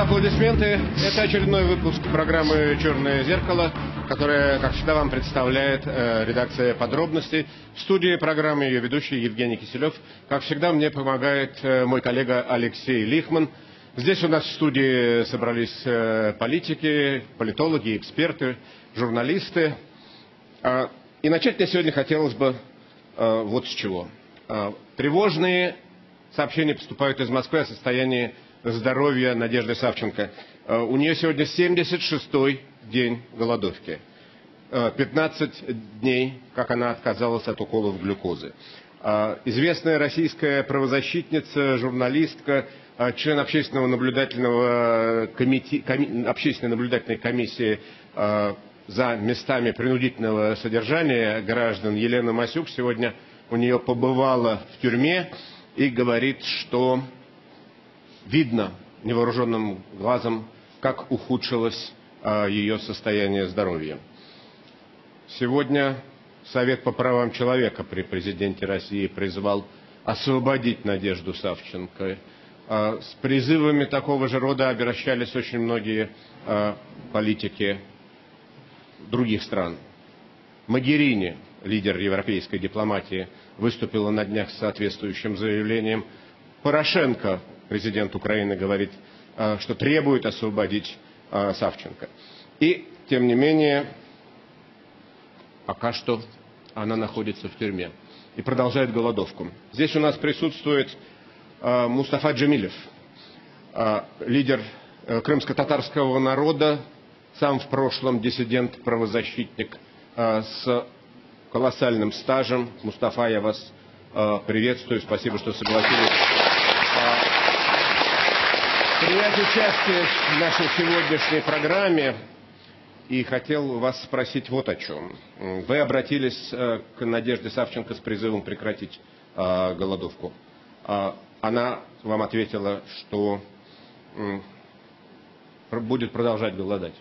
за аплодисменты. Это очередной выпуск программы «Черное зеркало», которая, как всегда, вам представляет редакция «Подробностей». В студии программы ее ведущий Евгений Киселев. Как всегда, мне помогает мой коллега Алексей Лихман. Здесь у нас в студии собрались политики, политологи, эксперты, журналисты. И начать мне сегодня хотелось бы вот с чего. Тревожные сообщения поступают из Москвы о состоянии здоровья Надежды Савченко. У нее сегодня 76-й день голодовки. 15 дней, как она отказалась от уколов глюкозы. Известная российская правозащитница, журналистка, член общественного наблюдательного общественной наблюдательной комиссии за местами принудительного содержания граждан Елена Масюк сегодня у нее побывала в тюрьме и говорит, что видно невооруженным глазом, как ухудшилось ее состояние здоровья. Сегодня Совет по правам человека при президенте России призвал освободить Надежду Савченко. С призывами такого же рода обращались очень многие политики других стран. Магерини, лидер европейской дипломатии, выступила на днях с соответствующим заявлением. Порошенко, президент Украины, говорит, что требует освободить Савченко. И, тем не менее, пока что она находится в тюрьме и продолжает голодовку. Здесь у нас присутствует Мустафа Джемилев, лидер крымско-татарского народа, сам в прошлом диссидент, правозащитник с колоссальным стажем. Мустафа, я вас приветствую, спасибо, что согласились принять участие в нашей сегодняшней программе, и хотел вас спросить вот о чем. Вы обратились к Надежде Савченко с призывом прекратить голодовку. Она вам ответила, что будет продолжать голодать.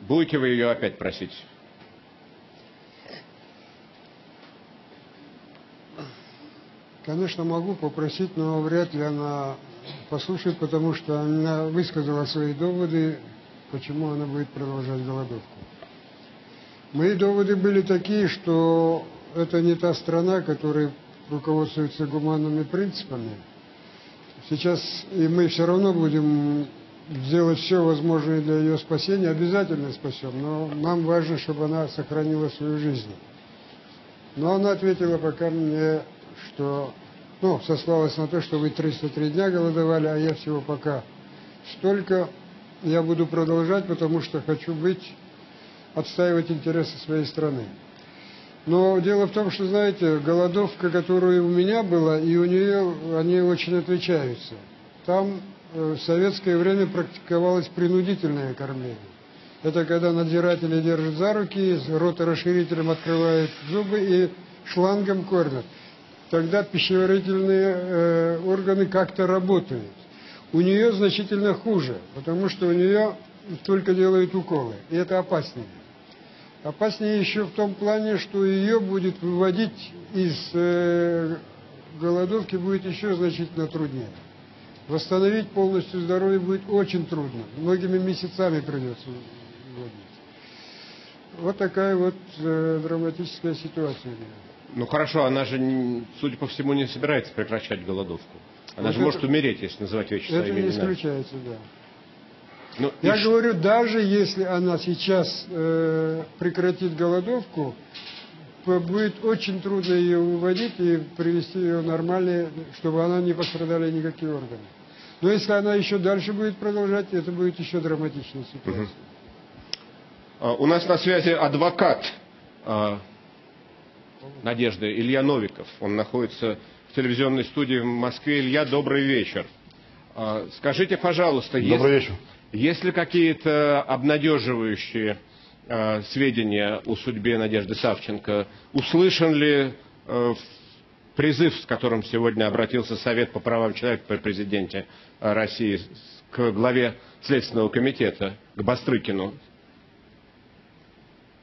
Будете вы ее опять просить? Конечно, могу попросить, но вряд ли она послушает, потому что она высказала свои доводы, почему она будет продолжать голодовку. Мои доводы были такие, что это не та страна, которая руководствуется гуманными принципами. Сейчас и мы все равно будем делать все возможное для ее спасения, обязательно спасем, но нам важно, чтобы она сохранила свою жизнь. Но она ответила пока мне, что... Ну, сослалась на то, что вы 303 дня голодовали, а я всего пока столько. Я буду продолжать, потому что хочу отстаивать интересы своей страны. Но дело в том, что, знаете, голодовка, которая у меня была, и у нее, они очень отличаются. Там в советское время практиковалось принудительное кормление. Это когда надзиратели держат за руки, роторасширителем открывают зубы и шлангом кормят. Тогда пищеварительные органы как-то работают. У нее значительно хуже, потому что у нее только делают уколы. И это опаснее. Опаснее еще в том плане, что ее будет выводить из голодовки будет еще значительно труднее. Восстановить полностью здоровье будет очень трудно. Многими месяцами придется выводить. Вот такая вот драматическая ситуация у нее. Ну хорошо, она же, судя по всему, не собирается прекращать голодовку. Она вот же может умереть, если называть вещи своими именами. Это не исключается, да. Ну, Я говорю, даже если она сейчас прекратит голодовку, будет очень трудно ее выводить и привести ее нормально, чтобы она не пострадала никакие органы. Но если она еще дальше будет продолжать, это будет еще драматичная ситуация. У нас на связи адвокат Надежды, Илья Новиков. Он находится в телевизионной студии в Москве. Илья, добрый вечер. Скажите, пожалуйста, есть ли какие-то обнадеживающие сведения о судьбе Надежды Савченко? Услышан ли призыв, с которым сегодня обратился Совет по правам человека при президенте России к главе Следственного комитета, к Бастрыкину?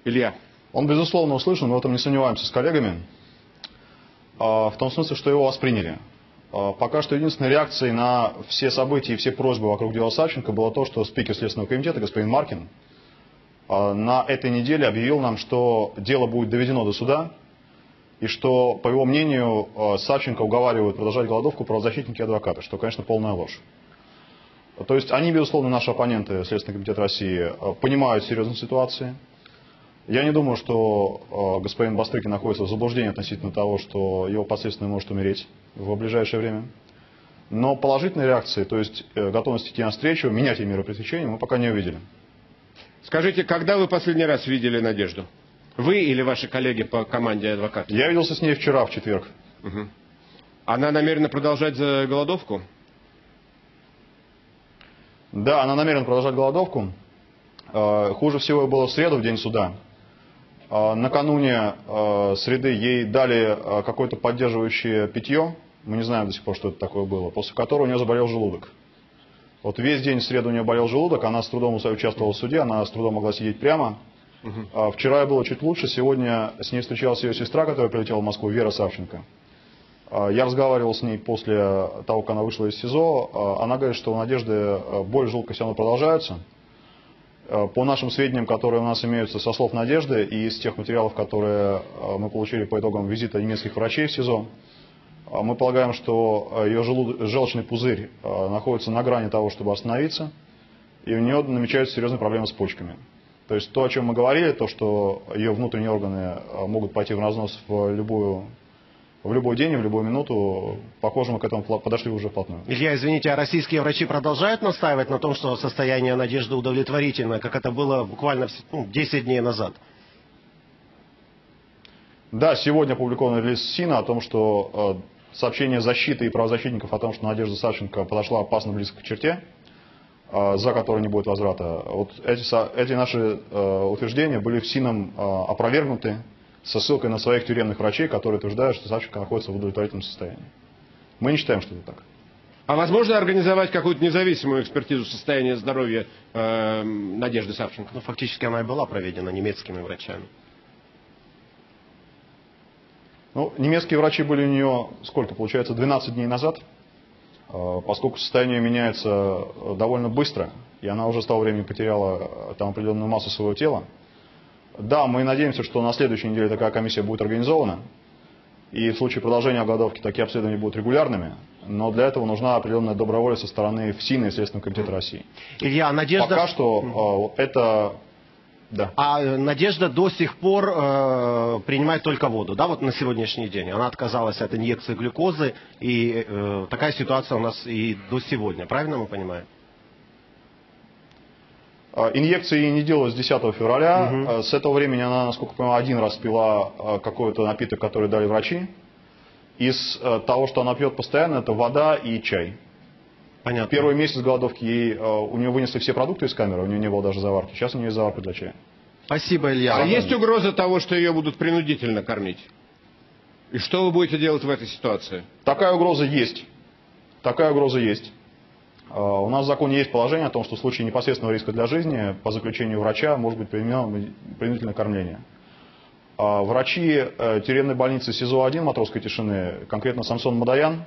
Илья. Он, безусловно, услышан, мы в этом не сомневаемся с коллегами, в том смысле, что его восприняли. Пока что единственной реакцией на все события и все просьбы вокруг дела Савченко было то, что спикер Следственного комитета господин Маркин на этой неделе объявил нам, что дело будет доведено до суда, и что, по его мнению, Савченко уговаривают продолжать голодовку правозащитники и адвокаты, что, конечно, полная ложь. То есть они, безусловно, наши оппоненты, Следственный комитет России, понимают серьезность ситуации. Я не думаю, что господин Бастрыкин находится в заблуждении относительно того, что его подследственный может умереть в ближайшее время. Но положительной реакции, то есть готовности идти на встречу, менять меры пресечения, мы пока не увидели. Скажите, когда вы последний раз видели Надежду? Вы или ваши коллеги по команде адвокатов? Я виделся с ней вчера, в четверг. Угу. Она намерена продолжать голодовку? Да, она намерена продолжать голодовку. Хуже всего было в среду, в день суда. Накануне среды ей дали какое-то поддерживающее питье, мы не знаем до сих пор, что это такое было, после которого у нее заболел желудок. Вот весь день в среду у нее болел желудок, она с трудом участвовала в суде, она с трудом могла сидеть прямо. Угу. Вчера ей было чуть лучше, сегодня с ней встречалась ее сестра, которая прилетела в Москву, Вера Савченко. Я разговаривал с ней после того, как она вышла из СИЗО, она говорит, что у Надежды боль в желудке все равно продолжается. По нашим сведениям, которые у нас имеются со слов Надежды и из тех материалов, которые мы получили по итогам визита немецких врачей в СИЗО, мы полагаем, что ее желчный пузырь находится на грани того, чтобы остановиться, и у нее намечаются серьезные проблемы с почками. То есть то, о чем мы говорили, то, что ее внутренние органы могут пойти в разнос в любой день и в любую минуту, похоже, мы к этому подошли уже вплотную. Илья, извините, а российские врачи продолжают настаивать на том, что состояние Надежды удовлетворительно, как это было буквально 10 дней назад? Да, сегодня опубликован релиз СИНа о том, что сообщение защиты и правозащитников о том, что Надежда Савченко подошла опасно близко к черте, за которой не будет возврата. Вот эти наши утверждения были в СИНом опровергнуты, со ссылкой на своих тюремных врачей, которые утверждают, что Савченко находится в удовлетворительном состоянии. Мы не считаем, что это так. А возможно организовать какую-то независимую экспертизу состояния здоровья Надежды Савченко? Ну, фактически она и была проведена немецкими врачами. Ну, немецкие врачи были у нее, сколько получается, 12 дней назад. Поскольку состояние меняется довольно быстро, и она уже с того времени потеряла там определенную массу своего тела, да, мы надеемся, что на следующей неделе такая комиссия будет организована, и в случае продолжения голодовки такие обследования будут регулярными, но для этого нужна определенная добровольная со стороны ФСИНа и Следственного комитета России. Илья, Надежда... Пока что это... Да. А Надежда до сих пор принимает только воду, да, вот на сегодняшний день? Она отказалась от инъекции глюкозы, и такая ситуация у нас и до сегодня, правильно мы понимаем? Инъекции не делалось 10 февраля. Угу. С этого времени она, насколько я понимаю, один раз пила какой-то напиток, который дали врачи. Из того, что она пьет постоянно, это вода и чай. Понятно. Первый месяц голодовки у нее вынесли все продукты из камеры, у нее не было даже заварки. Сейчас у нее есть заварка для чая. Спасибо, Илья. А есть угроза того, что ее будут принудительно кормить? И что вы будете делать в этой ситуации? Такая угроза есть. Такая угроза есть. У нас в законе есть положение о том, что в случае непосредственного риска для жизни по заключению врача может быть применено принудительное кормление. Врачи тюремной больницы СИЗО-1 Матросской тишины, конкретно Самсон Мадаян,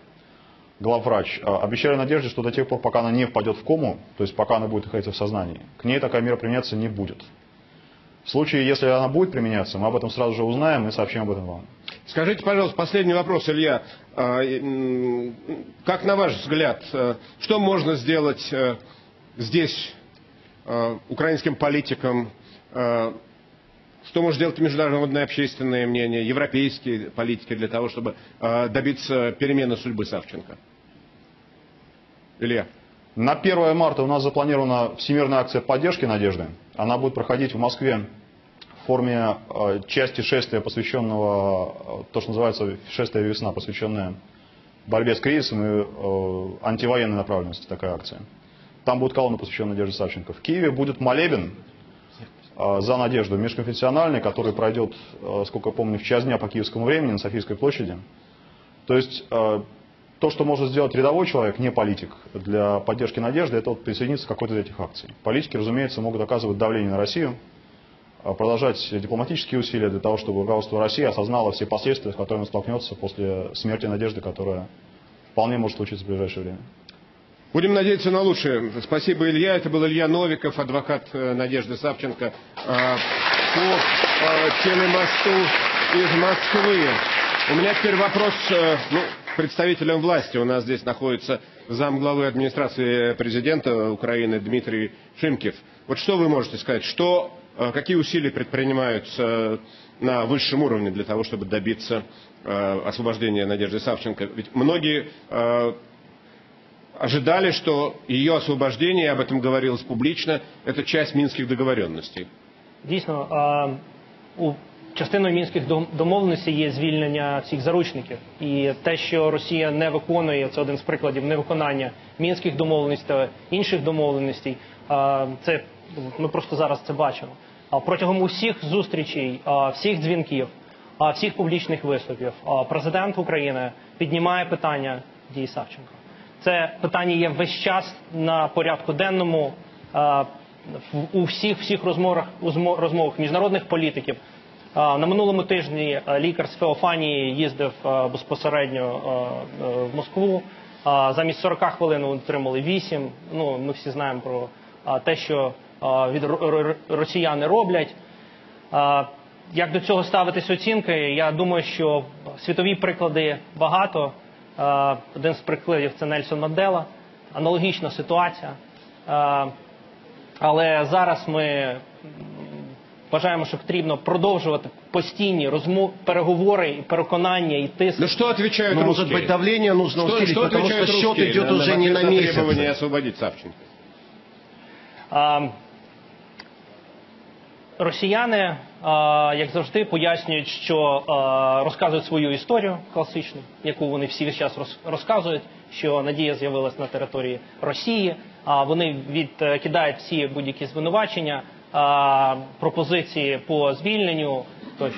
главврач, обещали Надежде, что до тех пор, пока она не впадет в кому, то есть пока она будет находиться в сознании, к ней такая мера применяться не будет. В случае, если она будет применяться, мы об этом сразу же узнаем и сообщим об этом вам. Скажите, пожалуйста, последний вопрос, Илья. Как на ваш взгляд, что можно сделать здесь украинским политикам? Что может делать международное общественное мнение, европейские политики для того, чтобы добиться перемены судьбы Савченко? Илья. На 1 марта у нас запланирована всемирная акция поддержки Надежды. Она будет проходить в Москве в форме части шествия, посвященного, то, что называется шествие «Весна», посвященное борьбе с кризисом и антивоенной направленности, такая акция. Там будет колонна, посвященная Надежде Савченко. В Киеве будет молебен за Надежду, межконфессиональный, который пройдет, сколько я помню, в час дня по киевскому времени на Софийской площади. То есть... То, что может сделать рядовой человек, не политик, для поддержки Надежды, это вот присоединиться к какой-то из этих акций. Политики, разумеется, могут оказывать давление на Россию, продолжать дипломатические усилия для того, чтобы руководство России осознало все последствия, с которыми столкнется после смерти Надежды, которая вполне может случиться в ближайшее время. Будем надеяться на лучшее. Спасибо, Илья. Это был Илья Новиков, адвокат Надежды Савченко по телемосту из Москвы. У меня теперь вопрос к представителям власти. У нас здесь находится замглавы администрации президента Украины Дмитрий Шимкив. Вот что вы можете сказать? Какие усилия предпринимаются на высшем уровне для того, чтобы добиться освобождения Надежды Савченко? Ведь многие ожидали, что ее освобождение, об этом говорилось публично, это часть минских договоренностей. Дійсно, частиною мінських домовленостей є звільнення всіх заручників. І те, що Росія не виконує, це один з прикладів невиконання мінських домовленостей, інших домовленостей, це ми просто зараз це бачимо. Протягом усіх зустрічей, всіх дзвінків, всіх публічних виступів президент України піднімає питання дії Савченко. Це питання є весь час на порядку денному у всіх розмовах міжнародних політиків. На минулому тижні лікар з Феофанії їздив безпосередньо в Москву. Замість 40 хвилин отримали 8. Ми всі знаємо про те, що росіяни роблять. Як до цього ставитись оцінки? Я думаю, що світові приклади багато. Один з прикладів – це Нельсон Мандела. Аналогічна ситуація. Але зараз ми вважаємо, що потрібно продовжувати постійні переговори і переконання, і тиск. Ну, що відповідають русські? Може бути, давлення потрібно усилити, тому що счет йде вже не на місяць. На требування освободити Савченко. Росіяни, як завжди, пояснюють, що розказують свою історію класичну, яку вони всі весь час розказують, що Надія з'явилась на території Росії. Вони відкидають всі будь-які звинувачення, пропозиції по звільненню. Тобто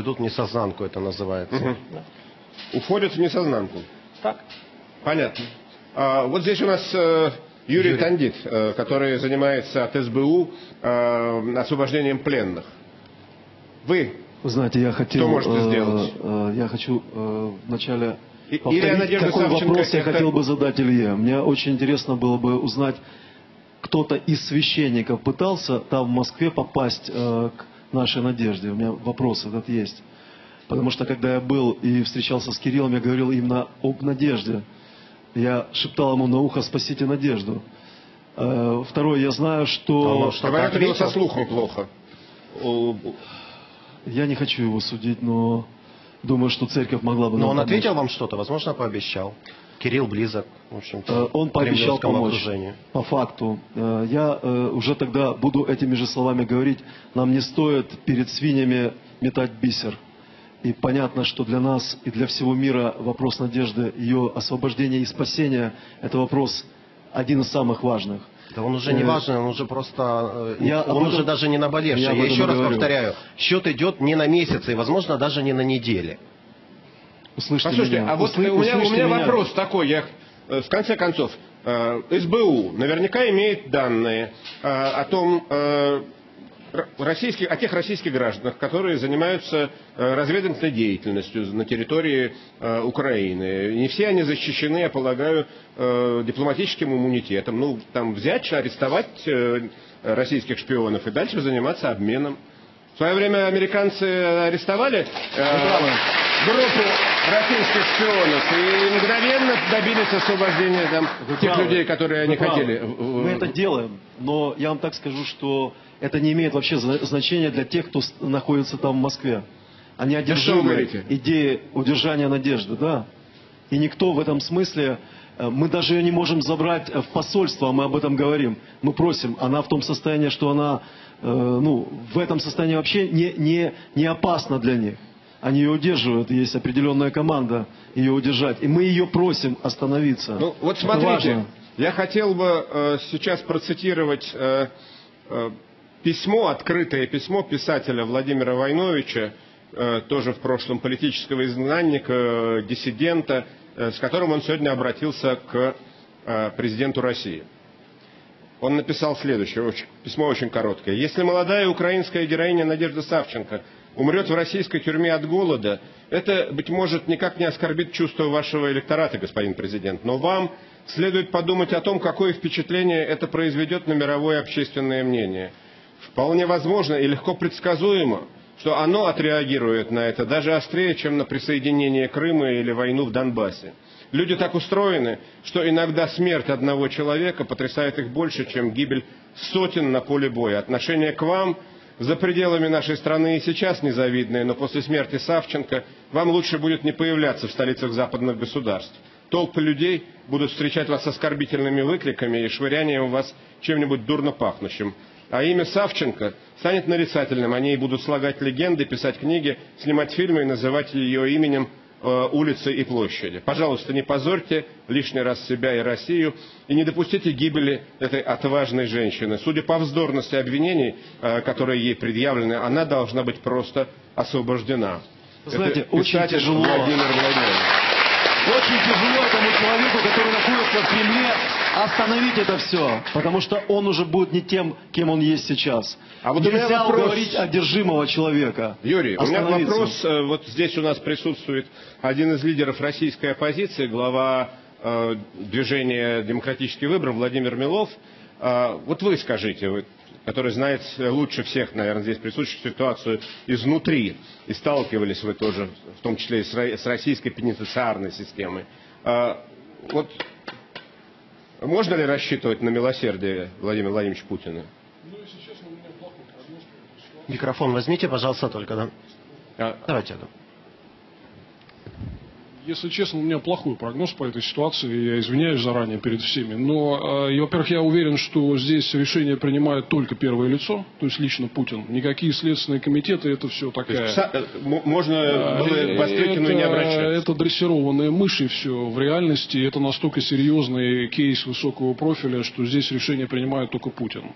йдуть в несознанку, це називається. Уходять в несознанку. Так. Понятно. Вот здесь у нас Юрий Тандит, который занимается от СБУ освобождением пленных. Вы знаете, что можете сделать? Я хочу вначале повторить, какой вопрос я хотел бы задать Илье. Мне очень интересно было бы узнать, кто-то из священников пытался там в Москве попасть к нашей Надежде. У меня вопрос этот есть. Потому что когда я был и встречался с Кириллом, я говорил именно об Надежде. Я шептал ему на ухо: спасите Надежду. Второе, я знаю, что... Говорят, у него со слухом плохо. Я не хочу его судить, но думаю, что церковь могла бы нам помочь. Но он ответил вам что-то, возможно, пообещал. Кирилл близок, в общем-то. Он пообещал помочь, по факту. Я уже тогда буду этими же словами говорить: нам не стоит перед свиньями метать бисер. И понятно, что для нас и для всего мира вопрос Надежды, ее освобождения и спасения, это вопрос один из самых важных. Да он уже не важный, он уже просто... Он уже даже не наболевший. Я еще раз повторяю, счет идет не на месяцы и, возможно, даже не на недели. Услышьте. Послушайте, меня. У меня вопрос такой, в конце концов, СБУ наверняка имеет данные о том... о тех российских гражданах, которые занимаются разведывательной деятельностью на территории Украины. Не все они защищены, я полагаю, дипломатическим иммунитетом. Ну, там взять, арестовать российских шпионов и дальше заниматься обменом. В свое время американцы арестовали группу российских шпионов и мгновенно добились освобождения тех людей, которые они хотели. Мы это делаем, но я вам так скажу, что это не имеет вообще значения для тех, кто находится там в Москве. Они одержимы идеей удержания Надежды, да. И никто в этом смысле... Мы даже ее не можем забрать в посольство, мы об этом говорим. Мы просим, она в том состоянии, что она... в этом состоянии вообще не опасна для них. Они ее удерживают, есть определенная команда ее удержать. И мы ее просим остановиться. Ну, вот смотрите, я хотел бы сейчас процитировать... Письмо, открытое письмо писателя Владимира Войновича, тоже в прошлом политического изгнанника, диссидента, с которым он сегодня обратился к президенту России. Он написал следующее, письмо очень короткое. «Если молодая украинская героиня Надежда Савченко умрет в российской тюрьме от голода, это, быть может, никак не оскорбит чувство вашего электората, господин президент. Но вам следует подумать о том, какое впечатление это произведет на мировое общественное мнение. Вполне возможно и легко предсказуемо, что оно отреагирует на это даже острее, чем на присоединение Крыма или войну в Донбассе. Люди так устроены, что иногда смерть одного человека потрясает их больше, чем гибель сотен на поле боя. Отношение к вам за пределами нашей страны и сейчас незавидное, но после смерти Савченко вам лучше будет не появляться в столицах западных государств. Толпы людей будут встречать вас с оскорбительными выкриками и швырянием в вас чем-нибудь дурно пахнущим. А имя Савченко станет нарицательным, о ней будут слагать легенды, писать книги, снимать фильмы и называть ее именем улицы и площади. Пожалуйста, не позорьте лишний раз себя и Россию и не допустите гибели этой отважной женщины. Судя по вздорности обвинений, которые ей предъявлены, она должна быть просто освобождена. Знаете, это очень тяжело. Очень тяжело этому человеку, который находится в Кремле, остановить это все, потому что он уже будет не тем, кем он есть сейчас. А вот нельзя уговорить одержимого человека. Юрий, у меня вопрос. Вот здесь у нас присутствует один из лидеров российской оппозиции, глава движения «Демократический выбор» Владимир Милов. Вот вы скажите, который знает лучше всех, наверное, здесь присутствующую ситуацию изнутри, и сталкивались вы тоже, в том числе и с российской пенитенциарной системой. Вот можно ли рассчитывать на милосердие Владимира Владимировича Путина? Ну, если честно, у меня плохо. Микрофон возьмите, пожалуйста, только. Да? Давайте. Да. Если честно, у меня плохой прогноз по этой ситуации, я извиняюсь заранее перед всеми, но, во-первых, я уверен, что здесь решение принимает только первое лицо, то есть лично Путин, никакие следственные комитеты, это все такая... Можно было Бастрыкину не обращаться. Это дрессированные мыши все в реальности, это настолько серьезный кейс высокого профиля, что здесь решение принимает только Путин.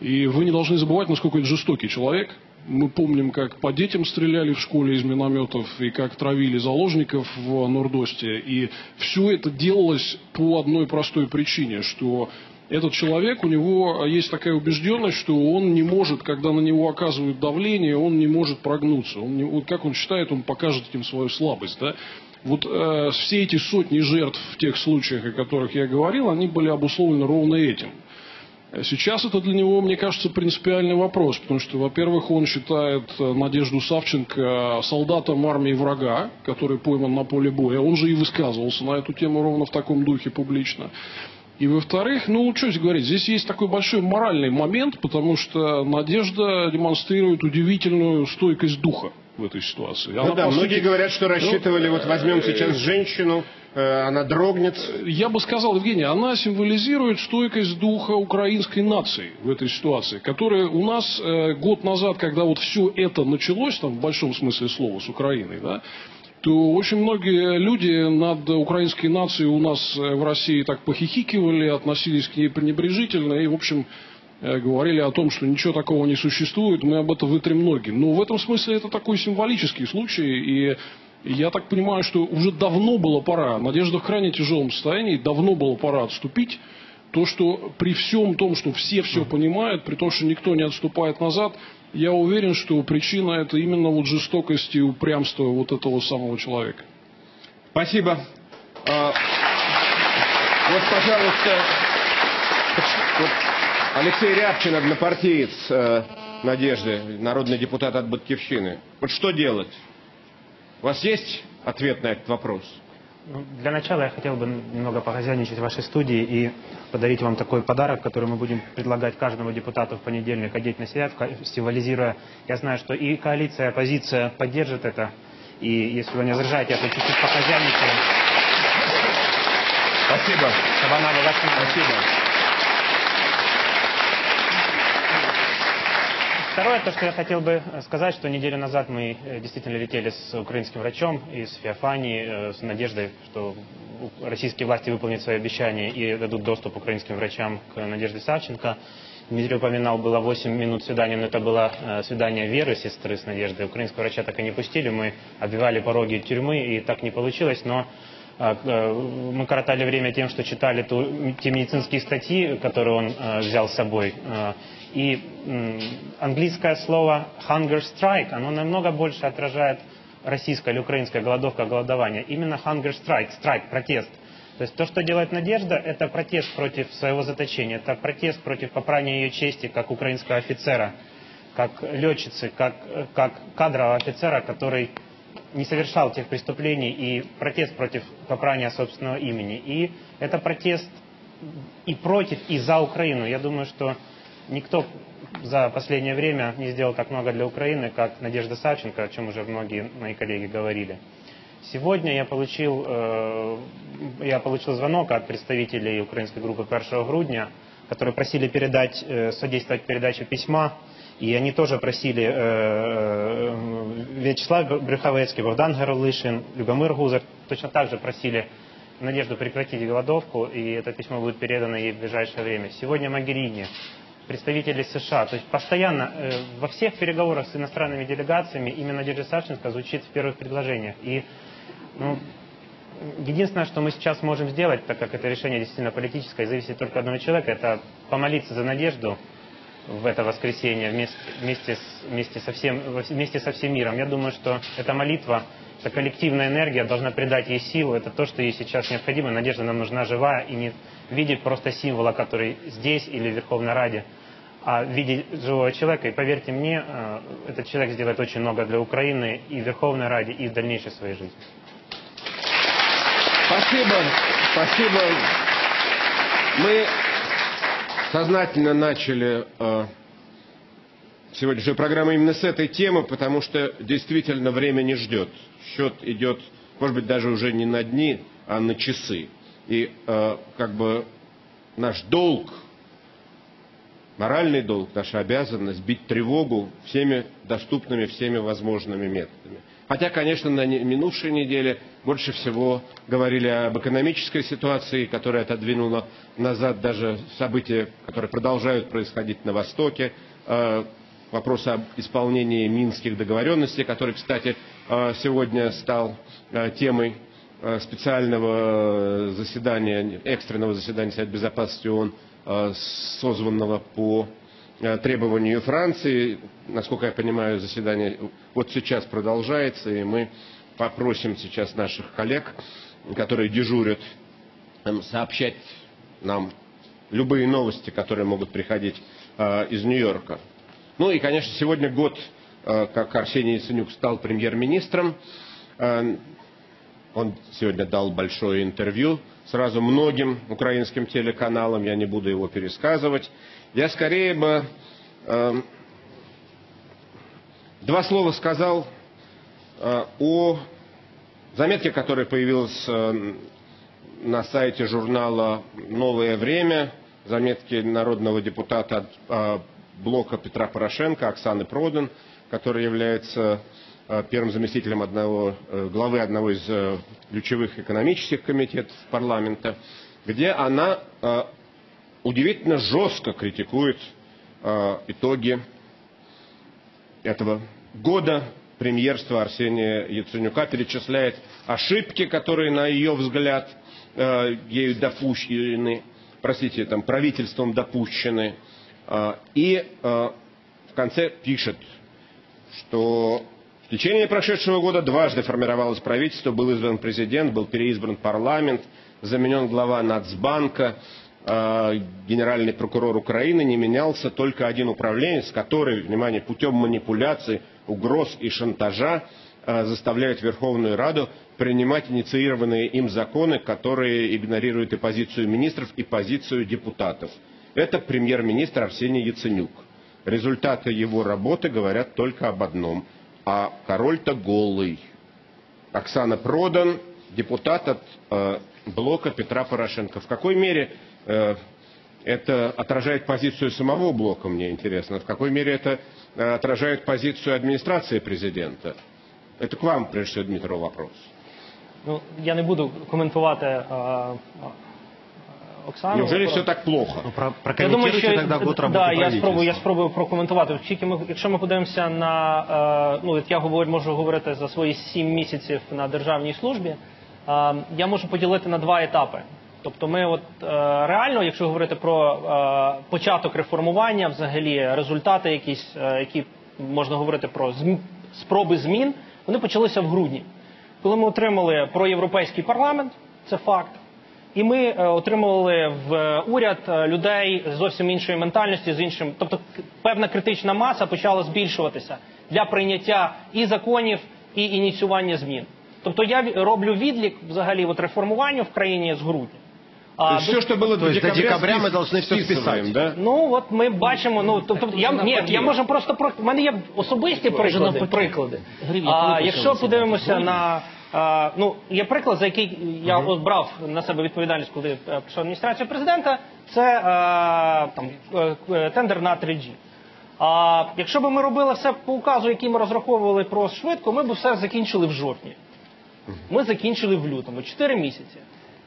И вы не должны забывать, насколько это жестокий человек. Мы помним, как по детям стреляли в школе из минометов и как травили заложников в Нордосте. И все это делалось по одной простой причине, что этот человек, у него есть такая убежденность, что он не может, когда на него оказывают давление, он не может прогнуться. Он не, вот как он считает, он покажет этим свою слабость, да? Вот все эти сотни жертв в тех случаях, о которых я говорил, они были обусловлены ровно этим. Сейчас это для него, мне кажется, принципиальный вопрос, потому что, во-первых, он считает Надежду Савченко солдатом армии врага, который пойман на поле боя. Он же и высказывался на эту тему ровно в таком духе публично. И, во-вторых, ну, что здесь говорить, здесь есть такой большой моральный момент, потому что Надежда демонстрирует удивительную стойкость духа в этой ситуации. Ну да, многие говорят, что рассчитывали, вот возьмем сейчас женщину, она дрогнет. Я бы сказал, Евгений, она символизирует стойкость духа украинской нации в этой ситуации, которая у нас год назад, когда вот все это началось, там в большом смысле слова, с Украиной, да, то очень многие люди над украинской нацией у нас в России так похихикивали, относились к ней пренебрежительно и, в общем, говорили о том, что ничего такого не существует, мы об этом вытрем ноги. Но в этом смысле это такой символический случай, и я так понимаю, что уже давно было пора, Надежда в крайне тяжелом состоянии, давно было пора отступить. То, что при всем том, что все понимают, при том, что никто не отступает назад, я уверен, что причина это именно вот жестокость и упрямство вот этого самого человека. Спасибо. Вот, пожалуйста, Алексей Рябчин, однопартиец Надежды, народный депутат от «Батьковщины». Вот что делать? У вас есть ответ на этот вопрос? Для начала я хотел бы немного похозяйничать в вашей студии и подарить вам такой подарок, который мы будем предлагать каждому депутату в понедельник, одеть на себя, символизируя. Я знаю, что и коалиция, и оппозиция поддержат это. И если вы не возражаете, я хочу чуть-чуть похозяйничать. Спасибо. Спасибо. Второе, то, что я хотел бы сказать, что неделю назад мы действительно летели с украинским врачом из Феофании, с надеждой, что российские власти выполнят свои обещания и дадут доступ украинским врачам к Надежде Савченко. Дмитрий упоминал, было 8 минут свидания, но это было свидание Веры, сестры с Надеждой. Украинского врача так и не пустили, мы оббивали пороги тюрьмы, и так не получилось, но... Мы коротали время тем, что читали те медицинские статьи, которые он взял с собой. И английское слово hunger strike, оно намного больше отражает российская или украинская голодовка, голодование. Именно hunger strike, страйк, протест. То есть то, что делает Надежда, это протест против своего заточения, это протест против попрания ее чести как украинского офицера, как летчицы, как кадрового офицера, который не совершал тех преступлений, и протест против попрания собственного имени. И это протест и против, и за Украину. Я думаю, что никто за последнее время не сделал так много для Украины, как Надежда Савченко, о чем уже многие мои коллеги говорили. Сегодня я получил звонок от представителей украинской группы 1 грудня, которые просили передать, содействовать передаче письма. И они тоже просили Вячеслав Брюховецкий, Богдан Горлышин, Любомир Гузар, точно так же просили Надежду прекратить голодовку, и это письмо будет передано ей в ближайшее время. Сегодня Магерини, представители США. То есть постоянно во всех переговорах с иностранными делегациями имя Надежды Савченко звучит в первых предложениях. И единственное, что мы сейчас можем сделать, так как это решение действительно политическое, зависит только от одного человека, это помолиться за Надежду в это воскресенье вместе со всем миром. Я думаю, что эта молитва, эта коллективная энергия должна придать ей силу. Это то, что ей сейчас необходимо. Надежда нам нужна живая и не в виде просто символа, который здесь или в Верховной Раде, а в виде живого человека. И поверьте мне, этот человек сделает очень много для Украины и в Верховной Раде, и в дальнейшей своей жизни. Спасибо. Спасибо. Мы сознательно начали сегодняшнюю программу именно с этой темы, потому что действительно время не ждет. Счет идет, может быть, даже уже не на дни, а на часы. И как бы наш долг, моральный долг, наша обязанность бить тревогу всеми доступными, всеми возможными методами. Хотя, конечно, на минувшей неделе больше всего говорили об экономической ситуации, которая отодвинула назад даже события, которые продолжают происходить на Востоке. Вопрос об исполнении минских договоренностей, который, кстати, сегодня стал темой специального заседания, экстренного заседания Совета Безопасности ООН, созванного по требованию Франции. Насколько я понимаю, заседание вот сейчас продолжается, и мы попросим сейчас наших коллег, которые дежурят, сообщать нам любые новости, которые могут приходить из Нью-Йорка. Ну и, конечно, сегодня год, как Арсений Яценюк стал премьер-министром. Он сегодня дал большое интервью сразу многим украинским телеканалам, я не буду его пересказывать. Я скорее бы два слова сказал о заметке, которая появилась на сайте журнала «Новое время», заметки народного депутата от блока Петра Порошенко Оксаны Продан, которая является первым заместителем главы одного из ключевых экономических комитетов парламента, где она удивительно жестко критикует итоги этого года премьерства Арсения Яценюка, перечисляет ошибки, которые, на ее взгляд, ею допущены, простите, там, правительством допущены, и в конце пишет, что в течение прошедшего года дважды формировалось правительство, был избран президент, был переизбран парламент, заменен глава Нацбанка, генеральный прокурор Украины, не менялся только один управленец, который, внимание, путем манипуляций, угроз и шантажа заставляет Верховную Раду принимать инициированные им законы, которые игнорируют и позицию министров, и позицию депутатов. Это премьер-министр Арсений Яценюк. Результаты его работы говорят только об одном – а король-то голый. Оксана Продан, депутат от блока Петра Порошенко. В какой мере это отражает позицию самого блока, мне интересно. В какой мере это отражает позицию администрации президента? Это к вам, прежде всего, Дмитро, вопрос. Ну, я не буду комментировать Оксану. Неужели все так плохо? Ну, прокомментируйте тогда год работы правительства. Я спробую прокоментувати. Оскільки якщо ми подивимося на, можу говорити за свої 7 місяців на державній службі, я можу поділити на два етапи. Тобто ми от реально, якщо говорити про початок реформування, взагалі результати якісь, які можна говорити про спроби змін, вони почалися в грудні. Коли ми отримали проєвропейський парламент, це факт, і ми отримали в уряд людей з зовсім іншої ментальності, з іншим, тобто певна критична маса почала збільшуватися для прийняття і законів, і ініціювання змін. Тобто я роблю відлік взагалі от реформуванню в країні з грудня. Все, что было до декабря, мы должны все списать, да? Ну, вот мы бачимо, ну, тобто, я можу просто, в мене є особисті приклади. Якщо подивимося на, ну, є приклад, за який я брав на себе відповідальність, коли прийшла адміністрація президента, це тендер на 3G. Якщо б ми робили все по указу, який ми розраховували про швидко, ми б все закінчили в жовтні. Ми закінчили в лютому, 4 місяці.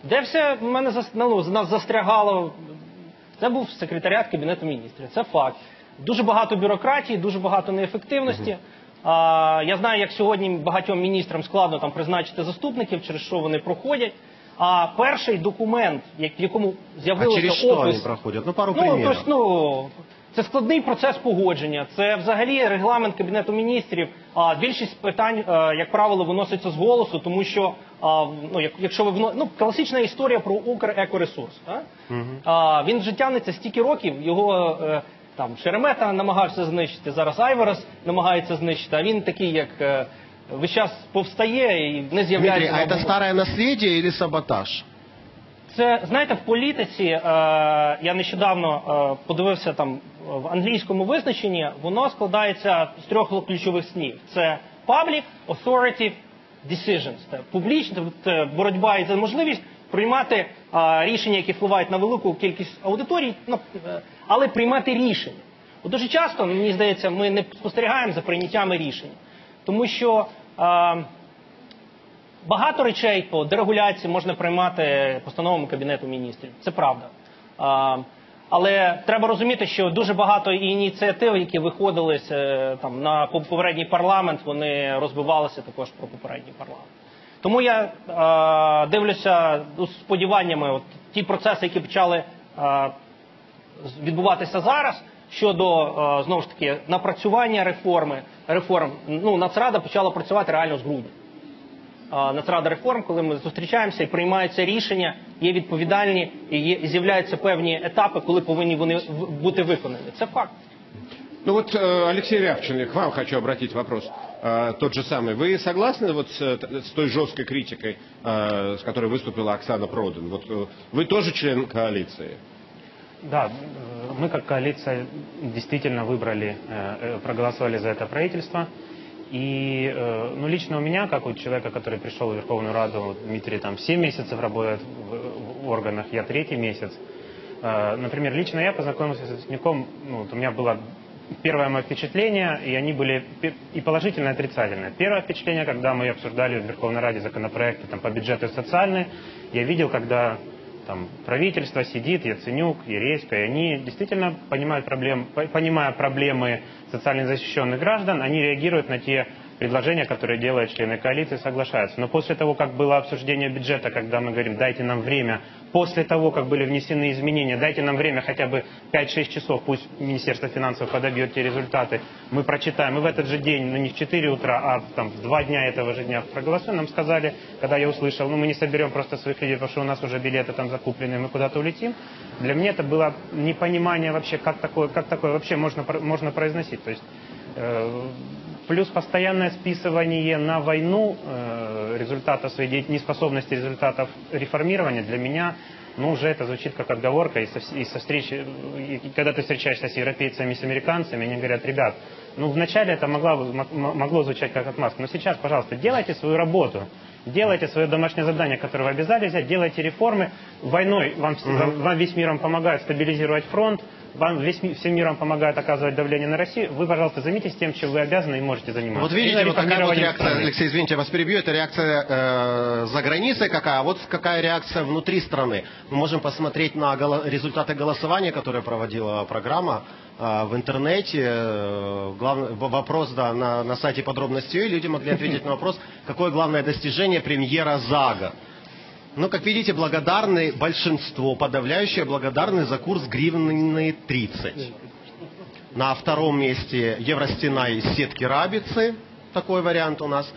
Де все в мене нас застрягало, це був секретаріат Кабінету міністрів, це факт. Дуже багато бюрократії, дуже багато неефективності. Я знаю, як сьогодні багатьом міністрам складно там призначити заступників, через що вони проходять. А перший документ, в якому з'явилося опис... А через що вони проходять? Ну, пару примерів. Ну, це складний процес погодження, це взагалі регламент Кабінету міністрів. Більшість питань, як правило, виноситься з голосу, тому що класична історія про Укрекоресурс. Він же тягнеться стільки років, його Шеремета намагався знищити, зараз Айварес намагається знищити, а він такий, як весь час повстає і не з'являється. Дмитрий, а це старе насліддя чи саботаж? Це, знаєте, в політиці, я нещодавно подивився там в англійському визначенні, воно складається з 3 ключових слів. Це public, authoritative decisions. Це публічна боротьба і можливість приймати рішення, які впливають на велику кількість аудиторій, але приймати рішення. Дуже часто, мені здається, ми не спостерігаємо за прийняттями рішень. Тому що... Багато речей по дерегуляції можна приймати постановами Кабінету міністрів. Це правда. Але треба розуміти, що дуже багато ініціатив, які виходили на попередній парламент, вони розбивалися також про попередній парламент. Тому я дивлюся з сподіваннями ті процеси, які почали відбуватися зараз, щодо, знову ж таки, напрацювання реформ. Ну, Нацрада почала працювати реально з грудня. Нацрада реформ, коли ми зустрічаємося і приймаються рішення, є відповідальні і з'являються певні етапи, коли повинні вони бути виконані. Це факт. Ну вот, Алексей Рябченко, к вам хочу обратить вопрос. Тот же самый. Вы согласны вот с той жесткой критикой, с которой выступила Оксана Продан? Вот, вы тоже член коалиции? Да, мы как коалиция действительно выбрали, проголосовали за это правительство. И ну, лично у меня, как у человека, который пришел в Верховную Раду, Дмитрий там 7 месяцев работает в органах, я 3-й месяц. Например, лично я познакомился с Яценюком, ну, вот у меня было первое мое впечатление, и они были и положительное, и отрицательное. Первое впечатление, когда мы обсуждали в Верховной Раде законопроекты там, по бюджету и социальные, я видел, когда там, правительство сидит, Яценюк, Ересько, и они действительно понимая проблемы социально защищенных граждан, они реагируют на те предложения, которые делают члены коалиции, соглашаются. Но после того, как было обсуждение бюджета, когда мы говорим, дайте нам время, после того, как были внесены изменения, дайте нам время хотя бы 5-6 часов, пусть Министерство финансов подобьет те результаты, мы прочитаем, и в этот же день, ну не в 4 утра, а там, в 2 дня этого же дня проголосуем, нам сказали, когда я услышал, ну мы не соберем просто своих людей, потому что у нас уже билеты там закуплены, мы куда-то улетим. Для меня это было непонимание вообще, как такое вообще можно произносить. То есть, плюс постоянное списывание на войну результатов своей деятельности, неспособности результатов реформирования, для меня, ну, уже это звучит как отговорка. И когда ты встречаешься с европейцами, с американцами, они говорят, ребят, ну, вначале это могло звучать как отмазка, но сейчас, пожалуйста, делайте свою работу. Делайте свое домашнее задание, которое вы обязались взять, делайте реформы. Войной вам весь миром помогает стабилизировать фронт, вам всем миром помогает оказывать давление на Россию. Вы, пожалуйста, займитесь тем, чем вы обязаны и можете заниматься. Вот видите, вот такая вот реакция, Алексей, извините, я вас перебью, это реакция за границей какая, а вот какая реакция внутри страны. Мы можем посмотреть на результаты голосования, которые проводила программа в интернете. Вопрос, да, на сайте подробностей, и люди могли ответить на вопрос, какое главное достижение премьера за год. Но, как видите, благодарны большинство, подавляющее благодарны за курс гривны 30. На втором месте евростена и сетки рабицы, такой вариант у нас.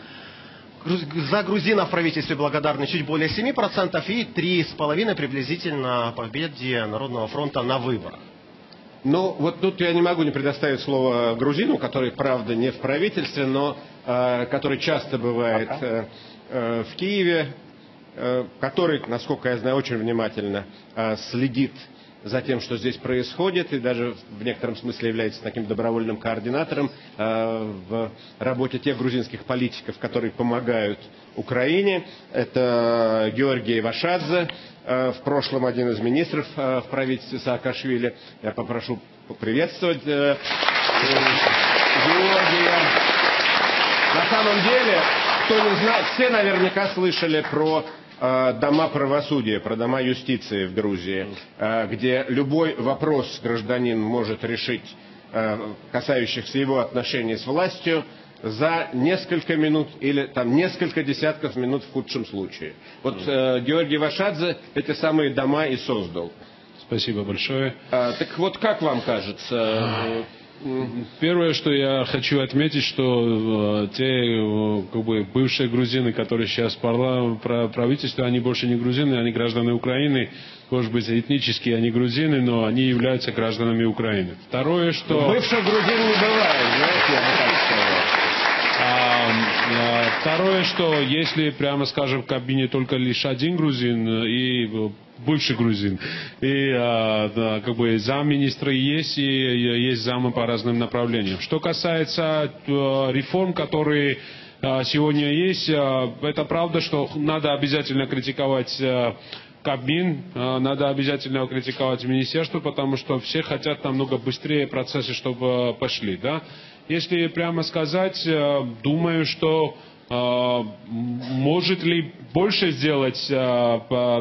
За грузинов в правительстве благодарны чуть более 7% и 3,5% приблизительно победе Народного фронта на выборах. Ну, вот тут я не могу не предоставить слово грузину, который, правда, не в правительстве, но который часто бывает в Киеве, который, насколько я знаю, очень внимательно следит за тем, что здесь происходит, и даже в некотором смысле является таким добровольным координатором в работе тех грузинских политиков, которые помогают Украине. Это Георгий Вашадзе, в прошлом один из министров в правительстве Саакашвили. Я попрошу поприветствовать Георгия. На самом деле, кто не знает, все наверняка слышали про дома правосудия, про дома юстиции в Грузии, где любой вопрос гражданин может решить, касающихся его отношений с властью, за несколько минут или там несколько десятков минут в худшем случае. Вот Георгий Вашадзе эти самые дома и создал. Спасибо большое. Так вот, как вам кажется? Первое, что я хочу отметить, что те как бы бывшие грузины, которые сейчас про правительство, они больше не грузины, они граждане Украины. Может быть, этнически они грузины, но они являются гражданами Украины. Второе, что... Бывших грузин не бывает, знаете, я бы так сказал. Второе, что если, прямо скажем, в кабине только лишь один грузин и бывший грузин, и да, как бы замминистра есть, и есть замы по разным направлениям. Что касается реформ, которые сегодня есть, это правда, что надо обязательно критиковать Кабмин, надо обязательно критиковать министерство, потому что все хотят намного быстрее процессы, чтобы пошли, да? Если прямо сказать, думаю, что может ли больше сделать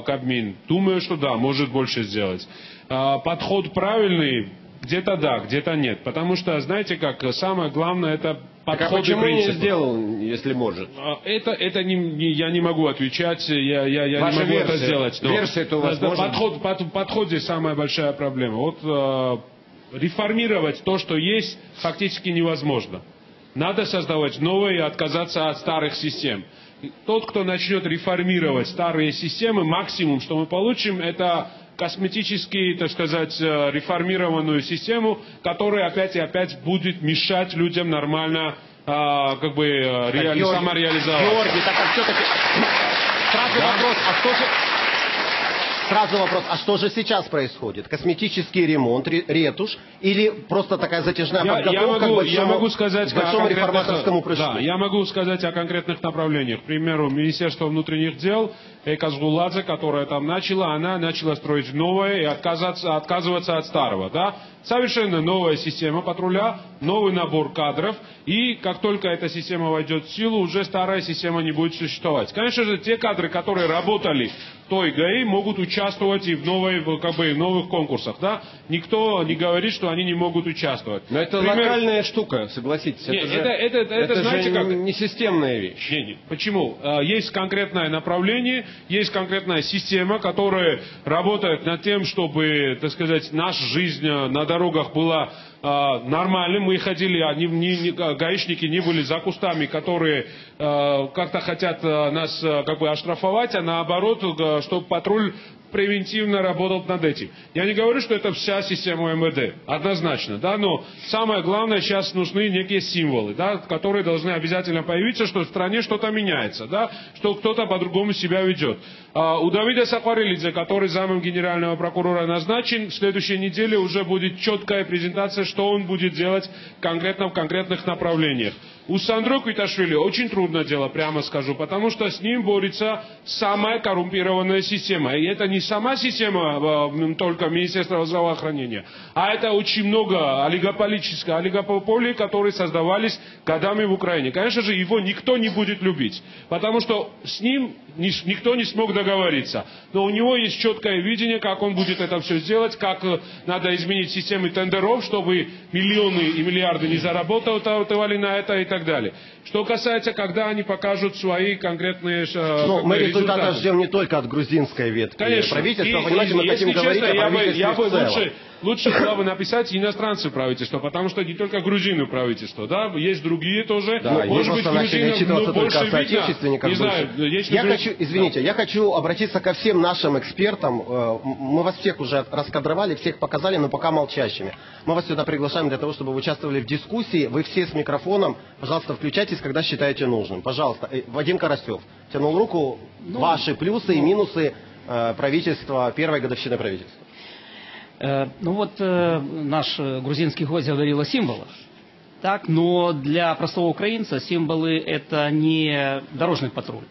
Кабмин? Думаю, что да, может больше сделать. Подход правильный, где-то да, где-то нет. Потому что, знаете как, самое главное это... Подходы, а почему не сделал, если может? Это не, я не могу отвечать, я не могу версия. Это сделать. Но версия-то у вас подход здесь самая большая проблема. Вот реформировать то, что есть, фактически невозможно. Надо создавать новые и отказаться от старых систем. Тот, кто начнет реформировать старые системы, максимум, что мы получим, это... косметически, так сказать, реформированную систему, которая опять и опять будет мешать людям нормально как бы самореализоваться. Георгий, так как все-таки... Сразу, да? Вопрос, а что же... Сразу вопрос, а что же сейчас происходит? Косметический ремонт, ретушь или просто такая затяжная подготовка к большому реформаторскому прыжку? Да, я могу сказать о конкретных направлениях. К примеру, Министерство внутренних дел... Эказгуладзе, которая там начала, она начала строить новое и отказываться от старого. Да? Совершенно новая система патруля, новый набор кадров. И как только эта система войдет в силу, уже старая система не будет существовать. Конечно же, те кадры, которые работали в той ГАИ, могут участвовать и в новых конкурсах. Да? Никто не говорит, что они не могут участвовать. Но это локальная штука, согласитесь. Нет, это знаете, же не системная вещь. Нет. Почему? Есть конкретное направление, есть конкретная система, которая работает над тем, чтобы, так сказать, наша жизнь на дорогах была нормальной. Мы ходили, гаишники не были за кустами, которые как-то хотят нас как бы оштрафовать, а наоборот, чтобы патруль превентивно работал над этим. Я не говорю, что это вся система МВД, однозначно, да, но самое главное, сейчас нужны некие символы, да, которые должны обязательно появиться, что в стране что-то меняется, да, что кто-то по-другому себя ведет. У Давида Сапарилидзе, который замом генерального прокурора назначен, в следующей неделе уже будет четкая презентация, что он будет делать конкретно в конкретных направлениях. У Сандро Квиташвили очень трудно дело, прямо скажу, потому что с ним борется самая коррумпированная система. И это не сама система только Министерства здравоохранения, а это очень много олигополий, которые создавались годами в Украине. Конечно же, его никто не будет любить, потому что с ним никто не смог договориться. Но у него есть четкое видение, как он будет это все сделать, как надо изменить системы тендеров, чтобы миллионы и миллиарды не заработали на это и так далее. Что касается, когда они покажут свои конкретные мы результаты ждем не только от грузинской ветки правительства, понимаете, мы хотим говорить о правительстве в целом. Лучше было бы написать иностранцы правительства, потому что не только грузины правительства, да, есть другие тоже. Да, может быть, грузинам, но больше видно. Не знаю, я хочу обратиться ко всем нашим экспертам. Мы вас всех уже раскадровали, всех показали, но пока молчащими. Мы вас сюда приглашаем для того, чтобы вы участвовали в дискуссии. Вы все с микрофоном. Пожалуйста, включайтесь, когда считаете нужным. Пожалуйста. Вадим Карасев тянул руку. Ваши плюсы и минусы правительства, первой годовщины правительства. Ну вот наш грузинский гость говорил о символах, так, но для простого украинца символы это не дорожный патруль,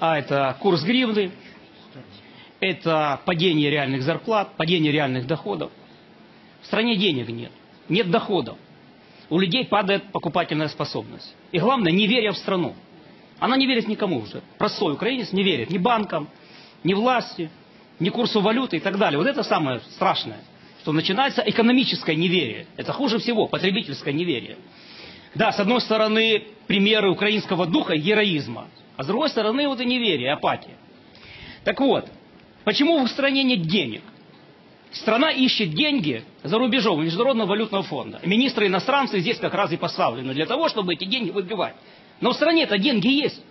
а это курс гривны, это падение реальных зарплат, падение реальных доходов. В стране денег нет, нет доходов, у людей падает покупательная способность. И главное, неверие в страну. Она не верит никому уже. Простой украинец не верит ни банкам, ни власти, ни курсу валюты и так далее. Вот это самое страшное, что начинается экономическое неверие. Это хуже всего, потребительское неверие. Да, с одной стороны, примеры украинского духа и героизма, а с другой стороны, вот и неверие, апатия. Так вот, почему в стране нет денег? Страна ищет деньги за рубежом у Международного валютного фонда. Министры иностранцев здесь как раз и поставлены для того, чтобы эти деньги выбивать. Но в стране-то деньги есть.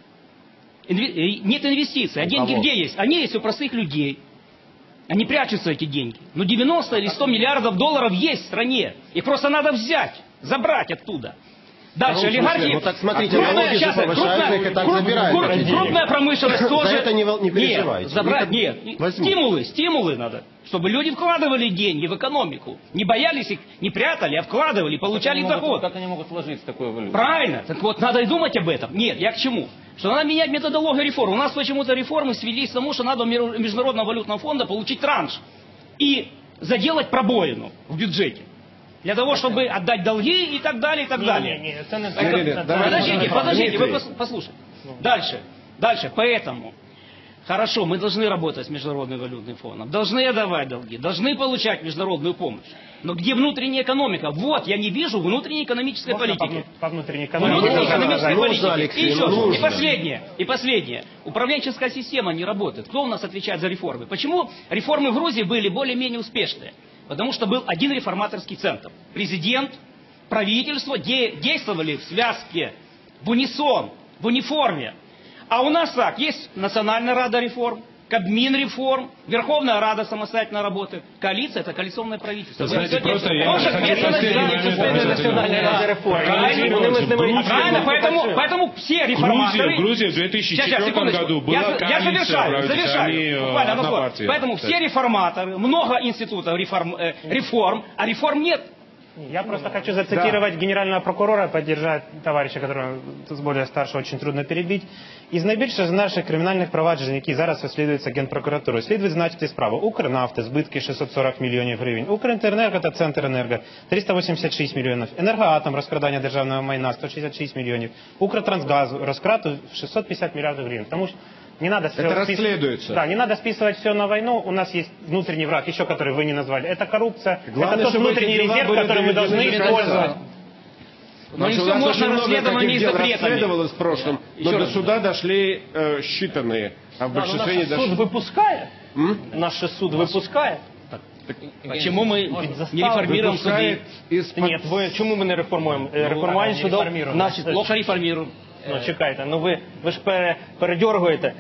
Нет инвестиций, а деньги где есть? Они есть у простых людей. Они прячутся, эти деньги. Но 90 или 100 миллиардов долларов есть в стране. Их просто надо взять, забрать оттуда. Дальше олигархи. Ну так смотрите, налоги же повышают, их и так забирают. Крупная промышленность тоже. За это не переживайте. Нет, забрать нет. Стимулы надо. Чтобы люди вкладывали деньги в экономику. Не боялись их, не прятали, а вкладывали, получали доход. Как они могут вложить в такую валюту? Правильно. Так вот, надо и думать об этом. Нет, я к чему? Что надо менять методологию реформ. У нас почему-то реформы свелись к тому, что надо у Международного валютного фонда получить транш и заделать пробоину в бюджете. Для того, чтобы отдать долги и так далее, и так далее. Подождите, вы послушайте. Дальше. Поэтому, хорошо, мы должны работать с Международным валютным фондом, должны отдавать долги, должны получать международную помощь. Но где внутренняя экономика? Вот, я не вижу внутренней экономической политики. По внутренней экономической политике. И еще, и последнее. Управленческая система не работает. Кто у нас отвечает за реформы? Почему реформы в Грузии были более-менее успешные? Потому что был один реформаторский центр. Президент, правительство действовали в связке, в унисон, в униформе. А у нас так, есть Национальная рада реформ, Кабмин реформ, Верховная Рада самостоятельно работает. Коалиция – это коалиционное правительство. Знаете, просто я не хочу. Поэтому все реформаторы... Грузия в 2004 году была коалиция правительства. Поэтому все реформаторы, много институтов реформ, а реформ нет. Я просто хочу зацитировать генерального прокурора, поддержать товарища, которого с более старше очень трудно перебить. Из найбільше з наших кримінальних проваджень, які зараз розслідуються Генпрокуратурою, слід значити справи. Укрнафти, збитки 640 мільйонів гривень, Укрінтеренерго та Центренерго 386 мільйонів, Енергоатом, розкрадання державного майна 166 мільйонів, Укртрансгазу, розкрату 650 мільярдів гривень. Тому що не надо все это расследуется. Да, не надо списывать все на войну. У нас есть внутренний враг, еще который вы не назвали. Это коррупция. Главное, это тот внутренний резерв, который мы должны использовать. Но не все можно расследование запретов. В прошлом, но до суда дошли считанные, а в большинстве не дошли. Суд выпускает. Наш суд выпускает. Почему мы не реформируем суды? Нет, почему мы не реформуем? Реформуем судов, значит, плохо реформируем. Ну, чекайте, ну ви ж передьоргуєте.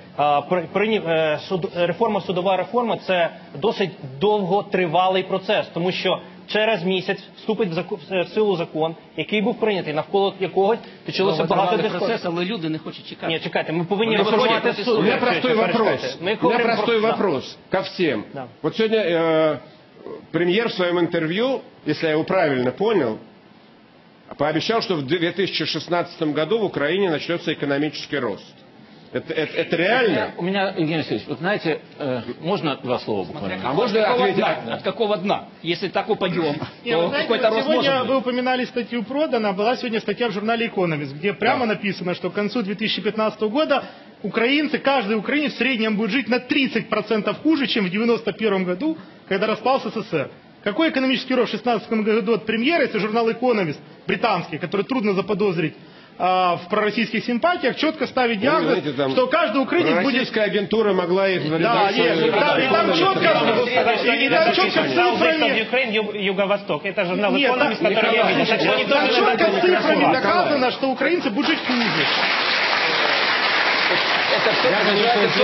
Судова реформа – це досить довготривалий процес, тому що через місяць вступить в силу закон, який був прийнятий, навколо якогось почалося багато дискусій. Але люди не хочуть чекати. Ні, чекайте, ми повинні реформувати суд. У мене простой вопрос. Ко всім. От сьогодні прем'єр в своєму інтерв'ю, якщо я його правильно зрозумів, пообещал, что в 2016 году в Украине начнется экономический рост. Это реально? У меня, Евгений Алексеевич, вот знаете, можно два слова буквально? А можно ответить? От какого дна? Если так упадем, то какой-то рост может быть. Сегодня вы упоминали статью Продана, была сегодня статья в журнале «Экономист», где прямо написано, что к концу 2015 года украинцы, каждый украинец в среднем будет жить на 30% хуже, чем в 1991 году, когда распался СССР. Какой экономический рост в 2016 году от премьера, если журнал «Экономист» британский, который трудно заподозрить, в пророссийских симпатиях четко ставит диагноз, что каждый украинец будет... Российская агентура могла их... Да, и там четко цифрами... Юго-Восток, это журнал «Экономист», который я видел. Там четко цифрами доказано, что украинцы будут жить хуже. Это все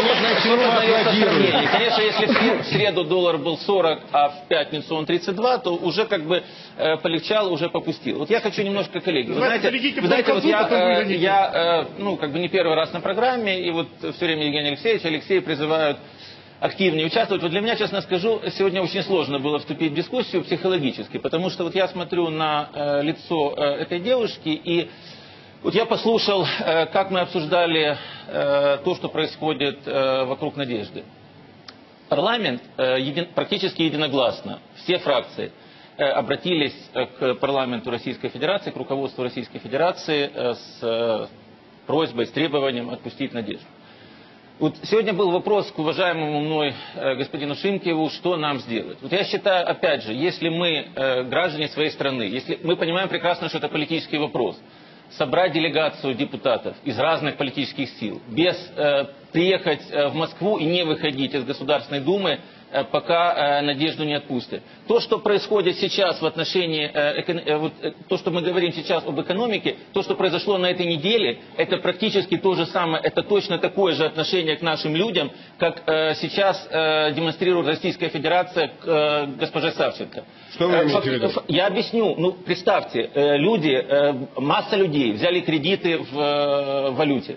познается в сравнении. Конечно, если в среду доллар был 40, а в пятницу он 32, то уже как бы полегчало, уже попустил. Вот я хочу немножко, коллеги, вы знаете, вот я как бы не первый раз на программе, и вот все время Евгений Алексеевич, Алексей призывают активнее участвовать. Вот для меня, честно скажу, сегодня очень сложно было вступить в дискуссию психологически, потому что вот я смотрю на лицо этой девушки, и вот я послушал, как мы обсуждали то, что происходит вокруг Надежды. Парламент практически единогласно, все фракции обратились к парламенту Российской Федерации, к руководству Российской Федерации с просьбой, с требованием отпустить Надежду. Вот сегодня был вопрос к уважаемому мной господину Шимкиву, что нам сделать. Вот я считаю, опять же, если мы граждане своей страны, если мы понимаем прекрасно, что это политический вопрос, собрать делегацию депутатов из разных политических сил, без приехать в Москву и не выходить из Государственной Думы, пока Надежду не отпустят. То, что происходит сейчас в отношении, то, что мы говорим сейчас об экономике, то, что произошло на этой неделе, это практически то же самое, это точно такое же отношение к нашим людям, как сейчас демонстрирует Российская Федерация к госпоже Савченко. Что вы имеете в виду? Я объясню. Ну, представьте, люди, масса людей взяли кредиты в валюте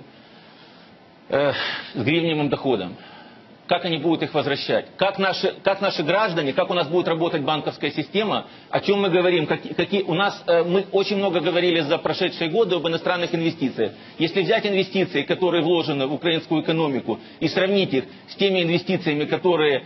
с гривневым доходом. Как они будут их возвращать, как наши граждане, как у нас будет работать банковская система, о чем мы говорим, мы очень много говорили за прошедшие годы об иностранных инвестициях. Если взять инвестиции, которые вложены в украинскую экономику, и сравнить их с теми инвестициями, которые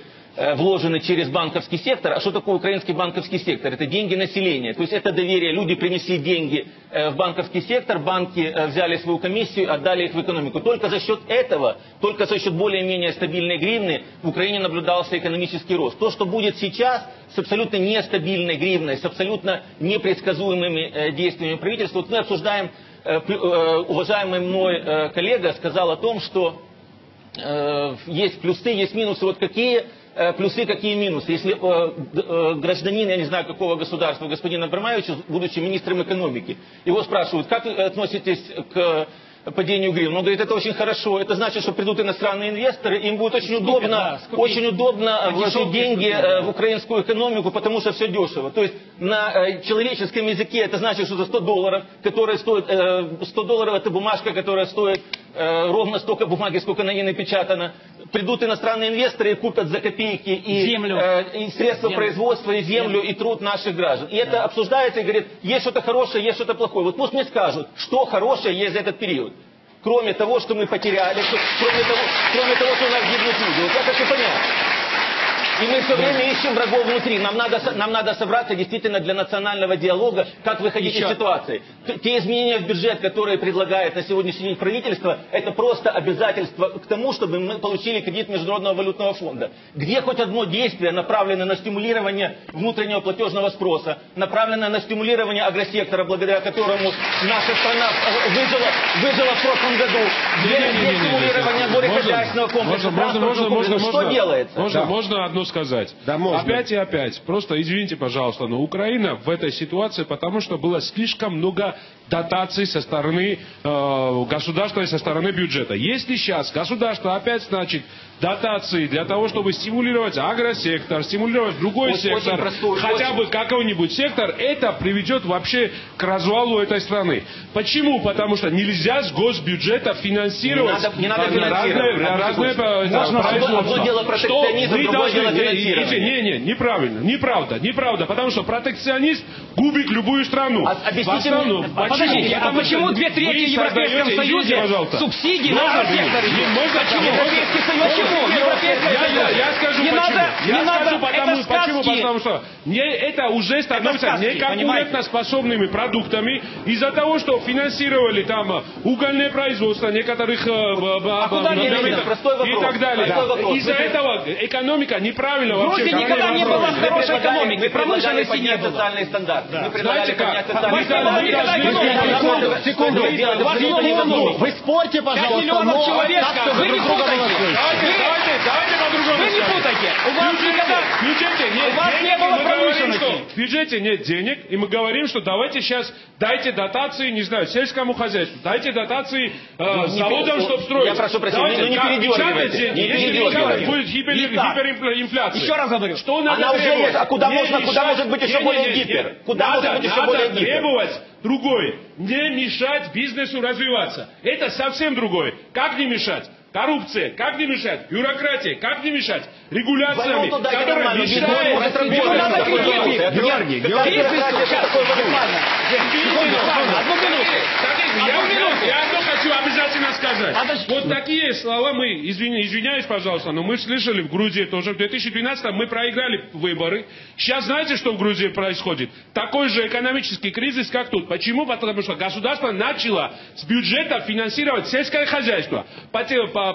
вложены через банковский сектор. А что такое украинский банковский сектор? Это деньги населения. То есть это доверие. Люди принесли деньги в банковский сектор, банки взяли свою комиссию, отдали их в экономику. Только за счет этого, только за счет более-менее стабильной гривны в Украине наблюдался экономический рост. То, что будет сейчас с абсолютно нестабильной гривной, с абсолютно непредсказуемыми действиями правительства. Вот мы обсуждаем, уважаемый мной коллега сказал о том, что есть плюсы, есть минусы. Вот какие... Плюсы, какие минусы? Если гражданин, я не знаю какого государства, господин Абрамович, будучи министром экономики, его спрашивают, как вы относитесь к падению гривны? Он говорит, это очень хорошо, это значит, что придут иностранные инвесторы, им будет очень удобно вложить деньги в украинскую экономику, потому что все дешево. То есть на человеческом языке это значит, что за $100, которые стоят, $100 это бумажка, которая стоит ровно столько бумаги, сколько на ней напечатано. Придут иностранные инвесторы и купят за копейки и средства производства, и землю, и труд наших граждан. И это обсуждается и говорит, есть что-то хорошее, есть что-то плохое. Вот пусть мне скажут, что хорошее есть за этот период. Кроме того, что мы потеряли, кроме того, что у нас гибнут люди. Вот я хочу понять. И мы все время ищем врагов внутри. Нам надо собраться действительно для национального диалога, как выходить из ситуации. Те изменения в бюджет, которые предлагает на сегодняшний день правительство, это просто обязательство к тому, чтобы мы получили кредит Международного валютного фонда. Где хоть одно действие, направленное на стимулирование внутреннего платежного спроса, направленное на стимулирование агросектора, благодаря которому наша страна выжила в прошлом году, где стимулирование горехозяйственного комплекса, транспортного комплекса, что делается? Можно одну сказать. Да, опять и опять. Просто извините, пожалуйста, но Украина в этой ситуации, потому что было слишком много дотаций со стороны государства и со стороны бюджета. Если сейчас государство опять значит дотации для того, чтобы стимулировать агросектор, стимулировать другой сектор, хотя бы какой-нибудь сектор, это приведет вообще к развалу этой страны. Почему? Потому что нельзя с госбюджета финансировать разные производства. Что вы должны... Неправда, потому что протекционист губит любую страну. Почему 2/3 в Европейском Союзе субсидии на секторы? Я скажу почему, потому что это уже становится неконкурентоспособными продуктами из-за того, что финансировали там угольное производство некоторых и так далее. Из-за этого экономика неправильно вообще. Грузия никогда не была хорошей экономикой, промышленности не было. Социальные стандарты. Мы предлагали поднять социальные стандарты. секунду. Вы спорьте, пожалуйста. 5 миллионов человек. Вы не путайте. Давайте на другом. Вы не путайте. У вас никогда... У вас не было промышленности. В бюджете нет денег, и мы говорим, что давайте сейчас дайте дотации, не знаю, сельскому хозяйству, дайте дотации заводам, чтобы строить. Я прошу прощения, но не передергивайте. Не передергивайте. Будет гиперинфляция. Еще раз говорю. Что надо требовать? А куда может быть еще более гипер? Надо требовать другой. Не мешать бизнесу развиваться. Это совсем другое. Как не мешать? Коррупция, как не мешать? Бюрократия, как не мешать? Регуляциями, которая мешает. Георгий, я одно хочу обязательно сказать. Вот такие слова мы, извиняюсь, пожалуйста, но мы слышали в Грузии тоже. В 2012-м мы проиграли выборы. Сейчас знаете, что в Грузии происходит? Такой же экономический кризис, как тут. Почему? Потому что государство начало с бюджета финансировать сельское хозяйство.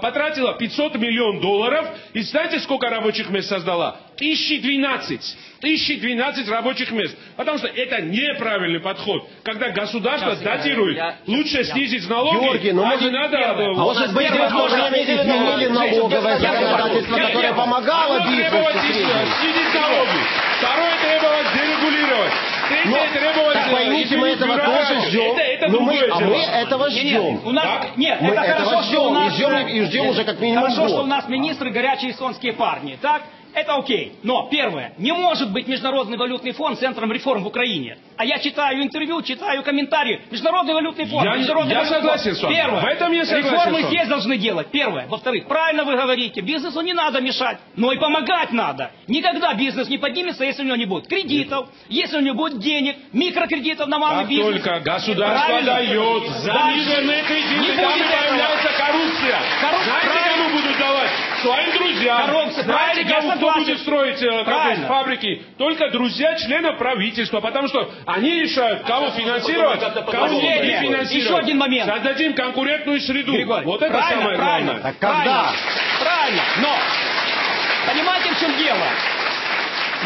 Потратила $500 миллионов. И знаете, сколько рабочих мест создала? 1012. 1012 рабочих мест. Потому что это неправильный подход. Когда государство датирует, лучше снизить налоги. Георгий, ну может, может быть, возможно, изменили налоговое законодательство, которое помогало бизнесу. Снизить налоги. Второе требовалось дерегулировать. Поймите, мы этого тоже ждем. Мы этого ждем. Мы этого ждем и ждем уже как минимум год. Хорошо, что у нас министры горячие эстонские парни, так? Это окей. Но, первое, не может быть Международный валютный фонд центром реформ в Украине. А я читаю интервью, читаю комментарии. Международный валютный фонд. Я согласен с вами. Первое, в этом я согласен. Реформы здесь должны делать. Первое. Во-вторых, правильно вы говорите, бизнесу не надо мешать, но и помогать надо. Никогда бизнес не поднимется, если у него не будет кредитов, если у него будет денег, микрокредитов на малый бизнес. Только государство дает заниженные кредиты, там появляется коррупция. Знаете, кому будут давать? Своим друзьям. Знаете, кто будет строить фабрики? Только друзья членов правительства, потому что они решают, кого финансировать, кого не финансировать. Еще один момент. Создадим конкурентную среду. Вот это самое главное. Так когда? Правильно, но понимаете, в чем дело?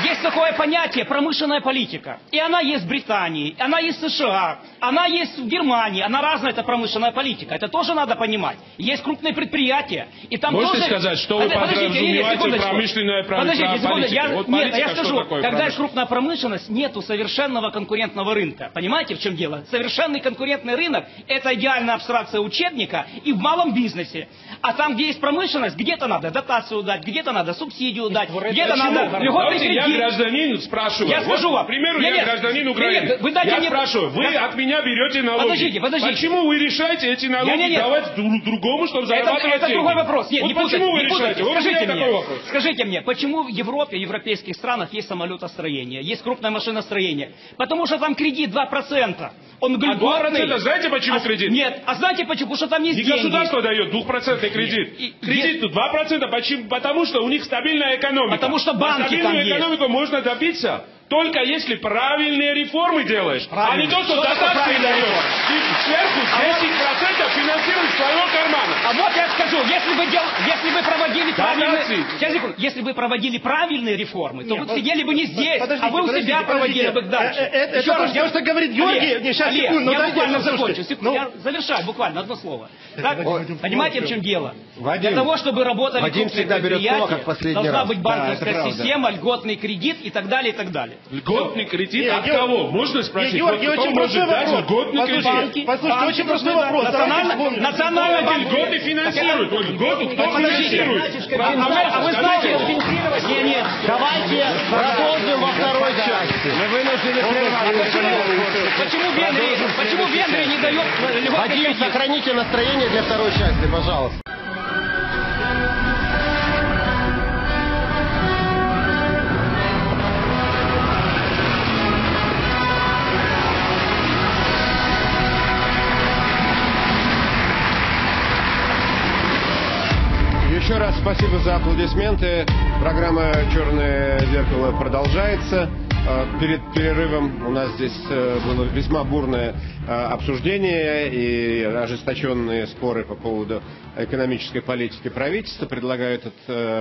Есть такое понятие промышленная политика. И она есть в Британии, она есть в США, она есть в Германии. Она разная, это промышленная политика. Это тоже надо понимать. Есть крупные предприятия. И там можете тоже... сказать, что вы подразумеваете промышленная политика? Я... Вот политика? Нет, я скажу. Когда есть крупная промышленность, нету совершенного конкурентного рынка. Понимаете, в чем дело? Совершенный конкурентный рынок – это идеальная абстракция учебника и в малом бизнесе. А там, где есть промышленность, где-то надо дотацию дать, где-то надо субсидию дать, где-то надо льготный кредит. Я гражданин спрашиваю. Я скажу вам. Вот, к примеру, я гражданин Украины. Я спрашиваю, вы от меня берете налоги. Подождите. Почему вы решаете эти налоги давать другому, чтобы зарабатывать деньги? Это другой вопрос. Нет, вот не почему путайте, вы решаете? Скажите мне, почему в Европе, в европейских странах есть самолетостроение, есть крупное машиностроение? Потому что там кредит 2%. Он льготный. 2%? Знаете, почему кредит? Нет. А знаете почему? Потому что там есть деньги. Не государство дает 2% кредит. Кредит 2%. Почему? Потому что у них стабильная экономика. Потому что банки там есть. Можно добиться только если правильные реформы делаешь, а не то, что дотации даешь. И сверху 10% финансируешь своего кармана. А вот я скажу, если бы проводили правильные реформы, то вы сидели бы не здесь, а вы у себя проводили бы дальше. Еще раз, я что говорит Георгий, сейчас секунду, я буквально закончу. Я завершаю буквально одно слово. Понимаете, в чем дело? Для того, чтобы работали крупные предприятия, должна быть банковская система, льготный кредит и так далее, и так далее. Льготный кредит от кого? Можно спросить? Георгий, очень простой вопрос. Льготный кредит. Послушайте, очень простой вопрос. Национальный банк льготы финансирует. Льготу кто финансирует? А вы знаете, компенсировать? Нет. Давайте продолжим во второй части. Мы вынуждены прервать. Почему Венгрия не дает льготный кредит? Вадим, сохраните настроение для второй части, пожалуйста. Еще раз спасибо за аплодисменты. Программа «Черное зеркало» продолжается. Перед перерывом у нас здесь было весьма бурное обсуждение и ожесточенные споры по поводу экономической политики правительства. Предлагаю этот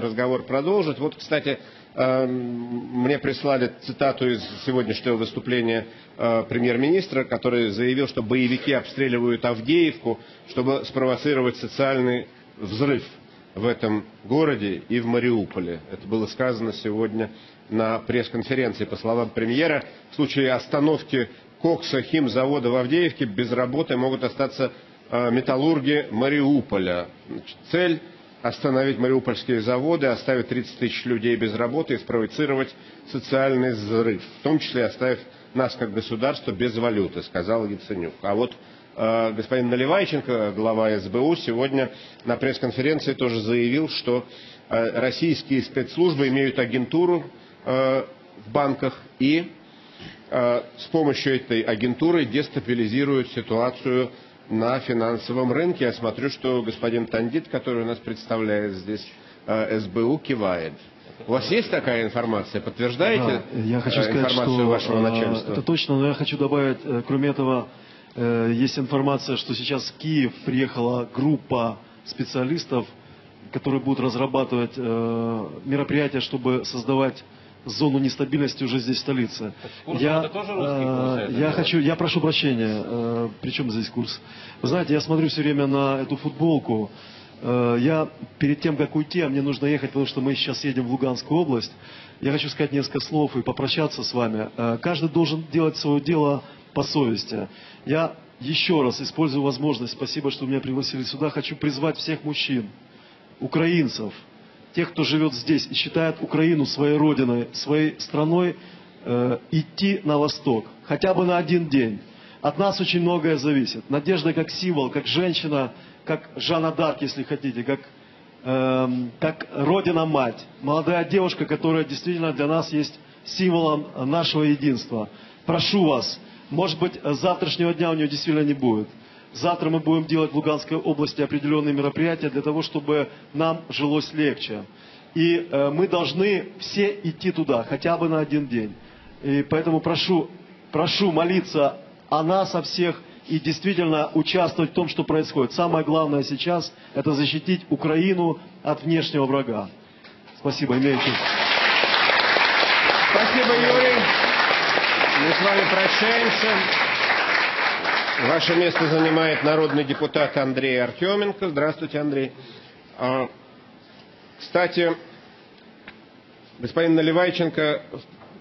разговор продолжить. Вот, кстати, мне прислали цитату из сегодняшнего выступления премьер-министра, который заявил, что боевики обстреливают Авдеевку, чтобы спровоцировать социальный взрыв в этом городе и в Мариуполе. Это было сказано сегодня на пресс-конференции. По словам премьера, в случае остановки коксохимзавода в Авдеевке без работы могут остаться металлурги Мариуполя. Цель — остановить мариупольские заводы, оставить 30 тысяч людей без работы и спровоцировать социальный взрыв, в том числе оставив нас как государство без валюты, сказал Яценюк. А вот господин Наливайченко, глава СБУ, сегодня на пресс-конференции тоже заявил, что российские спецслужбы имеют агентуру в банках и с помощью этой агентуры дестабилизируют ситуацию на финансовом рынке. Я смотрю, что господин Тандит, который у нас представляет здесь СБУ, кивает. У вас есть такая информация? Подтверждаете информацию вашего начальства? Это точно, но я хочу добавить, кроме этого, есть информация, что сейчас в Киев приехала группа специалистов, которые будут разрабатывать мероприятия, чтобы создавать зону нестабильности уже здесь, в столице. Я прошу прощения, причем здесь курс? Вы знаете, я смотрю все время на эту футболку. Я перед тем, как уйти, а мне нужно ехать, потому что мы сейчас едем в Луганскую область, я хочу сказать несколько слов и попрощаться с вами. Каждый должен делать свое дело по совести. Я еще раз использую возможность, спасибо, что меня пригласили сюда, хочу призвать всех мужчин, украинцев, тех, кто живет здесь и считает Украину своей родиной, своей страной, идти на восток, хотя бы на один день. От нас очень многое зависит. Надежда как символ, как женщина, как Жанна д'Арк, если хотите, как родина-мать. Молодая девушка, которая действительно для нас есть символом нашего единства. Прошу вас, может быть, завтрашнего дня у нее действительно не будет. Завтра мы будем делать в Луганской области определенные мероприятия для того, чтобы нам жилось легче. И мы должны все идти туда, хотя бы на один день. И поэтому прошу молиться о нас, о всех, и действительно участвовать в том, что происходит. Самое главное сейчас – это защитить Украину от внешнего врага. Спасибо, имеете. Спасибо, Юрий. Мы с вами прощаемся. Ваше место занимает народный депутат Андрей Артеменко. Здравствуйте, Андрей. Кстати, господин Наливайченко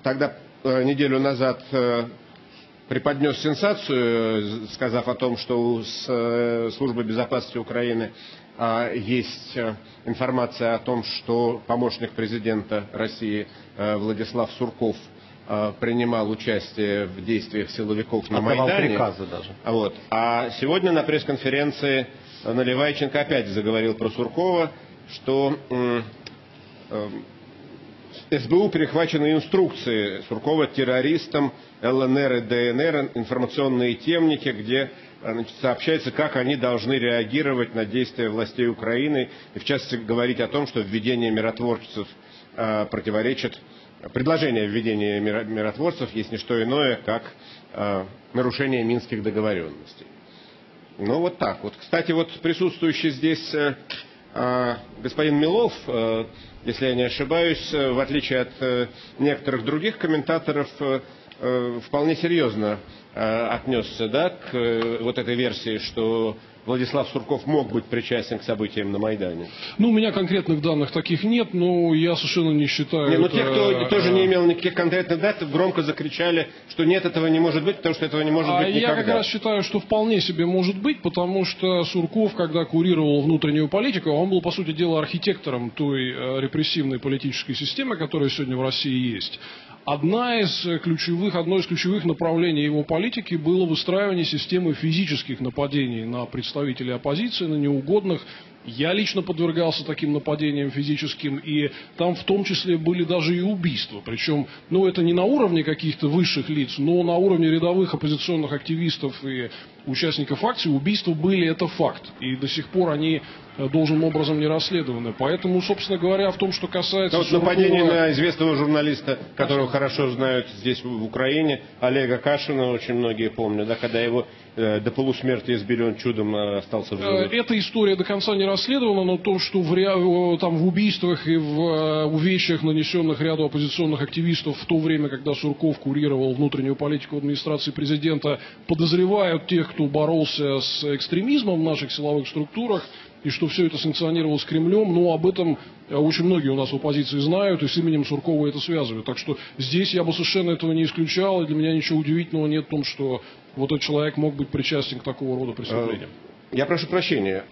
тогда неделю назад преподнес сенсацию, сказав о том, что у Службы безопасности Украины есть информация о том, что помощник президента России Владислав Сурков принимал участие в действиях силовиков на Майдане. Приказы даже. Вот. А сегодня на пресс-конференции Наливайченко опять заговорил про Суркова, что СБУ перехвачены инструкции Суркова террористам ЛНР и ДНР, информационные темники, где сообщается, как они должны реагировать на действия властей Украины, и в частности говорить о том, что введение миротворцев противоречит предложение введения миротворцев есть не что иное, как нарушение минских договоренностей. Ну, вот так вот. Кстати, вот присутствующий здесь господин Милов, если я не ошибаюсь, в отличие от некоторых других комментаторов, вполне серьезно отнесся, да, к вот этой версии, что Владислав Сурков мог быть причастен к событиям на Майдане. Ну, у меня конкретных данных таких нет, но я совершенно не считаю... Не, ну, те, кто тоже не имел никаких конкретных дат, громко закричали, что нет, этого не может быть, потому что этого не может быть никогда. Я как раз считаю, что вполне себе может быть, потому что Сурков, когда курировал внутреннюю политику, он был, по сути дела, архитектором той репрессивной политической системы, которая сегодня в России есть. Одно из ключевых направлений его политики было выстраивание системы физических нападений на представителей оппозиции, на неугодных, Я лично подвергался таким нападениям физическим, и там в том числе были даже и убийства. Причем, ну, это не на уровне каких-то высших лиц, но на уровне рядовых оппозиционных активистов и участников акции убийства были, это факт. И до сих пор они должным образом не расследованы. Поэтому, собственно говоря, в том, что касается... Вот нападение на известного журналиста, которого хорошо знают здесь, в Украине, Олега Кашина, очень многие помнят, да, когда его... до полусмерти избили, он чудом остался в живых. Эта история до конца не расследована, но то, что там в убийствах и в увечьях, нанесенных ряду оппозиционных активистов в то время, когда Сурков курировал внутреннюю политику администрации президента, подозревают тех, кто боролся с экстремизмом в наших силовых структурах, и что все это санкционировалось Кремлем, но об этом очень многие у нас в оппозиции знают, и с именем Суркова это связывают. Так что здесь я бы совершенно этого не исключал, и для меня ничего удивительного нет в том, что вот этот человек мог быть причастен к такого рода преступлениям. Я прошу прощения.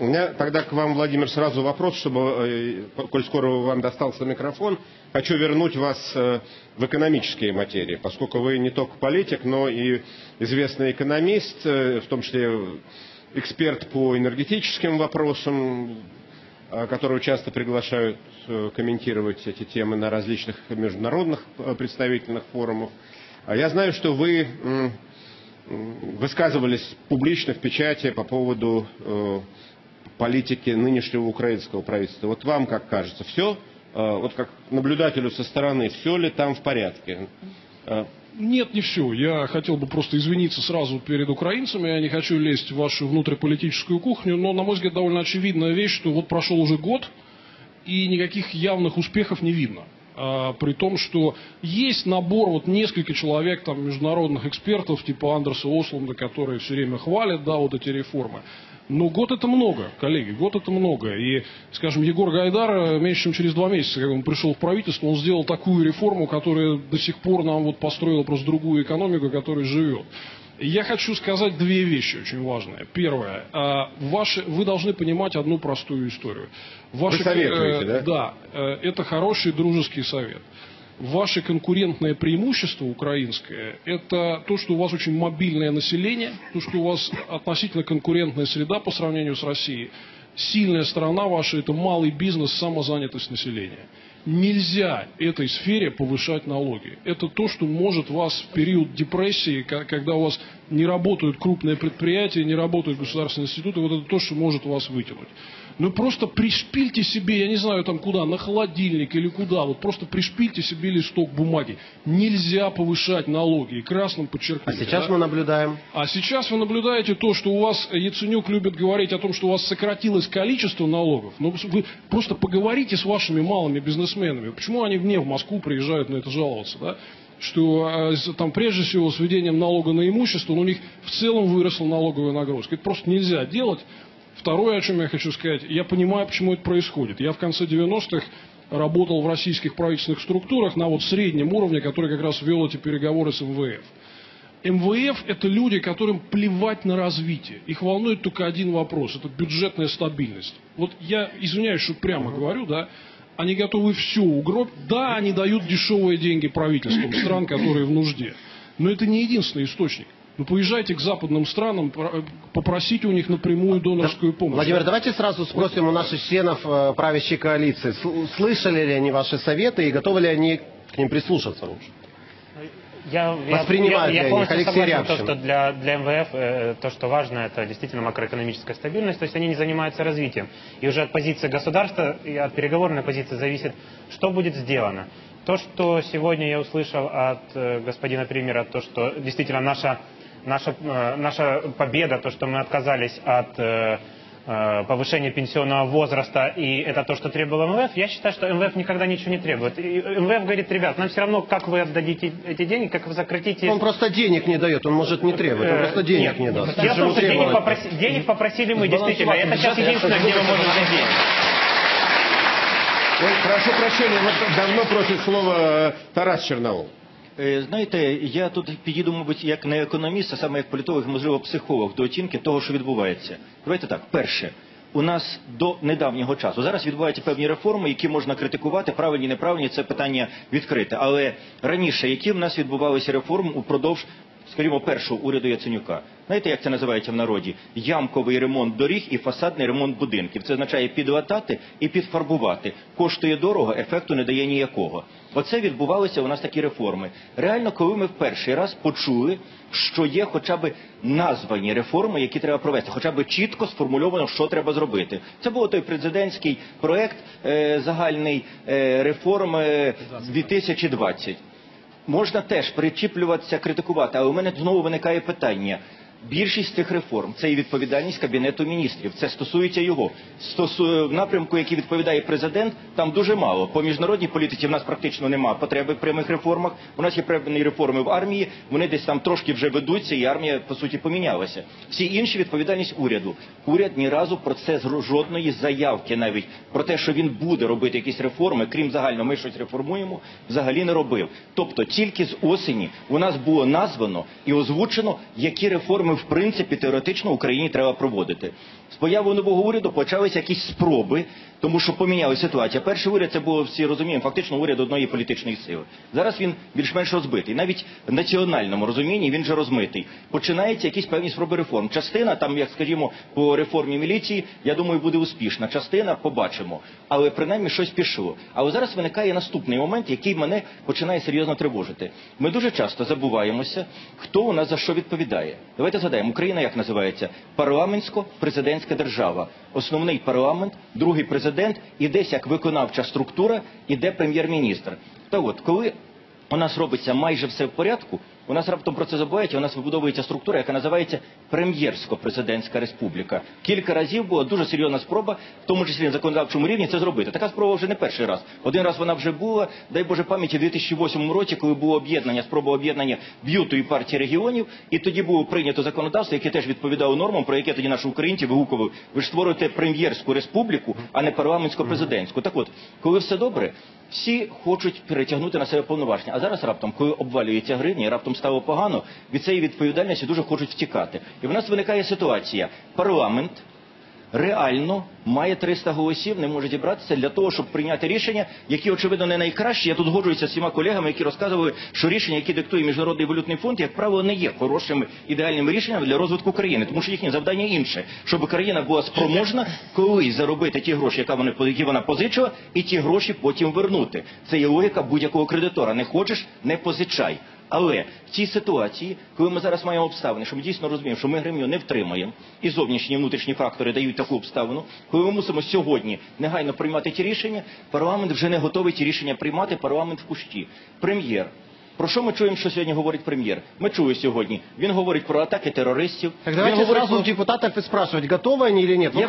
У меня тогда к вам, Владимир, сразу вопрос, чтобы, коль скоро вам достался микрофон, хочу вернуть вас в экономические материи, поскольку вы не только политик, но и известный экономист, в том числе эксперт по энергетическим вопросам, которого часто приглашают комментировать эти темы на различных международных представительных форумах. Я знаю, что вы высказывались публично в печати по поводу политики нынешнего украинского правительства. Вот вам как кажется, все, вот как наблюдателю со стороны, все ли там в порядке? Нет, не все. Я хотел бы просто извиниться сразу перед украинцами. Я не хочу лезть в вашу внутриполитическую кухню, но, на мой взгляд, довольно очевидная вещь, что вот прошел уже год, и никаких явных успехов не видно. При том, что есть набор, вот несколько человек, там, международных экспертов, типа Андерса Ослунда, которые все время хвалят, да, вот эти реформы. Но год это много, коллеги, год это много. И, скажем, Егор Гайдар меньше, чем через 2 месяца, когда он пришел в правительство, он сделал такую реформу, которая до сих пор нам вот построила просто другую экономику, которая живет. Я хочу сказать 2 вещи очень важные. Первое. Вы должны понимать одну простую историю. Вы советуете, да? Да. Это хороший дружеский совет. Ваше конкурентное преимущество украинское – это то, что у вас очень мобильное население, то, что у вас относительно конкурентная среда по сравнению с Россией. Сильная сторона ваша – это малый бизнес, самозанятость населения. Нельзя этой сфере повышать налоги. Это то, что может вас в период депрессии, когда у вас не работают крупные предприятия, не работают государственные институты, вот это то, что может вас вытянуть. Ну просто пришпильте себе, я не знаю там куда, на холодильник или куда, вот просто пришпильте себе листок бумаги. Нельзя повышать налоги, и красным подчеркните. А сейчас мы наблюдаем? А сейчас вы наблюдаете то, что у вас, Яценюк любит говорить о том, что у вас сократилось количество налогов. Но вы просто поговорите с вашими малыми бизнесменами. Почему они в Москву приезжают на это жаловаться, да? Что там прежде всего с введением налога на имущество, но у них в целом выросла налоговая нагрузка. Это просто нельзя делать. Второе, о чем я хочу сказать, я понимаю, почему это происходит. Я в конце 90-х работал в российских правительственных структурах на вот среднем уровне, который как раз вел эти переговоры с МВФ. МВФ – это люди, которым плевать на развитие. Их волнует только один вопрос – это бюджетная стабильность. Вот я извиняюсь, что прямо говорю, да, они готовы все угробить. Да, они дают дешевые деньги правительствам стран, которые в нужде. Но это не единственный источник. Ну, поезжайте к западным странам, попросите у них напрямую донорскую помощь. Владимир, давайте сразу спросим у наших членов правящей коалиции, слышали ли они ваши советы и готовы ли они к ним прислушаться лучше? Я полностью согласен, что для МВФ то, что важно, это действительно макроэкономическая стабильность, то есть они не занимаются развитием. И уже от позиции государства и от переговорной позиции зависит, что будет сделано. То, что сегодня я услышал от господина премьера, то, что действительно наша победа, то, что мы отказались от повышения пенсионного возраста, и это то, что требовал МВФ, я считаю, что МВФ никогда ничего не требует. И МВФ говорит, ребят, нам все равно, как вы отдадите эти деньги, как вы сократите... Он просто денег не дает, он может не требовать, он просто денег не даст. Я думаю, что денег попросили мы, действительно. Это сейчас единственное, где вы можете денег. Ой, прошу прощения, вот давно просит слова Тарас Черновол. Знаєте, я тут підійду, мабуть, як не економіст, а саме як політолог, можливо, психолог до оцінки того, що відбувається. Давайте так, перше, у нас до недавнього часу, зараз відбуваються певні реформи, які можна критикувати, правильні, неправильні, це питання відкрите. Але раніше, які в нас відбувалися реформи упродовж, скажімо, першого уряду Яценюка? Знаєте, як це називається в народі? Ямковий ремонт доріг і фасадний ремонт будинків. Це означає підлатати і підфарбувати. Коштує дорого, ефекту не дає ніякого. Оце відбувалися у нас такі реформи. Реально, коли ми в перший раз почули, що є хоча б названі реформи, які треба провести, хоча б чітко сформульовано, що треба зробити. Це був той президентський проект загальний реформ 2020. Можна теж причіплюватися, критикувати, але у мене знову виникає питання. Більшість цих реформ – це і відповідальність Кабінету міністрів, це стосується його. В напрямку, який відповідає президент, там дуже мало. По міжнародній політиці в нас практично немає потреби в прямих реформах. У нас є певні реформи в армії, вони десь там трошки вже ведуться, і армія, по суті, помінялася. Всі інші – відповідальність уряду. Уряд ні разу про це жодної заявки навіть, про те, що він буде робити якісь реформи, крім загально ми щось реформуємо, взагалі не робив. Тобто тільки з осені у нас було названо і озвучено, які реформи в принципі теоретично в Україні треба проводити. З появою нового уряду почалися якісь спроби, тому що помінялася ситуація. Перший уряд, це було, всі розуміємо, фактично уряд одної політичної сили. Зараз він більш-менш розбитий. Навіть в національному розумінні він вже розмитий. Починаються якісь певні спроби реформ. Частина, там, як скажімо, по реформі міліції, я думаю, буде успішна. Частина побачимо. Але принаймні щось пішло. Але зараз виникає наступний момент, який мене починає серйозно тривожити. Ми дуже часто забуваємося, хто у нас за що відповідає. Давайте згадаємо, Україна як називається? Парламентсько-президентська держава. Основний парламент, другий президент, і десь як виконавча структура, іде прем'єр-міністр. Та от, коли у нас робиться майже все в порядку, у нас раптом про це забувають, і у нас вибудовується структура, яка називається прем'єрсько-президентська республіка. Кілька разів була дуже серйозна спроба, в тому числі на законодавчому рівні, це зробити. Така спроба вже не перший раз. Один раз вона вже була, дай Боже пам'яті, в 2008 році, коли було об'єднання, спроба об'єднання б'ютої партії регіонів, і тоді було прийнято законодавство, яке теж відповідало нормам, про яке тоді наші українці вигукували. Ви ж створюєте прем'єрську республіку, а не парламентсько-президентську. Так от, коли все добре, всі хочуть перетягнути на себе повноваження. А зараз раптом, коли обвалюється гривня, раптом стало погано, від цієї відповідальності дуже хочуть втікати. І в нас виникає ситуація. Парламент реально має 300 голосів, не може зібратися для того, щоб прийняти рішення, які, очевидно, не найкращі. Я тут згоджуюся з всіма колегами, які розказували, що рішення, які диктує Міжнародний валютний фонд, як правило, не є хорошими, ідеальними рішеннями для розвитку країни. Тому що їхнє завдання інше. Щоб країна була спроможна колись заробити ті гроші, які вона позичила, і ті гроші потім вернути. Це є логіка будь-якого кредитора. Не хочеш – не позичай. Але в цій ситуації, коли ми зараз маємо обставини, що ми дійсно розуміємо, що ми гривню не втримаємо, і зовнішні, і внутрішні фактори дають таку обставину, коли ми мусимо сьогодні негайно приймати ті рішення, парламент вже не готовий ті рішення приймати, парламент в кущі. Прем'єр. Про що ми чуємо, що сьогодні говорить прем'єр? Ми чули сьогодні. Він говорить про атаки терористів. Так давайте сразу у депутатів спрашивати, готові вони чи ні. Я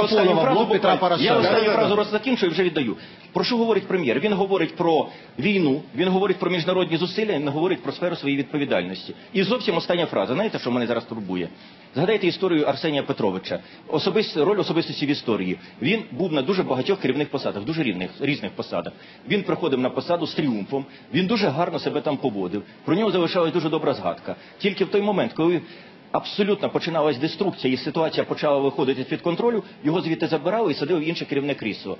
останню фразу роззакінчу і вже віддаю. Про що говорить прем'єр? Він говорить про війну, він говорить про міжнародні зусилля, він говорить про сферу своєї відповідальності. І зовсім остання фраза. Знаєте, що мене зараз турбує? Згадайте історію Арсенія Петровича. Роль особистості в історії. Він був на дуже багатьох керівних посадах, дуже різних посадах. Він приходив на посаду з тріумфом, він дуже гарно себе там поводив. Про нього залишалась дуже добра згадка. Тільки в той момент, коли абсолютно починалась деструкція і ситуація почала виходити з-під контролю, його звідти забирали і садили в інше керівне крісло.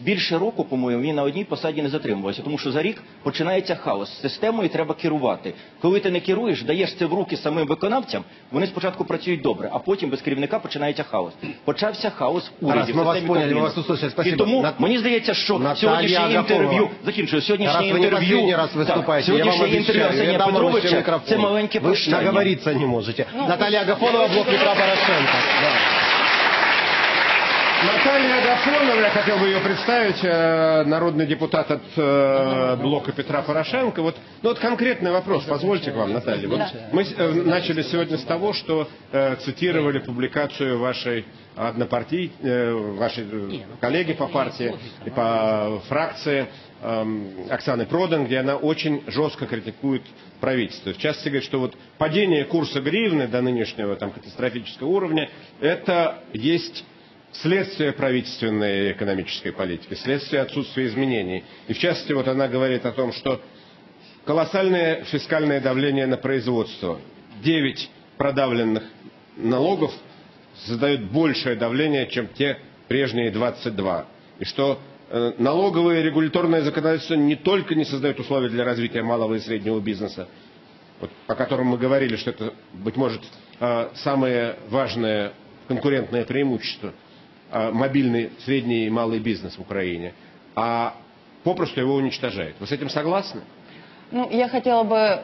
Більше року, по-моєму, він на одній посаді не затримувався, тому що за рік починається хаос. Системою треба керувати. Коли ти не керуєш, даєш це в руки самим виконавцям, вони спочатку працюють добре, а потім без керівника починається хаос. Почався хаос в уряді. Ми вас поняли, ми вас услышали, спасибо. І тому, мені здається, що сьогоднішнє інтерв'ю, закінчую, сьогоднішнє інтерв'ю Арсенія Петровича, це маленьке прощання. Ви наговоритися не можете. Наталія Агафонова, блок Петра Порошенка. Наталья Агафонова, я хотел бы ее представить, народный депутат от блока Петра Порошенко. Вот конкретный вопрос, позвольте к вам, Наталья. Вот мы начали сегодня с того, что цитировали публикацию вашей однопартии, вашей коллеги по партии и по фракции Оксаны Продан, где она очень жестко критикует правительство. В частности, говорит, что вот падение курса гривны до нынешнего там катастрофического уровня, это есть следствие правительственной экономической политики, следствие отсутствия изменений. И в частности, вот она говорит о том, что колоссальное фискальное давление на производство, 9 продавленных налогов задают большее давление, чем те прежние 22. И что налоговое и регуляторное законодательство не только не создает условий для развития малого и среднего бизнеса, вот, о котором мы говорили, что это, быть может, самое важное конкурентное преимущество – мобильный, средний и малый бизнес в Украине, а попросту его уничтожает. Вы с этим согласны? Ну, я хотела бы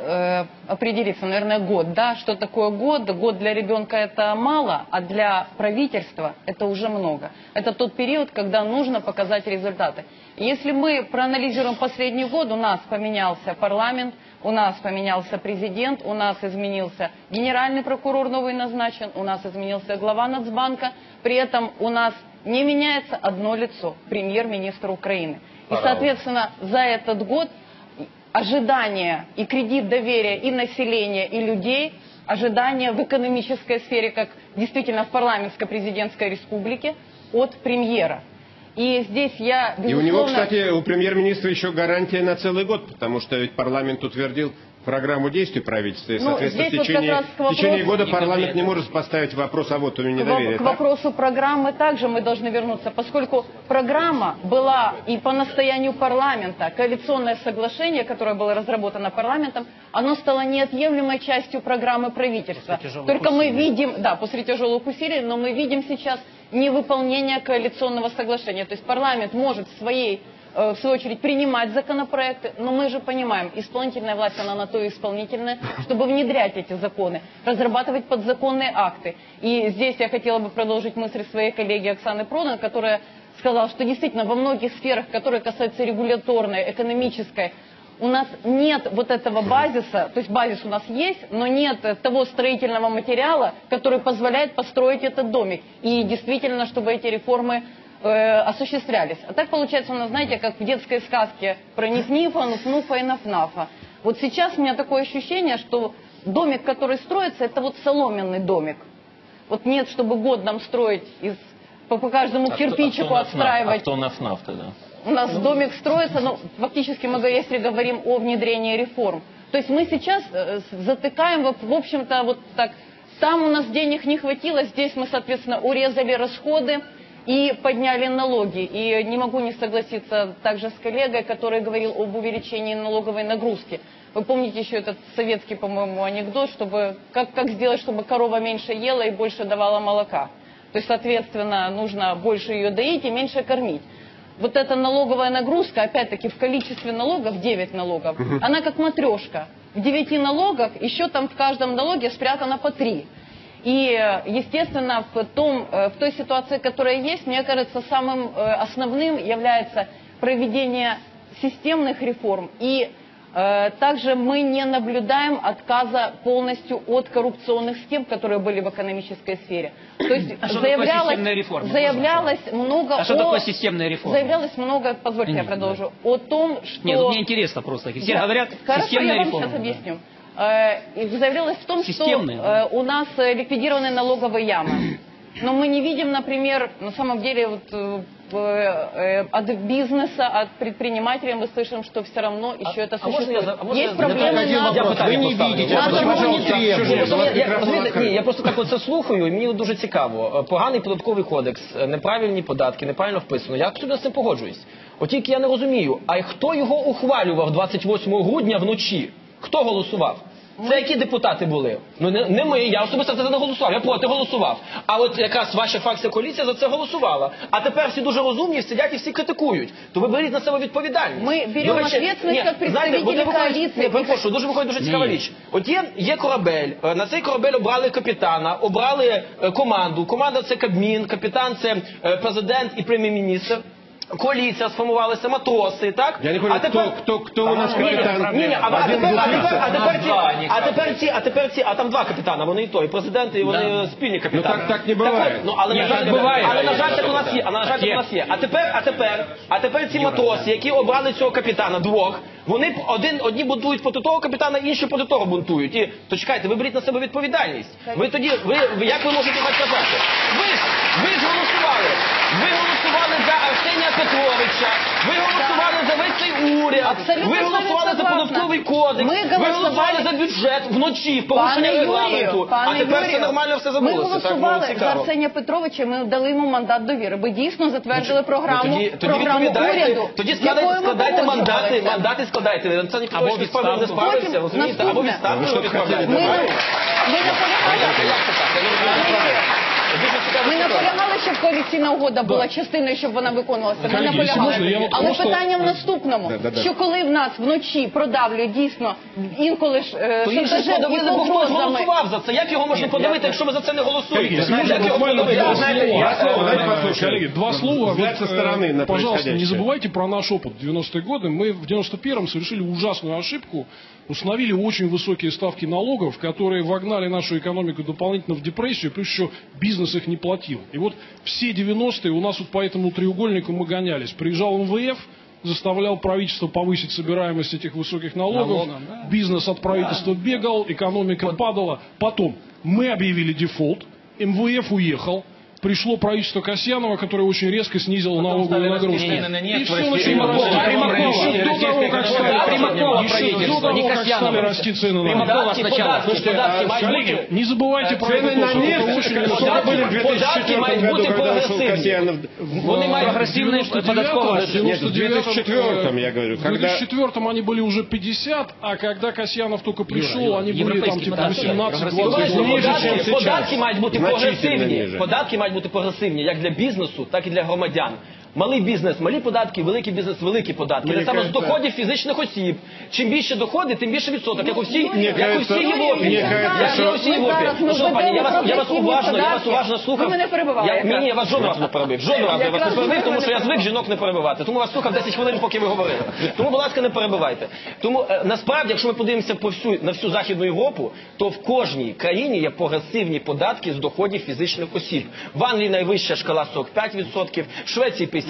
определиться, наверное, год, да, что такое год. Год для ребенка это мало, а для правительства это уже много. Это тот период, когда нужно показать результаты. Если мы проанализируем последний год, у нас поменялся парламент, у нас поменялся президент, у нас изменился генеральный прокурор новый назначен, у нас изменился глава Нацбанка, при этом у нас не меняется одно лицо, премьер-министр Украины. И, соответственно, за этот год ожидания и кредит доверия и населения, и людей, ожидания в экономической сфере, как действительно в парламентско-президентской республике, от премьера. И здесь я, безусловно... И у него, кстати, у премьер-министра еще гарантия на целый год, потому что ведь парламент утвердил программу действий правительства, и, соответственно, в течение года парламент не может поставить вопрос о вотуме недоверия. К вопросу программы также мы должны вернуться, поскольку программа была и по настоянию парламента, коалиционное соглашение, которое было разработано парламентом, оно стало неотъемлемой частью программы правительства. Только мы видим, да, после тяжелых усилий, но мы видим сейчас невыполнение коалиционного соглашения. То есть парламент может в свою очередь принимать законопроекты, но мы же понимаем, исполнительная власть, она на то и исполнительная, чтобы внедрять эти законы, разрабатывать подзаконные акты. И здесь я хотела бы продолжить мысль своей коллеги Оксаны Продан, которая сказала, что действительно во многих сферах, которые касаются регуляторной, экономической, у нас нет вот этого базиса, то есть базис у нас есть, но нет того строительного материала, который позволяет построить этот домик. И действительно, чтобы эти реформы осуществлялись. А так получается у нас, знаете, как в детской сказке про Ниснифа, Нуснуфа и Нафнафа. Вот сейчас у меня такое ощущение, что домик, который строится, это вот соломенный домик. Вот нет, чтобы год нам строить, по каждому кирпичику отстраивать. А Нафнаф-то, да. У нас домик строится, но фактически мы, если говорим о внедрении реформ. То есть мы сейчас затыкаем, в общем-то, вот так. Там у нас денег не хватило, здесь мы, соответственно, урезали расходы и подняли налоги. И не могу не согласиться также с коллегой, который говорил об увеличении налоговой нагрузки. Вы помните еще этот советский, по-моему, анекдот, чтобы как сделать, чтобы корова меньше ела и больше давала молока. То есть, соответственно, нужно больше ее доить и меньше кормить. Вот эта налоговая нагрузка, опять-таки, в количестве налогов, 9 налогов, она как матрешка. В 9 налогах, еще там в каждом налоге спрятано по 3. И, естественно, в той ситуации, которая есть, мне кажется, самым основным является проведение системных реформ. И также мы не наблюдаем отказа полностью от коррупционных схем, которые были в экономической сфере. То есть заявлялось много, позвольте я продолжу, о том, что... Нет, мне интересно просто, все говорят, системная реформа. Хорошо, я вам сейчас объясню. Заявлялось в том, что у нас ликвидированы налоговые ямы. Но мы не видим, например, на самом деле от бизнеса, от предпринимателей мы слышим, что все равно еще это существует. Есть проблемы на... Вы не видите, я просто так оце слухаю, і мені дуже цікаво. Поганий податковий кодекс, неправильні податки, неправильно вписано. Я абсолютно з цим погоджуюсь. От тільки я не розумію, а хто його ухвалював 28 грудня вночі? Хто голосував? Це які депутати були? Ну не ми, я особисто за це не голосував, я проти голосував. А от якраз ваша фракція коаліція за це голосувала. А тепер всі дуже розумні, сидять і всі критикують. То ви беріть на себе відповідальність. Ми беремо відповідальність як представники коаліції. Прошу, дуже цікава річ. От є корабель, на цей корабель обрали капітана, обрали команду. Команда – це Кабмін, капітан – це президент і прем'єр-міністр. Коаліція сформувалася, матроси, так? Я не розумію, хто у нас капітан? Ні, а тепер ці, а там два капітана, вони і то, і президенти, і вони спільні капітани. Ну так не буває. Але, на жаль, так у нас є, А тепер ці матроси, які обрали цього капітана, двох, вони одні бунтують проти того капітана, інші проти того бунтують. І, то чекайте, ви беріть на себе відповідальність. Ви тоді, як ви можете так казати? Ви ж голосували! Ви голосували за Арсенія Петровича, ви голосували за весь цей уряд, абсолютно ви голосували за податковий кодекс, ви голосували за бюджет вночі, в порушення регламенту, а тепер все нормально все забулося. Ми голосували за Арсенія Петровича, ми дали йому мандат довіри, ви дійсно затвердили програму уряду. Тоді складайте мандати, мандати складайте, це ніхто не спорив, не спорився, розумієте, або відставку, що відправляєте. Ми наполягаємо. Ми наполягали, щоб коаліційна угода була частиною, щоб вона виконувалася. Ми наполягали. Але питання в наступному, що коли в нас вночі продавлюють дійсно інколи шантажем і погрозами... Як його можна подавити, якщо ви за це не голосуєте? Коллеги, два слова. Пожалуйста, не забывайте про наш опыт. В 90-е годы мы в 91-м совершили ужасную ошибку. Установили очень высокие ставки налогов, которые вогнали нашу экономику дополнительно в депрессию, плюс еще бизнес их не платил. И вот все 90-е у нас вот по этому треугольнику мы гонялись. Приезжал МВФ, заставлял правительство повысить собираемость этих высоких налогов, бизнес от правительства бегал, экономика падала. Потом мы объявили дефолт, МВФ уехал. Пришло правительство Касьянова, которое очень резко снизило налоговую нагрузку. И все начало расти цены на нефть. Не забывайте про цены на нефть. Податки мають бути прогрессивные. Вони мають прогрессивные податковые. В 2004-м, я говорю. В 2004-м они были уже 50, а когда Касьянов только пришел, они были там типа 18-20. Податки мають бути прогрессивные. Податки мають бути прогресивні, як для бізнесу, так і для громадян. Малий бізнес – малі податки, великий бізнес – великі податки. Це саме з доходів фізичних осіб. Чим більше доходи, тим більше відсоток, як у всій Європі. Я вас уважно слухав. Ви мене перебивали. Ні, я вас жодного разу не перебив. Жодного разу я вас не перебив, тому що я звик жінок не перебивати. Тому вас слухав 10 хвилин, поки ви говорили. Тому, будь ласка, не перебивайте. Тому, насправді, якщо ми подивимося на всю Західну Європу, то в кожній країні є прогресивні податки з доходів фізичних осіб. В Англії найвища шкала 45%, в Швеції 54%,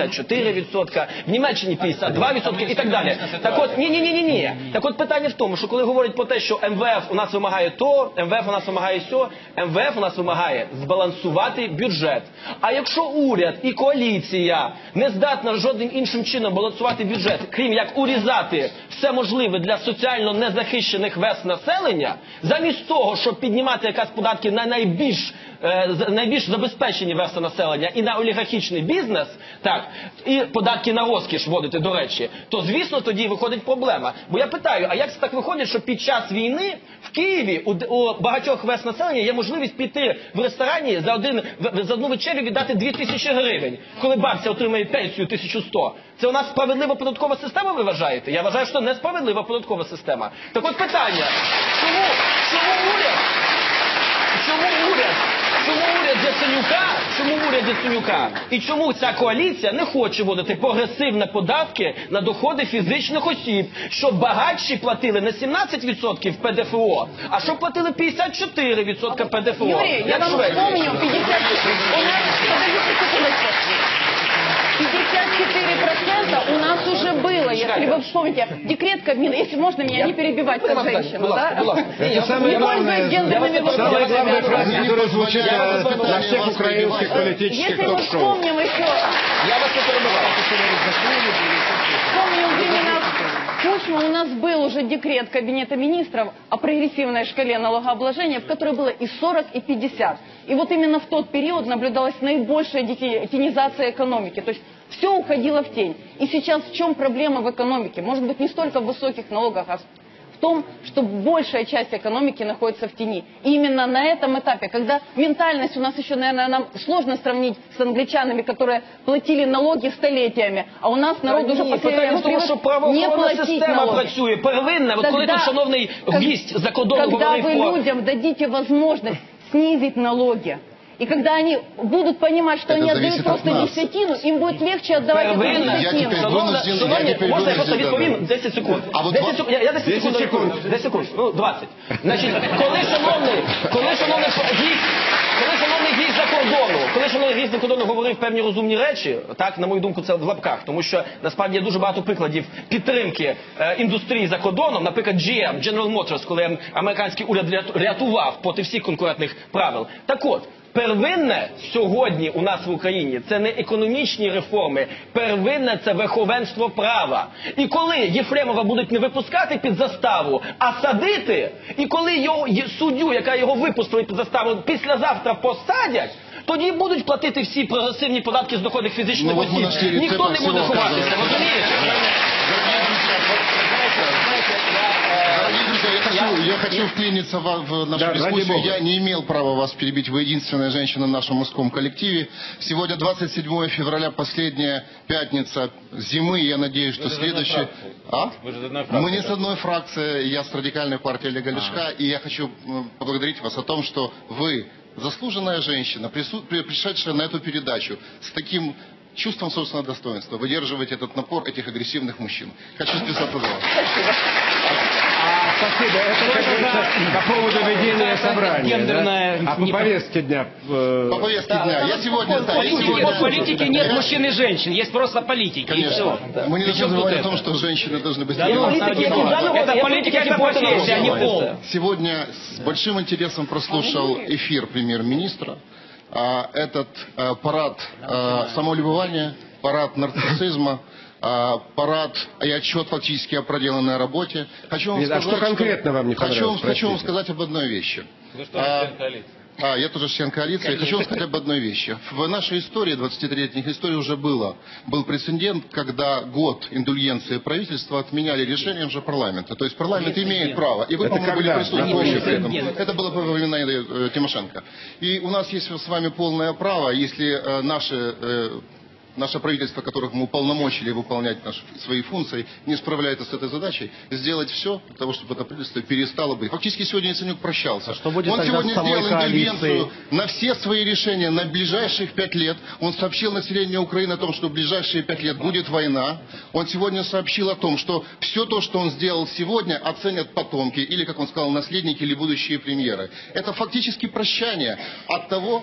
в Німеччині 52% і так далі. Так от, ні-ні-ні-ні. Так от питання в тому, що коли говорять про те, що МВФ у нас вимагає то, МВФ у нас вимагає сьо, МВФ у нас вимагає збалансувати бюджет. А якщо уряд і коаліція не здатна жодним іншим чином балансувати бюджет, крім як урізати все можливе для соціально незахищених верств населення, замість того, щоб піднімати якісь податки на найбільш забезпечені верстви населення і на олігархічний бізнес, так, і податки на розкіш вводити, до речі, то, звісно, тоді виходить проблема. Бо я питаю, а як це так виходить, що під час війни в Києві у багатьох верств населення є можливість піти в ресторані за одну вечерю віддати 2000 гривень, коли бабця отримає пенсію 1100. Це у нас справедлива податкова система, ви вважаєте? Я вважаю, що це несправедлива податкова система. Так от питання, чому уряд Яценюка і чому ця коаліція не хоче вводити прогресивні податки на доходи фізичних осіб, щоб багатші платили не 17% ПДФО, а щоб платили 54% ПДФО. Юрій, я вам вспомню, 54% у нас уже было, если вы вспомните. Декрет Кабмина, если можно меня не перебивать как женщину, да? Не пользуясь гендерными вопросами. Если мы вспомним еще... Я вас не перебиваю. Вспомним времена Кучма, у нас был уже декрет Кабинета министров о прогрессивной шкале налогообложения, в которой было и 40, и 50. И вот именно в тот период наблюдалась наибольшая тенизация экономики. То есть все уходило в тень. И сейчас в чем проблема в экономике? Может быть, не столько в высоких налогах, а в том, что большая часть экономики находится в тени. И именно на этом этапе, когда ментальность у нас еще, наверное, нам сложно сравнить с англичанами, которые платили налоги столетиями, а у нас народ уже потерял привычку не платить налоги. Когда вы людям дадите возможность снизить налоги, и когда они будут понимать, что они отдают просто десятину, им будет легче отдавать эту десятину. Можно я просто відповім? 10 секунд. Я 10 секунд. 10 секунд. Ну, 20. Значить, коли шановний гість за кордону говорив певні розумні речі, так, на мою думку, це в лапках, тому що, насправді, є дуже багато прикладів підтримки індустрії за кордоном, наприклад, GM, General Motors, коли американський уряд рятував проти всіх конкурентних правил. Так от, Первинне сьогодні у нас в Україні – це не економічні реформи, первинне – це верховенство права. І коли Єфремова будуть не випускати під заставу, а садити, і коли його, суддю, яка його випустила під заставу, післязавтра посадять, тоді будуть платити всі прогресивні податки з доходів фізичних осіб. Ніхто не буде ховатися, розумієте? Я хочу вклиниться в нашу дискуссию. Я не имел права вас перебить. Вы единственная женщина в нашем мужском коллективе. Сегодня 27 февраля, последняя пятница зимы. Я надеюсь, что следующая... Мы не с одной фракции. Я с радикальной партии Олега Ляшка. И я хочу поблагодарить вас о том, что вы, заслуженная женщина, пришедшая на эту передачу с таким чувством собственного достоинства, выдерживаете этот напор этих агрессивных мужчин. Хочу списаться за вас. Спасибо. Это по поводу ведения собрания. Да? А по повестке дня? По повестке дня. Я сегодня... В политике нет мужчин и женщин. Есть просто политики. Конечно. Мы не должны говорить о том, что женщины должны быть... Это политики, это профессия, а не пол. Сегодня с большим интересом прослушал эфир премьер-министра. Этот парад самолюбования, парад нарциссизма, парад и отчет фактически о проделанной работе. Хочу вам сказать, что конкретно вам не понравилось? Хочу вам сказать об одной вещи. Вы что, член коалиции? Я тоже член коалиции. Конечно. Я хочу вам сказать об одной вещи. В нашей истории, 23-летних истории, уже был прецедент, когда год индульгенции правительства отменяли решением же парламента. То есть парламент имеет право. И вы, по-моему, были присутствующие при этом. Это было во времена Тимошенко. И у нас есть с вами полное право, если наше правительство, которых мы уполномочили выполнять свои функции, не справляется с этой задачей, сделать все для того, чтобы это правительство перестало быть. Фактически сегодня Яценюк прощался. Он сегодня сделал индульгенцию на все свои решения на ближайших 5 лет. Он сообщил населению Украины о том, что в ближайшие 5 лет будет война. Он сегодня сообщил о том, что все то, что он сделал сегодня, оценят потомки, или, как он сказал, наследники или будущие премьеры. Это фактически прощание от того,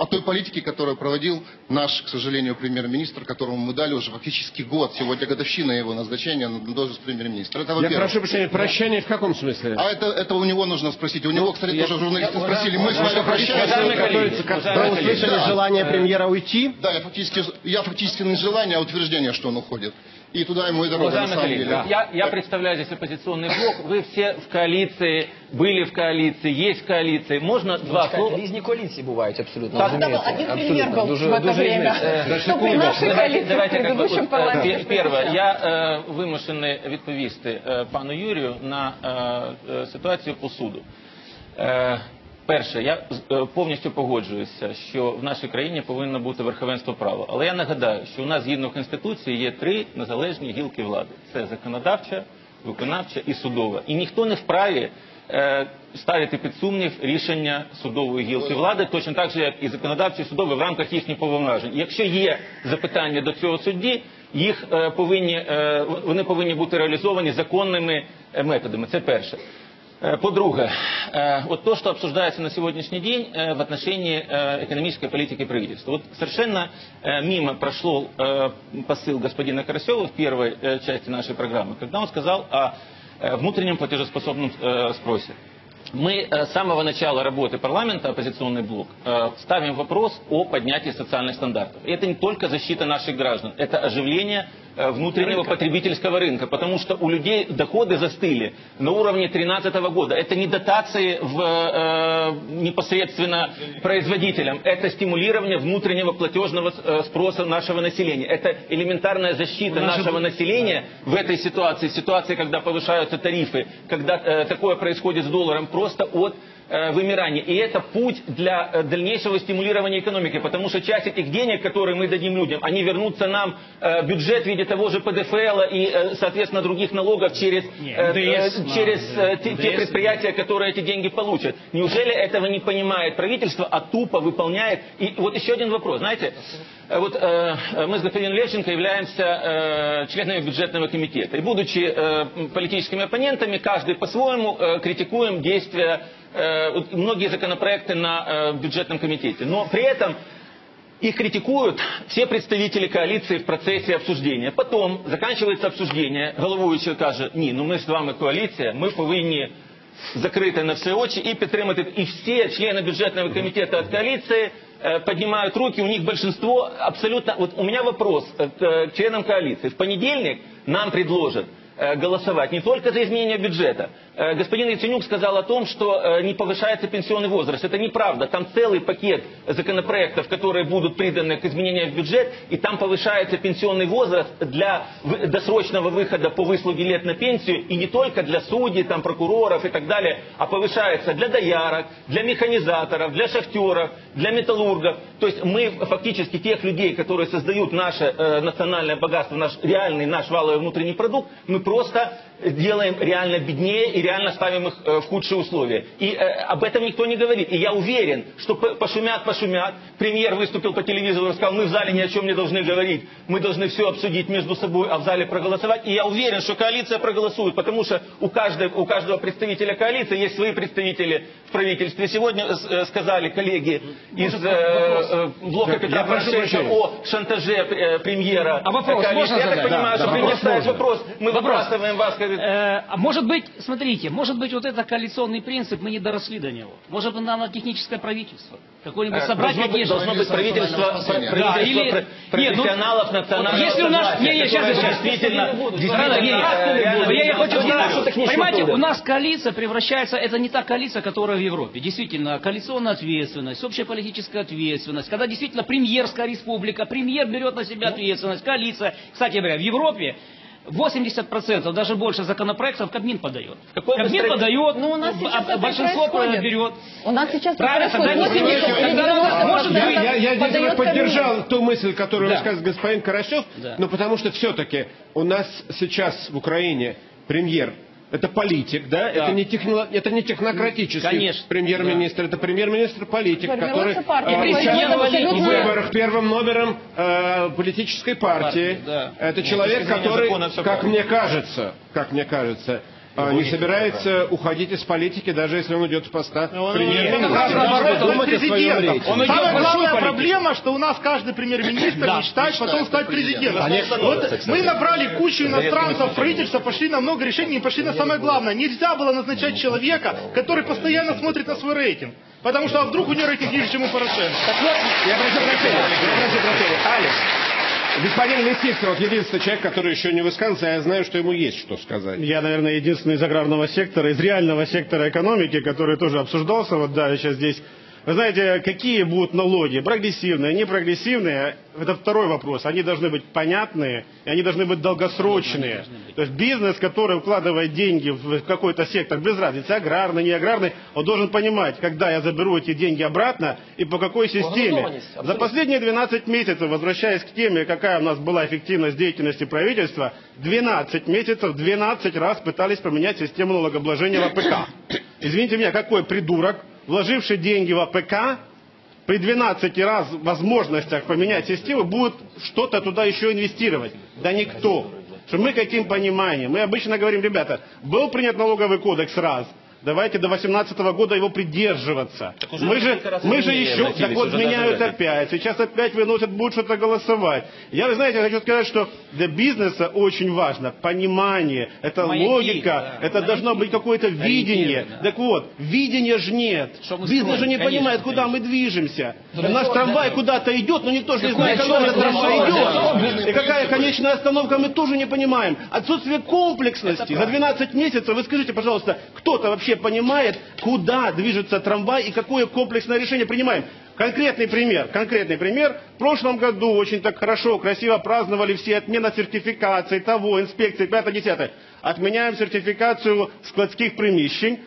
от той политики, которую проводил наш, к сожалению, премьер-министр, которому мы дали уже фактически год. Сегодня годовщина его назначения на должность премьер-министра. Я прошу прощения, прощание в каком смысле? А это у него нужно спросить. У него, кстати, тоже журналисты спросили. Мы с вами прощаемся. Вы услышали желание премьера уйти? Да, я фактически не желание, а утверждение, что он уходит. И туда ему и дорога, на самом деле. Да. Я представляю здесь оппозиционный блок. Вы все в коалиции, были в коалиции, есть в коалиции. Можно два слова? Різні коалиции бывают, абсолютно. Тогда был один пример был в это время. Что при нашей коалиции в предыдущем парламенте. Первое, я вимушений відповісти пану Юрію на ситуацію по суду. Перше, я повністю погоджуюся, що в нашій країні повинно бути верховенство права. Але я нагадаю, що у нас згідно Конституції є 3 незалежні гілки влади. Це законодавча, виконавча і судова. І ніхто не вправі ставити під сумнів рішення судової гілки влади, точно так же, як і законодавчі судові в рамках їхніх повноважень. Якщо є запитання до цього судді, вони повинні бути реалізовані законними методами. Це перше. По-друге, вот то, что обсуждается на сегодняшний день в отношении экономической политики правительства. Вот совершенно мимо прошел посыл господина Карасева в первой части нашей программы, когда он сказал о внутреннем платежеспособном спросе. Мы с самого начала работы парламента, оппозиционный блок, ставим вопрос о поднятии социальных стандартов. И это не только защита наших граждан, это оживление внутреннего потребительского рынка, потому что у людей доходы застыли на уровне 2013 года. Это не дотации непосредственно производителям, это стимулирование внутреннего платежного спроса нашего населения. Это элементарная защита нашего населения в этой ситуации, когда повышаются тарифы, когда такое происходит с долларом, просто от вымирания. И это путь для дальнейшего стимулирования экономики, потому что часть этих денег, которые мы дадим людям, они вернутся нам в бюджет в виде того же ПДФЛ и, соответственно, других налогов через, те предприятия, которые эти деньги получат. Неужели этого не понимает правительство, а тупо выполняет? И вот еще один вопрос. Знаете, вот мы с господином Левченко являемся членами бюджетного комитета. И будучи политическими оппонентами, каждый по-своему критикуем действия многие законопроекты на бюджетном комитете, но при этом их критикуют все представители коалиции в процессе обсуждения. Потом заканчивается обсуждение, головуючий каже: «Ні, ну ми ж з вами коаліція, ми повинні закрыта на все очи и поддерживает. И все члены бюджетного комитета от коалиции поднимают руки, у них большинство абсолютно... Вот у меня вопрос к членам коалиции. В понедельник нам предложат голосовать не только за изменение бюджета. Господин Яценюк сказал о том, что не повышается пенсионный возраст. Это неправда. Там целый пакет законопроектов, которые будут приданы к изменениям в бюджет, и там повышается пенсионный возраст для досрочного выхода по выслуге лет на пенсию, и не только для судей, там, прокуроров и так далее, а повышается для доярок, для механизаторов, для шахтеров, для металлургов. То есть мы фактически тех людей, которые создают наше национальное богатство, наш реальный наш валовый внутренний продукт, мы просто делаем реально беднее и реально ставим их в худшие условия. И об этом никто не говорит. И я уверен, что пошумят. Премьер выступил по телевизору и сказал, мы в зале ни о чем не должны говорить. Мы должны все обсудить между собой, а в зале проголосовать. И я уверен, что коалиция проголосует, потому что у каждого представителя коалиции есть свои представители в правительстве. Сегодня сказали коллеги из блока Петра Порошенко о шантаже премьера. А вопрос можно задать? Я так понимаю, что премьер ставит вопрос. Мы выбрасываем вас. Может быть, смотрите, может быть, вот это коалиционный принцип, мы не доросли до него. Может быть, нам надо техническое правительство. Какое-нибудь собрать, конечно. Должно быть правительство профессионалов национального согласия, которое действительно... Понимаете, у нас коалиция превращается... Это не та коалиция, которая в Европе. Действительно, коалиционная ответственность, общая политическая ответственность. Когда действительно премьерская республика, премьер берет на себя ответственность, коалиция. Кстати говоря, в Европе 80%, даже больше законопроектов Кабмин подает. Кабмин подает, но у нас большинство берет. У нас сейчас правильно поддержал ту мысль, которую рассказывал господин Карасев, но потому что все-таки у нас сейчас в Украине премьер. Это политик, да? Да. Это не технократический премьер-министр, да. Это премьер-министр-политик, который участвовал в выборах первым номером политической партии. Да. Это человек, который, как мне кажется, не собирается уходить из политики, даже если он уйдет с поста. Самая проблема, что у нас каждый премьер-министр мечтает потом стать президентом. Мы набрали кучу иностранцев, правительства, пошли на много решений, и пошли на самое главное. Нельзя было назначать человека, который постоянно смотрит на свой рейтинг. Потому что вдруг у него рейтинг ниже, чем у Порошенко. Господин Лисицкий, вот единственный человек, который еще не высказался, а я знаю, что ему есть что сказать. Я, наверное, единственный из аграрного сектора, из реального сектора экономики, который тоже обсуждался, вот да, сейчас здесь. Вы знаете, какие будут налоги? Прогрессивные, непрогрессивные? Это второй вопрос. Они должны быть понятные, и они должны быть долгосрочные. То есть бизнес, который вкладывает деньги в какой-то сектор, без разницы, аграрный, не аграрный, он должен понимать, когда я заберу эти деньги обратно и по какой системе. За последние 12 месяцев, возвращаясь к теме, какая у нас была эффективность деятельности правительства, 12 месяцев, 12 раз пытались поменять систему налогообложения в АПК. Извините меня, какой придурок, вложивший деньги в АПК, при 12 раз возможностях поменять систему, будет что-то туда еще инвестировать. Да никто. Что мы каким пониманием? Мы обычно говорим, ребята, был принят налоговый кодекс раз, давайте до 2018 года его придерживаться. Мы же еще, так вот, меняют опять. Сейчас опять выносят, будут что-то голосовать. Я, знаете, хочу сказать, что для бизнеса очень важно понимание, это логика, это должно быть какое-то видение. Так вот, видения же нет. Бизнес же не понимает, куда мы движемся. Наш трамвай куда-то идет, но никто же не знает, куда этот трамвай идет. И какая конечная остановка, мы тоже не понимаем. Отсутствие комплексности. За 12 месяцев, вы скажите, пожалуйста, кто-то вообще понимает, куда движется трамвай и какое комплексное решение принимаем. Конкретный пример. В прошлом году очень так хорошо, красиво праздновали все отмена сертификации, того, инспекции, 5-10. Отменяем сертификацию складских примещений.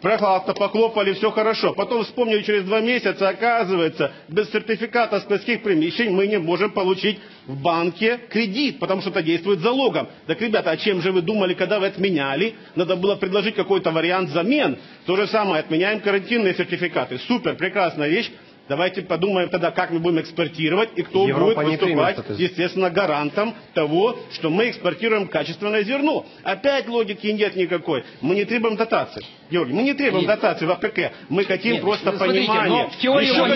Прохладно, поклопали, все хорошо. Потом вспомнили, через 2 месяца, оказывается, без сертификата складских примещений мы не можем получить в банке кредит, потому что это действует залогом. Так, ребята, а чем же вы думали, когда вы отменяли? Надо было предложить какой-то вариант замен. То же самое, отменяем карантинные сертификаты. Супер, прекрасная вещь. Давайте подумаем тогда, как мы будем экспортировать и кто будет выступать, естественно, гарантом того, что мы экспортируем качественное зерно. Опять логики нет никакой. Мы не требуем дотаций. Георгий, мы не требуем дотаций в АПК. Мы хотим просто понимания. Еще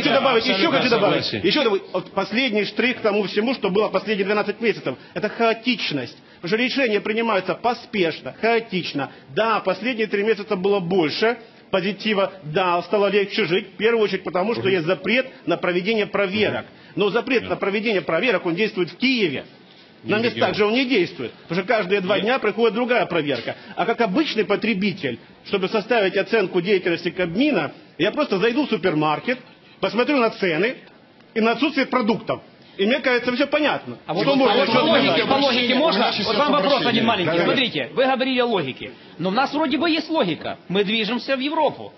хочу добавить. Последний штрих к тому всему, что было последние 12 месяцев. Это хаотичность. Потому что решения принимаются поспешно, хаотично. Да, последние 3 месяца было больше позитива, да, стало легче жить, в первую очередь потому, что есть запрет на проведение проверок. Но запрет на проведение проверок, он действует в Киеве. На местах же он не действует, потому что каждые 2 дня приходит другая проверка. А как обычный потребитель, чтобы составить оценку деятельности Кабмина, я просто зайду в супермаркет, посмотрю на цены и на отсутствие продуктов. И мне кажется, все понятно. А вот по логике можно? Вот вам вопрос один маленький. Смотрите, вы говорили о логике. Но у нас вроде бы есть логика. Мы движемся в Европу.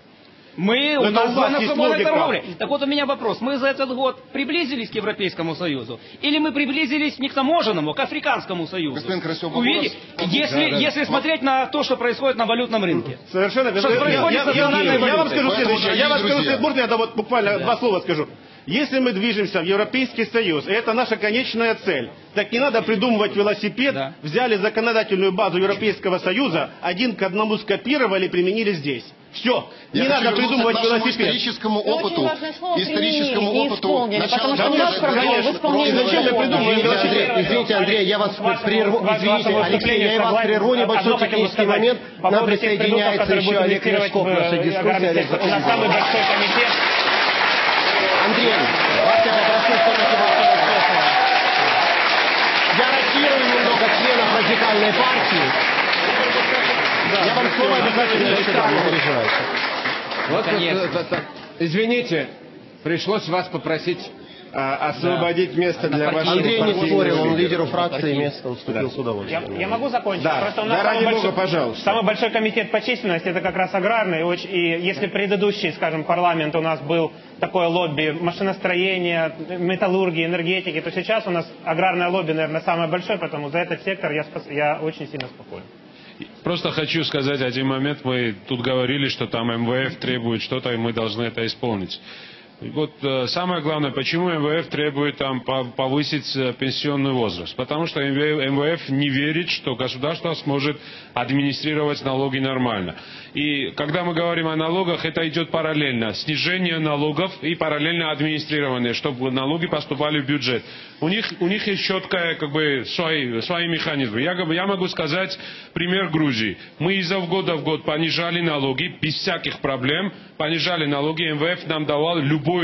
У нас на свободной торговле. Так вот у меня вопрос. Мы за этот год приблизились к Европейскому Союзу? Или мы приблизились не к таможенному, а к Африканскому Союзу? Если смотреть на то, что происходит на валютном рынке. Совершенно верно. Я вам скажу следующее. Я вам скажу следующее. Можно я буквально 2 слова скажу? Если мы движемся в Европейский Союз, и это наша конечная цель, так не надо придумывать велосипед, взяли законодательную базу Европейского Союза, 1 к 1 скопировали, применили здесь. Все. Не надо придумывать велосипед. Историческому опыту. Зачем я придумываю велосипед? Извините, Андрей, я вас прерву. Извините, Алексей, я вас прерву. Небольшой технический момент. Нам присоединяется еще Олег Мишков в нашей дискуссии. У нас самый большой комитет. Андрей, вас я попрошу все-таки восстановить прошлое. Я ротирую немного членов радикальной партии. Я вам слово обязательно дам. Извините, пришлось вас попросить освободить место для вашего... Андрей не спорил, он лидеру фракции место уступил с удовольствием. Я могу закончить? Да, ради бога, пожалуйста. Самый большой комитет по численности, это как раз аграрный. И если предыдущий, скажем, парламент у нас был такое лобби машиностроения, металлургии, энергетики, то сейчас у нас аграрное лобби, наверное, самое большое, поэтому за этот сектор я очень сильно спокоен. Просто хочу сказать один момент. Мы тут говорили, что там МВФ требует что-то, и мы должны это исполнить. Вот самое главное, почему МВФ требует там повысить пенсионный возраст? Потому что МВФ не верит, что государство сможет администрировать налоги нормально. И когда мы говорим о налогах, это идет параллельно. Снижение налогов и параллельно администрирование, чтобы налоги поступали в бюджет. У них есть четкая, как бы, свои механизмы. Я могу сказать пример Грузии. Мы изо года в год понижали налоги, без всяких проблем. Понижали налоги, МВФ нам давал любые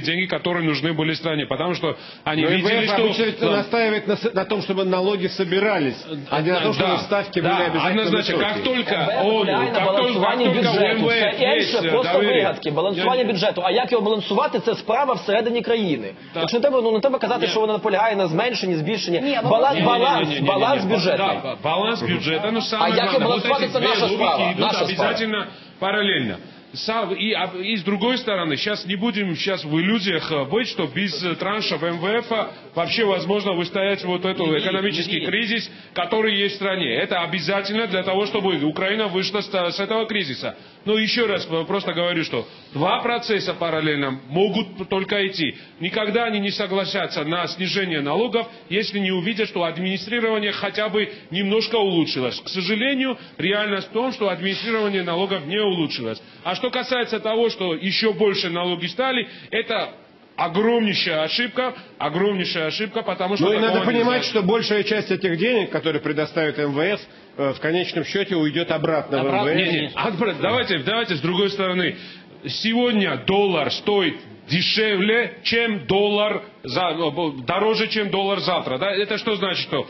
деньги, которые нужны были стране, потому что они видели, что... настаивает на том, чтобы налоги собирались, а не на том, чтобы ставки были обязательно высокие. Как только он... Балансування бюджету. Все інше просто вигадки. Балансування бюджету. А як його балансувати, це справа всередині країни. Так що не треба казати, що вона наполягає на зменшенні, збільшенні. Баланс бюджету. Баланс бюджету. А як його балансувати, це наша справа. Обов'язково паралельно. И с другой стороны, сейчас не будем в иллюзиях быть, что без траншев МВФ вообще возможно выстоять вот этот экономический кризис, который есть в стране. Это обязательно для того, чтобы Украина вышла с этого кризиса. Но еще раз просто говорю, что 2 процесса параллельно могут только идти. Никогда они не согласятся на снижение налогов, если не увидят, что администрирование хотя бы немножко улучшилось. К сожалению, реальность в том, что администрирование налогов не улучшилось. А что касается того, что еще больше налоги стали, это огромнейшая ошибка, потому что... Ну и надо понимать, что большая часть этих денег, которые предоставит МВФ, в конечном счете уйдет обратно в МВФ. Давайте с другой стороны. Сегодня доллар стоит дешевле, чем доллар... дороже, чем доллар завтра. Да? Это что значит, что...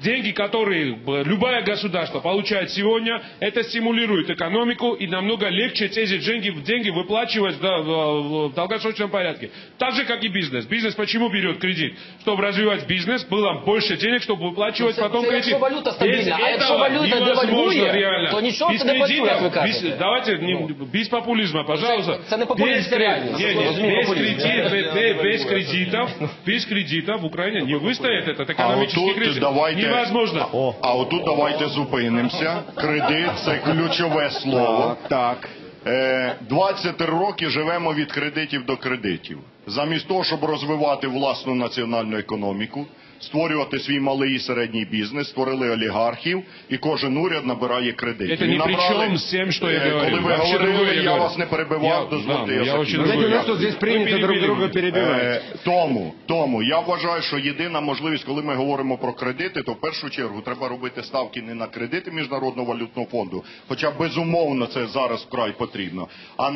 Деньги, которые любое государство получает сегодня, это стимулирует экономику и намного легче эти деньги выплачивать в долгосрочном порядке. Так же, как и бизнес. Бизнес почему берет кредит? Чтобы развивать бизнес, было больше денег, чтобы выплачивать потом кредит. Если валюта стабильна, а если валюта девальвует, то ничего не депальвует. Давайте без популизма, пожалуйста. Без кредитов в Украине не выстоит этот экономический кризис. Невозможно. А вот тут давайте зупинимося. Кредит – це ключове слово. 20 років живемо від кредитів до кредитів. Замість того, щоб розвивати власну національну економіку, створювати свій малий і середній бізнес, створили олігархів, і кожен уряд набирає кредит. Це не при чому з тим, що я говорю. Коли ви говорили, я вас не перебивав, дозвольте, я закінчу. У нас тут здесь прийнято друг друга перебивати. Тому я вважаю, що єдина можливість, коли ми говоримо про кредити, то в першу чергу треба робити ставки не на кредити Міжнародного валютного фонду, хоча безумовно це зараз вкрай потрібно, а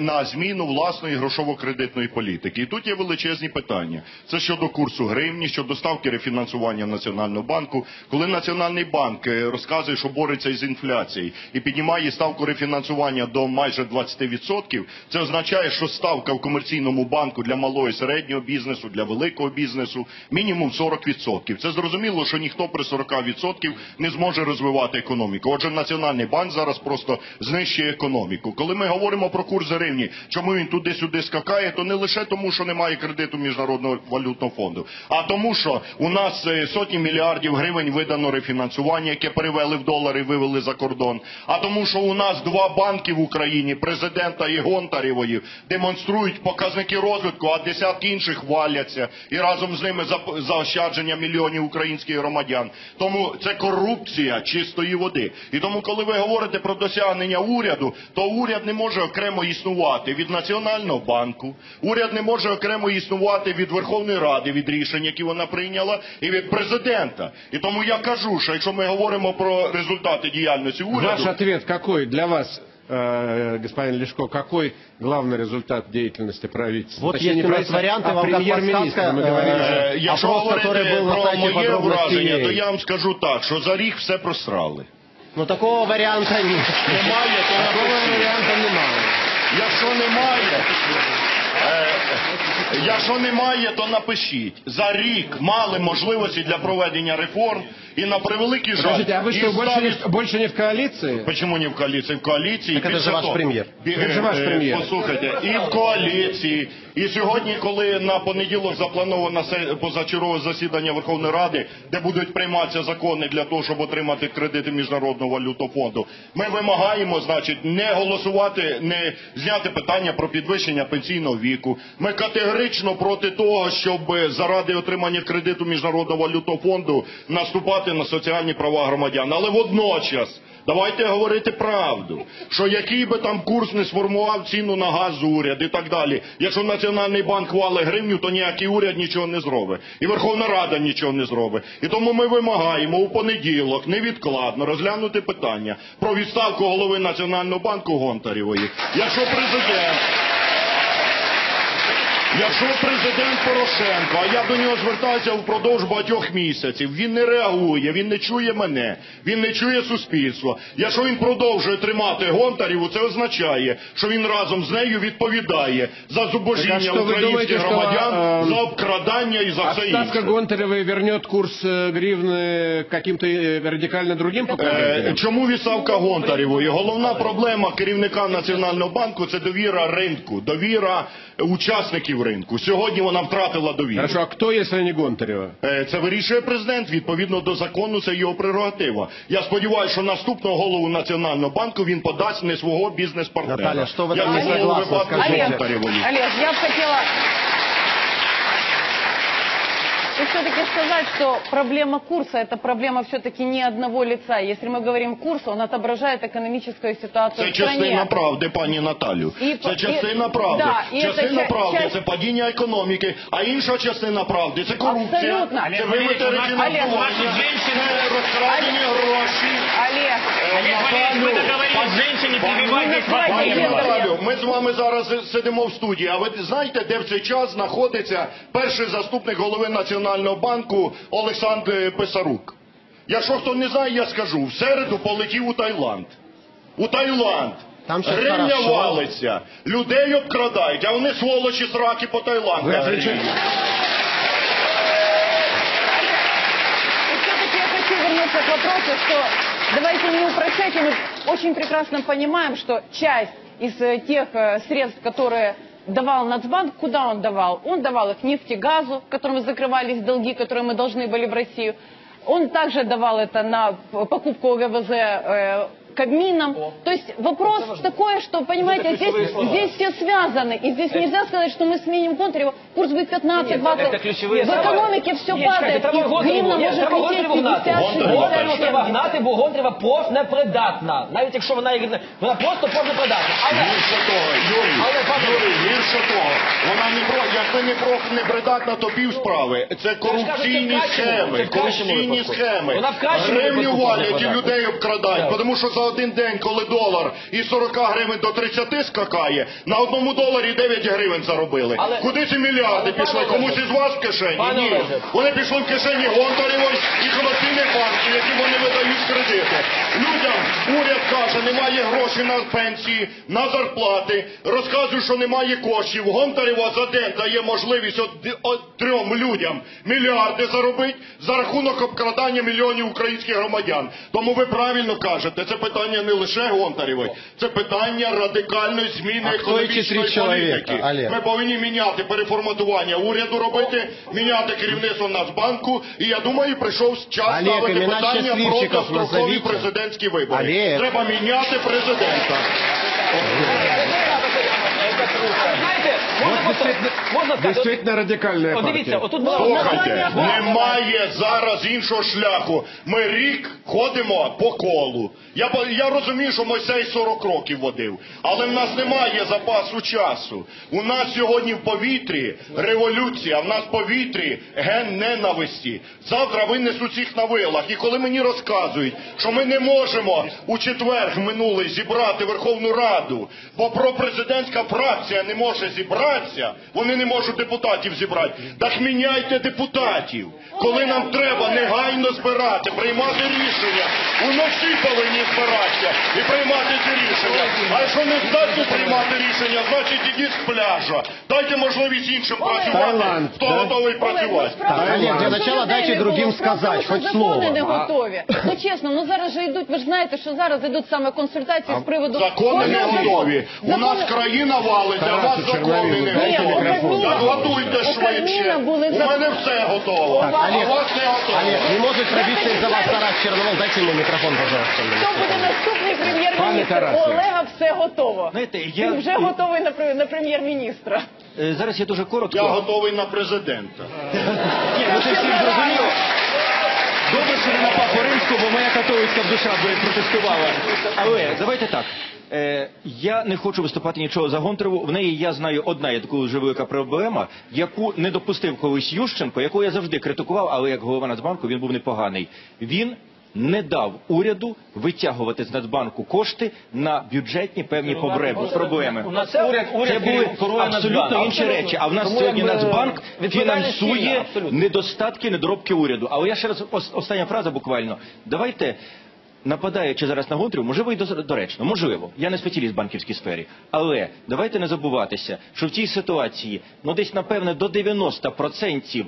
на зміну власної грошово-кредитної політики. І тут є величезні питання. Це щодо курсу гривні, щодо ставки рефінансування Національного банку. Коли Національний банк розказує, що бореться із інфляцією і піднімає ставку рефінансування до майже 20%, це означає, що ставка в комерційному банку для малого і середнього бізнесу, для великого бізнесу мінімум 40%. Це зрозуміло, що ніхто при 40% не зможе розвивати економіку. Отже, Національний банк зараз просто знищує економіку. Коли ми говоримо про курс гривні, чому він туди-сюди скакає, то не лише тому, що немає кредиту Міжнародного валютного фонду, а тому, що у нас сотні мільярдів гривень видано рефінансування, яке перевели в долари, вивели за кордон, а тому, що у нас два банки в Україні, президента і Гонтаревої, демонструють показники розвитку, а десятки інших валяться, і разом з ними заощадження мільйонів українських громадян. Тому це корупція чистої води. І тому, коли ви говорите про досягнення уряду, то уряд не може окремо існувати від Національного банку, уряд не може окремо існувати від Верховної Ради, від рішень, які вона прийняла, і від президента. І тому я кажу, що якщо ми говоримо про результати діяльності уряду... Ваш ответ какой для вас, господин Лешко, какой главный результат деятельности правительства? Вот есть у нас варианты, вам как подсказка, мы говорим же опрос, который был на сайте подробностей. То я вам скажу так, что за рік все просрали. Ну такого варианта нет. Якщо немає, то напишіть. За рік мали можливості для проведення реформ, і на превеликий жаль... Подождите, а вы что, больше не в коалиции? Почему не в коалиции? В коалиции... Так это же ваш премьер. Это же ваш премьер. Послухайте, і в коалиции, і сьогодні, коли на понеділок заплановано позачергове засідання Верховної Ради, де будуть прийматися закони для того, щоб отримати кредити Міжнародного валютного фонду, ми вимагаємо, значить, не голосувати, не зняти питання про підвищення пенсійного віку. Ми категорично проти того, щоб заради отримання кредиту Міжнародного валютного фонду наступати на соціальні права громадян. Але водночас, давайте говорити правду, що який би там курс не сформував ціну на газ уряд і так далі, якщо Національний банк вале гривню, то ніякий уряд нічого не зробить. І Верховна Рада нічого не зробить. І тому ми вимагаємо у понеділок невідкладно розглянути питання про відставку голови Національного банку Гонтаревої. Якщо президент Порошенко, а я до нього звертаюся впродовж багатьох місяців, він не реагує, він не чує мене, він не чує суспільство. Якщо він продовжує тримати Гонтареву, це означає, що він разом з нею відповідає за зубожіння українських громадян, за обкрадання і за все інше. Отставка Гонтаревої верне курс гривни каким-то радикально другим показником? Чому відставка Гонтаревої? Головна проблема керівника Національного банку – це довіра ринку, довіра учасників ринку. Сьогодні вона втратила довіру. Хорошо, а хто, якщо не Гонтарева? Це вирішує президент, відповідно до закону, це його прерогатива. Я сподіваюся, що наступного голову Національного банку він подасть не свого бізнес-партнера. Наталя, що ви там не согласна, скажіть? Олег, я б хотіла... И все-таки сказать, что проблема курса – это проблема все-таки не одного лица. Если мы говорим курс, он отображает экономическую ситуацию в стране. Это частина правды, пани Наталью. Это частина правды. Частина правды – это падение экономики, а инша частина правды – это коррупция. Абсолютно. Это вымытые раскрадывание грошей. Олег, вы договорились с женщиной, перебивайте Наталью. Мы с вами сейчас сидим в студии, а вы знаете, где в этот час находится первый заступник головы Национального банку Олександр Писарук. Якщо хто не знає, я скажу. В середу полетів у Таїланд. У Таїланд. Гривня валиться. Людей обкрадають, а вони сволочі сраки по Таїланду. Все-таки я хочу вернуться к вопросу, что давайте не упрощать. Мы очень прекрасно понимаем, что часть из тех средств, которые давал Нацбанк, куда он давал? Он давал их нефтегазу, которым закрывались долги, которые мы должны были в Россию. Он также давал это на покупку ОГВЗ Кабмином. О. То есть вопрос такой, что, понимаете, здесь все связаны. И здесь нельзя сказать, что мы сменим Гонтарева. Курс будет 15, 20. В экономике все падает. Гривна може прийти 50-60. Гнати, бо Гонтарева профнепридатна. Навіть якщо вона є гривна, вона просто профнепридатна. Гірше того, Юрій, гірше того. Вона не проф, якщо не профнепридатна, то пів справи. Це корупційні схеми. Корупційні схеми. Гривню валять і людей обкрадають. Тому що за один день, коли долар із 40 гривень до 30 скакає, на одному доларі 9 гривень заробили. Куди ці мільярди пішли? Комусь із вас в кишені? Ні. Вони пішли в кишені Гонтарєвої і комерційних банків, які вони видають кредити. Людям уряд каже, немає грошей на пенсії, на зарплати, розказує, що немає коштів. Гонтарєва за день дає можливість 3 людям мільярди заробити за рахунок обкрадання мільйонів українських громадян. Тому ви правильно кажете, це питання не лише Гонтарєвої, це питання радикальної зміни економічної політики. Ми повинні міняти переформатування уряду робити, міняти керівництво Нацбанку, і я думаю, прийшов час ставити питання про дострокові президентські вибори. Треба міняти президента. Дійсно радикальна партія. Слухайте, немає зараз іншого шляху. Ми рік ходимо по колу. Я розумію, що Мойсей 40 років водив. Але в нас немає запасу часу. У нас сьогодні в повітрі революція, в нас в повітрі ген ненависті. Завтра винесуть їх на вилах. І коли мені розказують, що ми не можемо у четвер минулий зібрати Верховну Раду, бо пропрезидентська фракція не може зібратися, вони не можуть депутатів зібрати. Так міняйте депутатів. Коли нам треба негайно збирати, приймати рішення. Уночі повинні збиратися і приймати ці рішення. А якщо не здатні приймати рішення, значить ідіть з пляжа. Дайте можливість іншим працювати, хто готовий працювати. Олег, для начала дайте другим сказати, хоч слово. Закони не готові. Ну чесно, ну зараз же йдуть, ви ж знаєте, що зараз йдуть саме консультації з приводу... Закони не готові. У нас країна валить, а у вас закони не готові. Готуйте швидше. У мене все готово. Олег, не може пробитися із-за вас Тарас Черновол. Дайте йому мікрофон, пожалуйста. Хто буде наступний прем'єр-міністр? У Олега все готово. Він вже готовий на прем'єр-міністра. Зараз я дуже коротко. Я готовий на президента. Ні, ну ти всім зрозуміло. Добре, що не на Папу Римську, бо моя католицька душа би протестувала. Але давайте так. Я не хочу виступати нічого за Гонтареву. В неї я знаю одна, я така вже велика проблема, яку не допустив колись Ющенко, яку я завжди критикував, але як голова Нацбанку він був непоганий. Він не дав уряду витягувати з Нацбанку кошти на бюджетні певні проблеми. Це були абсолютно інші речі. А в нас сьогодні Нацбанк фінансує недостатки, недоробки уряду. Але я ще раз, остання фраза буквально. Давайте... Нападаючи зараз на Гонтареву, можливо і доречно, можливо, я не спеціаліст в банківській сфері, але давайте не забуватися, що в цій ситуації, ну десь напевне до 90%,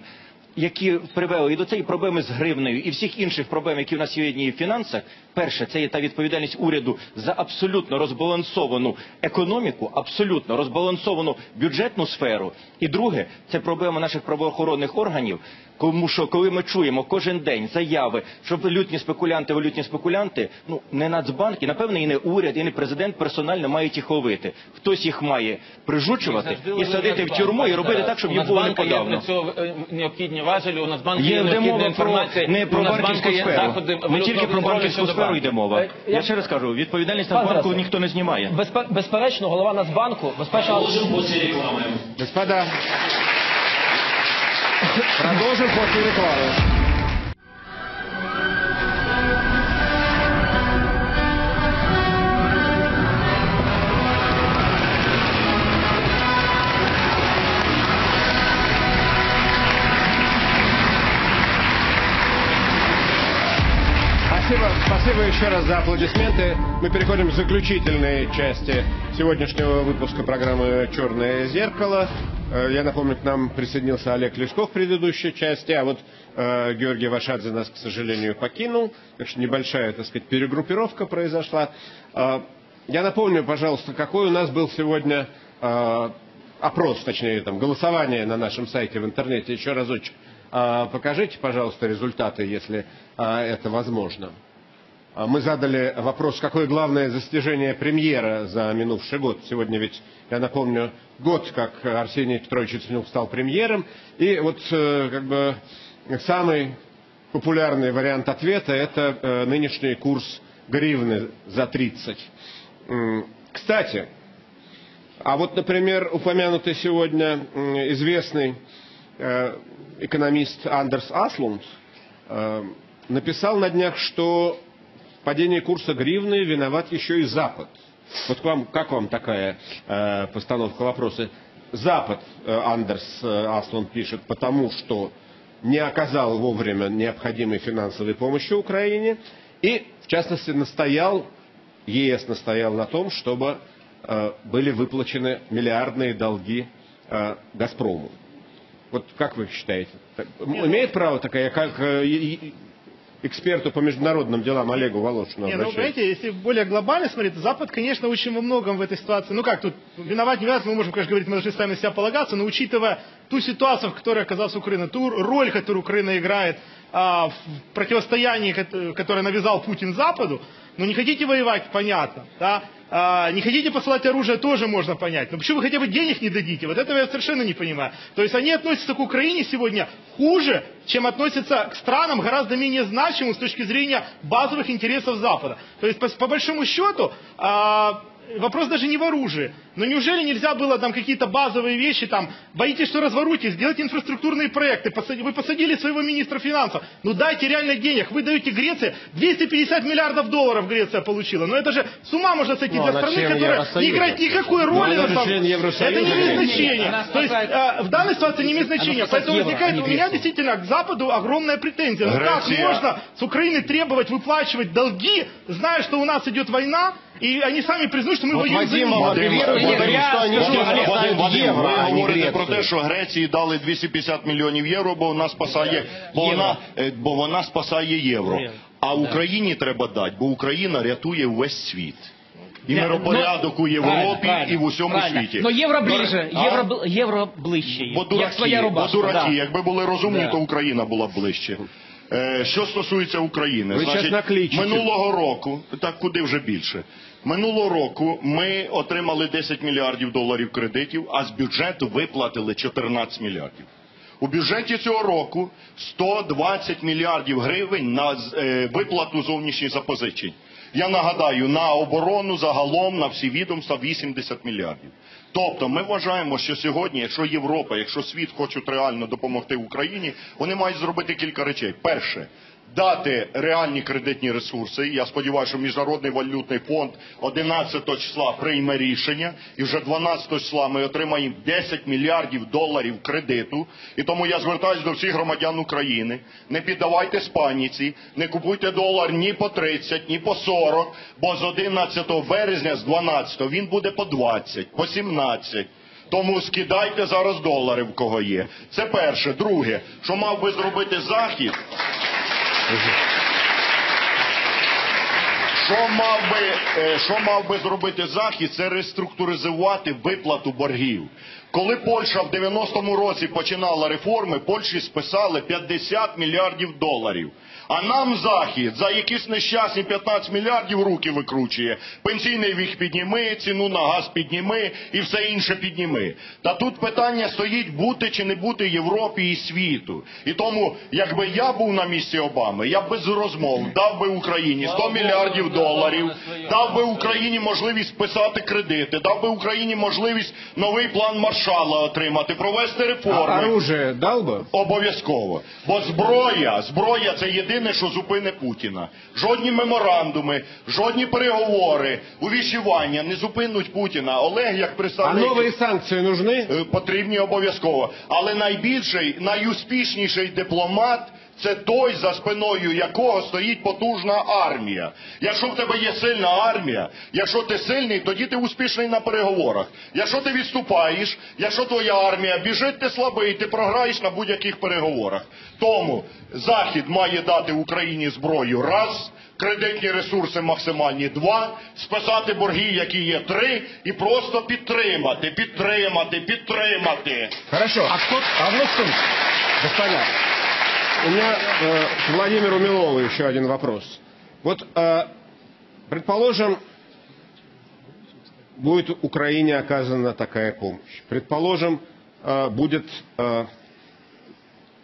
які привели і до цієї проблеми з гривнею, і всіх інших проблем, які в нас сьогодні є в фінансах, перше, це є та відповідальність уряду за абсолютно розбалансовану економіку, абсолютно розбалансовану бюджетну сферу, і друге, це проблема наших правоохоронних органів, тому що, коли ми чуємо кожен день заяви, що валютні спекулянти, ну, не Нацбанк, і, напевне, і не уряд, і не президент персонально мають їх ловити. Хтось їх має прижучувати і садити в тюрму, і робити так, щоб їм було неподавно. У Нацбанку є необхідні важелі, у Нацбанку є необхідна інформація. Не про банківську сферу. Не тільки про банківську сферу йде мова. Я ще раз кажу, відповідальність Нацбанку ніхто не знімає. Безперечно, голова Нацбанку, безперечно... Господа... Продолжим после рекламы. Спасибо, спасибо еще раз за аплодисменты. Мы переходим к заключительной части сегодняшнего выпуска программы «Черное зеркало». Я напомню, к нам присоединился Олег Лешков в предыдущей части, а вот Георгий Вашадзе нас, к сожалению, покинул. Так что небольшая, так сказать, перегруппировка произошла. Я напомню, пожалуйста, какой у нас был сегодня опрос, точнее, там, голосование на нашем сайте в интернете. Еще разочек покажите, пожалуйста, результаты, если это возможно. мы задали вопрос, какое главное достижение премьера за минувший год. Сегодня ведь, я напомню, год, как Арсений Петрович Яценюк стал премьером. И вот как бы самый популярный вариант ответа – это нынешний курс гривны за 30. Кстати, а вот, например, упомянутый сегодня известный экономист Андерс Аслунд написал на днях, что в падении курса гривны виноват еще и Запад. Вот как вам такая постановка вопроса? Запад, Андерс Аслунд пишет, потому что не оказал вовремя необходимой финансовой помощи Украине и, в частности, ЕС настоял на том, чтобы были выплачены миллиардные долги Газпрому. Вот как вы считаете? Имеет право такая, как эксперту по международным делам Олегу Волошину обращаюсь? Ну, знаете, если более глобально смотреть, Запад, конечно, очень во многом в этой ситуации. Ну как, тут виноват, не виноват, мы можем, конечно, говорить, мы должны сами на себя полагаться, но учитывая ту ситуацию, в которой оказалась Украина, ту роль, которую Украина играет в противостоянии, которое навязал Путин Западу, ну не хотите воевать, понятно, да? Не хотите посылать оружие, тоже можно понять. Но почему вы хотя бы денег не дадите? Вот этого я совершенно не понимаю. То есть они относятся к Украине сегодня хуже, чем относятся к странам гораздо менее значимым с точки зрения базовых интересов Запада. То есть по большому счету вопрос даже не в оружии. Но неужели нельзя было там какие-то базовые вещи, там, боитесь, что разворотитесь, сделайте инфраструктурные проекты, вы посадили своего министра финансов, ну дайте реально денег, вы даете Греции, 250 миллиардов долларов Греция получила, но это же с ума можно сойти для страны, которая не играет никакой роли, это не имеет значения, то есть в данной ситуации не имеет значения, поэтому возникает у меня действительно к Западу огромная претензия, ну как можно с Украины требовать выплачивать долги, зная, что у нас идет война, и они сами признают, что мы воюем за них. Вадим, ви говорите про те, що Греції дали 250 мільйонів євро, бо вона спасає євро. А Україні треба дати, бо Україна рятує весь світ. І миропорядок у Європі, і в усьому світі. Но євро ближче є, як своя рубашка. Бо дураки, якби були розумні, то Україна була б ближче. Що стосується України, значить, минулого року, так куди вже більше, минулого року ми отримали 10 мільярдів доларів кредитів, а з бюджету виплатили 14 мільярдів. У бюджеті цього року 120 мільярдів гривень на виплату зовнішніх запозичень. Я нагадаю, на оборону загалом, на всі відомства 80 мільярдів. Тобто ми вважаємо, що сьогодні, якщо Європа, якщо світ хочуть реально допомогти Україні, вони мають зробити кілька речей. Перше. Дати реальні кредитні ресурси. Я сподіваюся, що Міжнародний валютний фонд 11 числа прийме рішення. І вже 12 числа ми отримаємо 10 мільярдів доларів кредиту. І тому я звертаюся до всіх громадян України. Не піддавайтесь паніці, не купуйте долар ні по 30, ні по 40, бо з 11 березня, з 12 він буде по 20, по 17. Тому скидайте зараз долари, в кого є. Це перше. Друге, що мав би зробити Захід... Що мав би зробити Захід, це реструктуризувати виплату боргів. Коли Польща в 90-му році починала реформи, Польщі списали 50 мільярдів доларів. А нам Захід за якісь нещасні 15 мільярдів руки викручує. Пенсійний вік підніми, ціну на газ підніми і все інше підніми. Та тут питання стоїть бути чи не бути Європі і світу. І тому, якби я був на місці Обами, я б без розмов дав би Україні 100 мільярдів доларів, дав би Україні можливість писати кредити, дав би Україні можливість новий план Маршала отримати, провести реформи. А оружие дав би? Обов'язково. Бо зброя це єдине, що зупине Путіна. Жодні меморандуми, жодні переговори, увіщування не зупинуть Путіна. Олег, як представник... А нові санкції потрібні? Потрібні обов'язково. Але найбільший, найуспішніший дипломат – це той, за спиною якого стоїть потужна армія. Якщо в тебе є сильна армія, якщо ти сильний, тоді ти успішний на переговорах. Якщо ти відступаєш, якщо твоя армія біжить, ти слабий, ти програєш на будь-яких переговорах. Тому Захід має дати Україні зброю – раз, кредитні ресурси максимальні – два, списати борги, які є – три, і просто підтримати, підтримати, підтримати. Хорошо. А вот тут, господа, у меня к Владимиру Милову еще один вопрос. Вот, предположим, будет Украине оказана такая помощь. Предположим, будет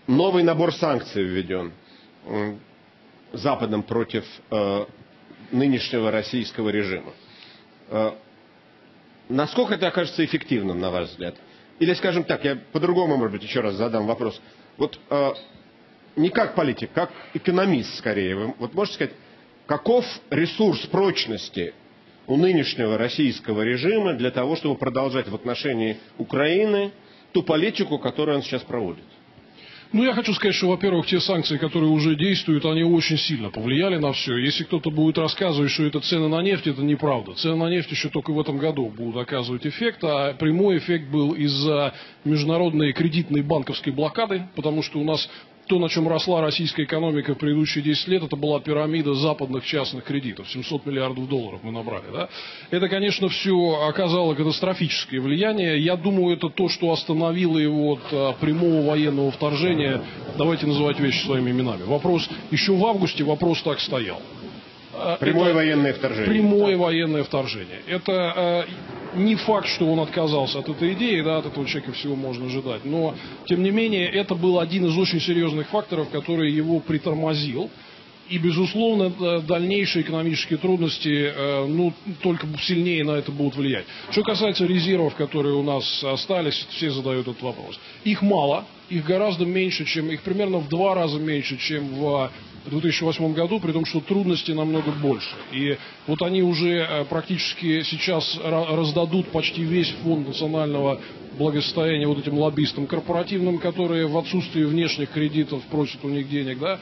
новый набор санкций введен Западом против нынешнего российского режима. Насколько это окажется эффективным, на ваш взгляд? Или, скажем так, я по-другому, может быть, еще раз задам вопрос. Вот не как политик, как экономист, скорее. Вы вот можете сказать, каков ресурс прочности у нынешнего российского режима для того, чтобы продолжать в отношении Украины ту политику, которую он сейчас проводит? Ну, я хочу сказать, что, во-первых, те санкции, которые уже действуют, они очень сильно повлияли на все. Если кто-то будет рассказывать, что это цены на нефть, это неправда. Цены на нефть еще только в этом году будут оказывать эффект, а прямой эффект был из-за международной кредитной банковской блокады, потому что у нас то, на чем росла российская экономика в предыдущие 10 лет, это была пирамида западных частных кредитов. 700 миллиардов долларов мы набрали. Да? Это, конечно, все оказало катастрофическое влияние. Я думаю, это то, что остановило его от прямого военного вторжения. Давайте называть вещи своими именами. Вопрос еще в августе, вопрос так стоял. Прямое военное вторжение. Прямое военное вторжение. Это не факт, что он отказался от этой идеи, да, от этого человека всего можно ожидать. Но, тем не менее, это был один из очень серьезных факторов, который его притормозил. И, безусловно, дальнейшие экономические трудности, ну, только сильнее на это будут влиять. Что касается резервов, которые у нас остались, все задают этот вопрос. Их мало, их гораздо меньше, чем, их примерно в 2 раза меньше, чем в 2008 году, при том, что трудностей намного больше. И вот они уже практически сейчас раздадут почти весь фонд национального благосостояния вот этим лоббистам корпоративным, которые в отсутствии внешних кредитов просят у них денег, да.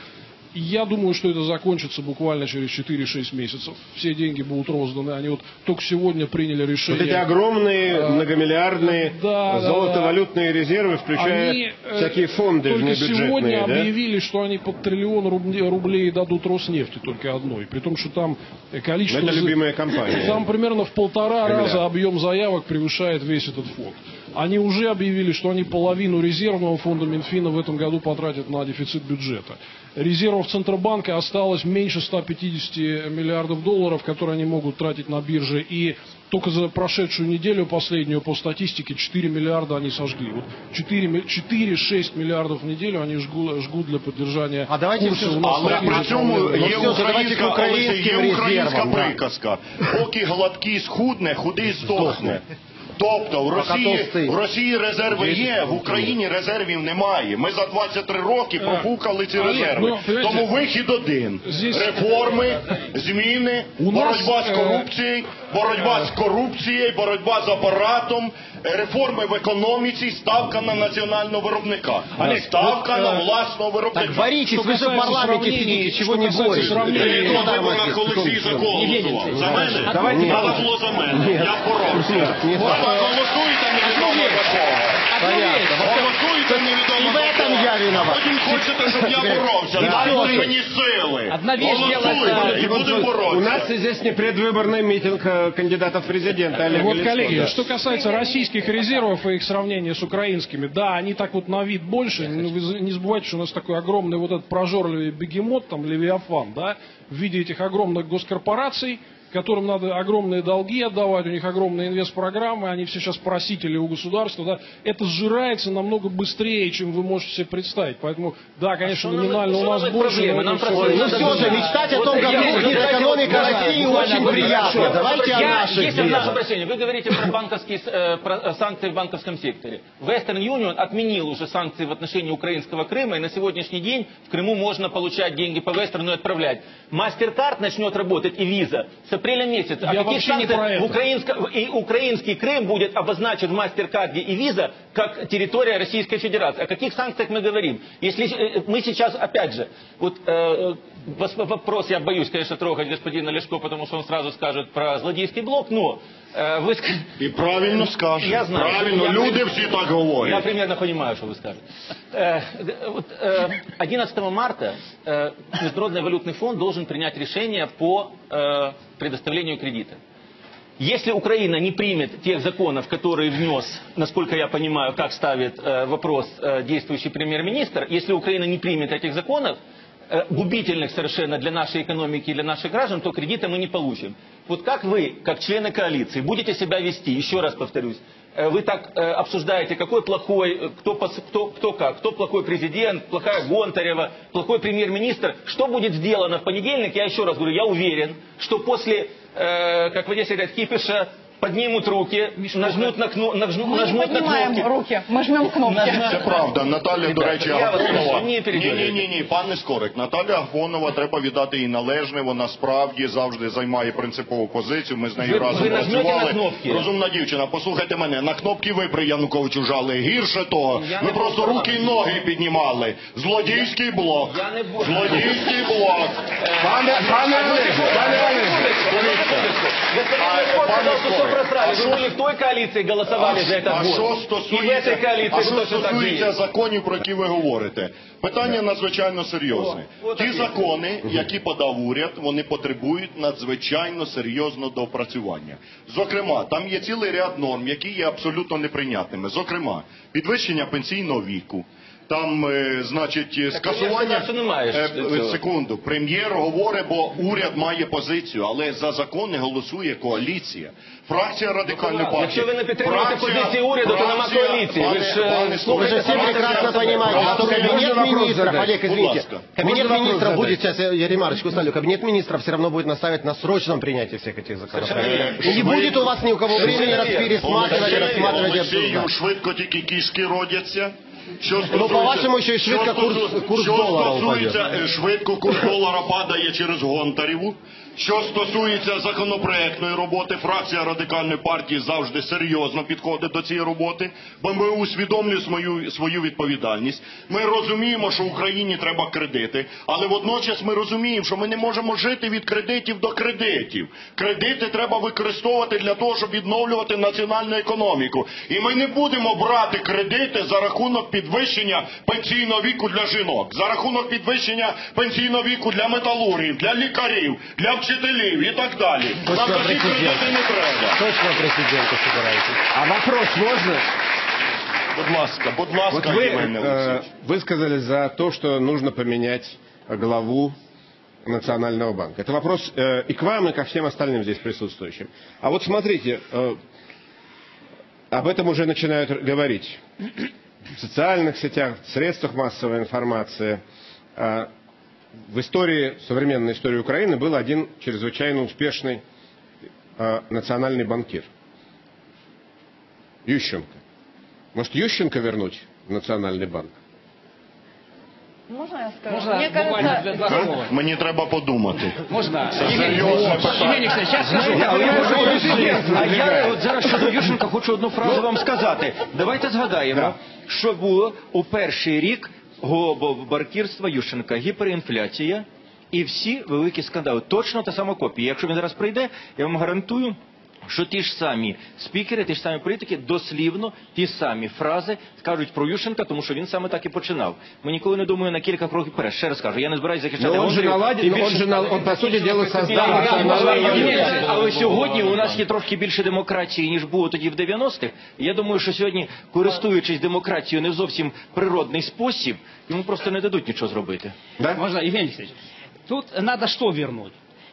Я думаю, что это закончится буквально через 4-6 месяцев. Все деньги будут розданы. Они вот только сегодня приняли решение. Вот эти огромные, многомиллиардные, золотовалютные резервы, включая они, всякие фонды внебюджетные. Только сегодня объявили, что они под 1 триллион рублей дадут Роснефти только одной. При том, что там количество... Это любимая компания. Там примерно в 1,5 раза объем заявок превышает весь этот фонд. Они уже объявили, что они половину резервного фонда Минфина в этом году потратят на дефицит бюджета. Резервов Центробанка осталось меньше 150 миллиардов долларов, которые они могут тратить на бирже. И только за прошедшую неделю, последнюю, по статистике, 4 миллиарда они сожгли. Вот 4-6 миллиардов в неделю они жгут для поддержания курса. А давайте украинская приказка. Поки гладкий схудне, худий сдохне. Тобто в Росії резерви є, в Україні резервів немає. Ми за 23 роки профукали ці резерви. Тому вихід один. Реформи, зміни, боротьба з корупцією, боротьба з апаратом, реформи в економіці, ставка на національного виробника, а не ставка на власного виробника. Так боріть, ви ж в парламенті сидите, чого не боріть? Хто тебе на колесі за кого голосував? За мене? Треба було за мене. Я боровся. Голосуйте невідомо за кого. Голосуйте невідомо за кого. Потім хочете, щоб я боровся. Дайте мені сили. Голосуйте і будемо боротися. У нас здесь не предвыборный митинг кандидатов в президенты. Вот, коллеги, что касается российских резервов и их сравнение с украинскими, да, они так вот на вид больше, но вы не забывайте, что у нас такой огромный вот этот прожорливый бегемот, там, левиафан, да, в виде этих огромных госкорпораций, которым надо огромные долги отдавать, у них огромные инвестпрограммы, они все сейчас просители у государства, да, это сжирается намного быстрее, чем вы можете себе представить. Поэтому, да, конечно, номинально у нас больше. Но все же мечтать о том, как будет экономика России, очень приятно. Давайте о наших. Если наше прощение, вы говорите про банковские санкции в банковском секторе. Western Union отменил уже санкции в отношении украинского Крыма, и на сегодняшний день в Крыму можно получать деньги по Western и отправлять. MasterCard начнет работать и Visa с апреля месяца. А какие санкции украинский Крым будет обозначен в MasterCard и Visa как территория Российской Федерации? О каких санкциях мы говорим? Если мы сейчас, опять же, вот вопрос, я боюсь, конечно, трогать господина Лешко, потому что он сразу скажет про злодейский блок, но... Вы... И правильно скажете. Я знаю. Правильно, люди все так говорят. Я примерно понимаю, что вы скажете. 11 марта Международный валютный фонд должен принять решение по предоставлению кредита. Если Украина не примет тех законов, которые внес, насколько я понимаю, как ставит вопрос действующий премьер-министр, если Украина не примет этих законов, губительных совершенно для нашей экономики и для наших граждан, то кредита мы не получим. Вот как вы, как члены коалиции, будете себя вести, еще раз повторюсь, вы так обсуждаете, какой плохой, кто плохой президент, плохая Гонтарева, плохой премьер-министр. Что будет сделано в понедельник? Я еще раз говорю, я уверен, что после, как вы здесь говорят, кипиша, поднимут руки, нажмут на кнопки. Мы жмем кнопки. Це правда. Наталя, до речі, Агафонова. Ні, пане Скорик, Наталя Агафонова, треба віддати їй належне. Вона справді завжди займає принципову позицію. Ми з нею разом працювали. Розумна дівчина, послухайте мене. На кнопки ви при Януковичу жали. Гірше того, ви просто руки і ноги піднімали. Злодійський блок. Злодійський блок. Пане Олегу, пане Олегу. Ми в той коаліції голосували за цей блок. А що стосується законів, про які ви говорите? Питання надзвичайно серйозне. Ті закони, які подав уряд, вони потребують надзвичайно серйозного доопрацювання. Зокрема, там є цілий ряд норм, які є абсолютно неприйнятними. Зокрема, підвищення пенсійного віку. Там, значить, скасування... Секунду. Прем'єр говорить, бо уряд має позицію, але за закони голосує коаліція. Фракція Радикальної партії... Якщо ви не підтримуєте позицію уряду, то нема коаліції. Ви ж всі прекрасно розумієте, що Кабінет Міністрів... Олег, извините. Кабинет Министров будет сейчас... Я ремарочку ставлю. Кабинет Министров все равно будет настаивать на срочном принятии всех этих законопроектов. И не будет у вас ни у кого времени пересматривать и рассматривать и обсуждать. Швидко тільки кишки родяться. Ну, по-вашому, ще й швидко курс долара упаде. Що стосується, швидко курс долара падає через Гонтареву. Що стосується законопроектної роботи, фракція Радикальної партії завжди серйозно підходить до цієї роботи, бо ми усвідомлюємо свою відповідальність. Ми розуміємо, що Україні треба кредити, але водночас ми розуміємо, що ми не можемо жити від кредитів до кредитів. Кредити треба використовувати для того, щоб відновлювати національну економіку. І ми не будемо брати кредити за рахунок підвищення пенсійного віку для жінок, за рахунок підвищення пенсійного віку для металургів, для лікарів, для вчителів і так далі. Нам тоді кредити не треба. Точно президента собираєтесь. А вопрос можна? Будь ласка, Євгеній Олексійович. Вы сказали за то, что нужно поменять главу Национального банка. Это вопрос и к вам, и ко всем остальным здесь присутствующим. А вот смотрите, об этом уже начинают говорить. В социальных сетях, в средствах массовой информации. В истории, современной истории Украины был один чрезвычайно успешный национальный банкир. Ющенко. Может, Ющенко вернуть в Национальный банк? Можно я скажу? Можно, буквально для 2 слова. Мне треба подумати. Можно? Євгеній Киселев, сейчас скажу. А я от зараз щодо Ющенка хочу одну фразу вам сказати. Давайте згадаємо, що було у перший рік банкірства Ющенка. Гіперінфляція і всі великі скандали. Точно та сама копія. Якщо він зараз прийде, я вам гарантую, що ті ж самі спікери, ті ж самі політики, дослівно ті самі фрази скажуть про Ющенка, тому що він саме так і починав. Ми ніколи не думаємо на кілька кроків вперед. Ще раз кажу, я не збираюся захищати. Он, по суті, создав національний банк. Але сьогодні у нас є трошки більше демократії, ніж було тоді в 90-х. Я думаю, що сьогодні, користуючись демократією не в зовсім природний спосіб, йому просто не дадуть нічого зробити. Можна, Євгеній Киселевич, тут треба що вернути?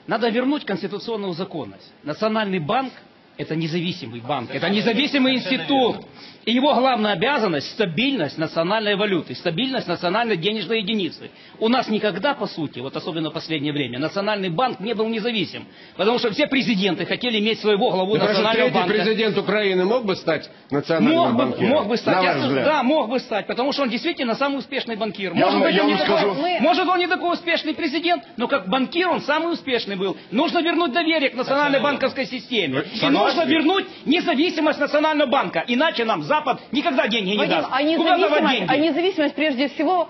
Надо вернуть конституционную законность. Национальный банк – это независимый банк, это независимый институт. И его главная обязанность – стабильность национальной валюты, стабильность национальной денежной единицы. У нас никогда, по сути, вот особенно в последнее время, национальный банк не был независим. Потому что все президенты хотели иметь своего главу национального банка. Третий президент Украины мог бы стать национальным банкиром? Мог бы стать, да, мог бы стать, потому что он действительно самый успешный банкир. Может, он не такой успешный президент, но как банкир он самый успешный был. Нужно вернуть доверие к национальной банковской системе. И нужно вернуть независимость национального банка, иначе нам за Запад никогда деньги не даст. А независимость прежде всего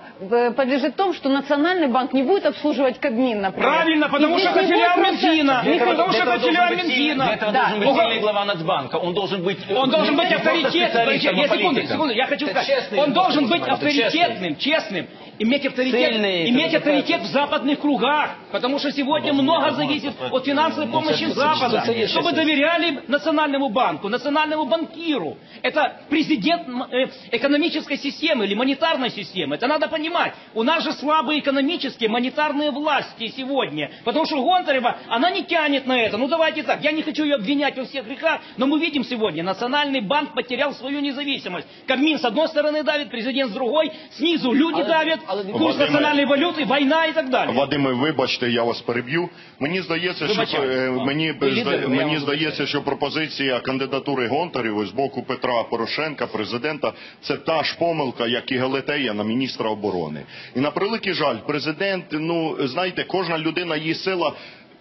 подлежит тому, что Национальный банк не будет обслуживать Кабмин, например. Правильно, потому что это филиал Минфина. Потому что это филиал Минфина. Для этого должен быть сильный глава Нацбанка. Он должен быть авторитетным. Секунду, я хочу сказать. Он должен быть авторитетным, честным. Иметь авторитет в западных кругах, потому что сегодня много зависит от финансовой помощи Запада. Чтобы доверяли Национальному банку, национальному банкиру. Это президент экономической системы или монетарной системы. Это надо понимать. У нас же слабые экономические, монетарные власти сегодня. Потому что Гонтарева, она не тянет на это. Ну давайте так, я не хочу ее обвинять во всех грехах, но мы видим сегодня, Национальный банк потерял свою независимость. Кабмин с одной стороны давит, президент с другой, снизу люди давят, курс национальной валюти, війна і так далі. Вадиме, вибачте, я вас переб'ю. Мені здається, що пропозиція кандидатури Гонтарєвої з боку Петра Порошенка, президента, це та ж помилка, як і Галатея на міністра оборони. І на превеликий жаль, президент, ну, знаєте, кожна людина, її сила...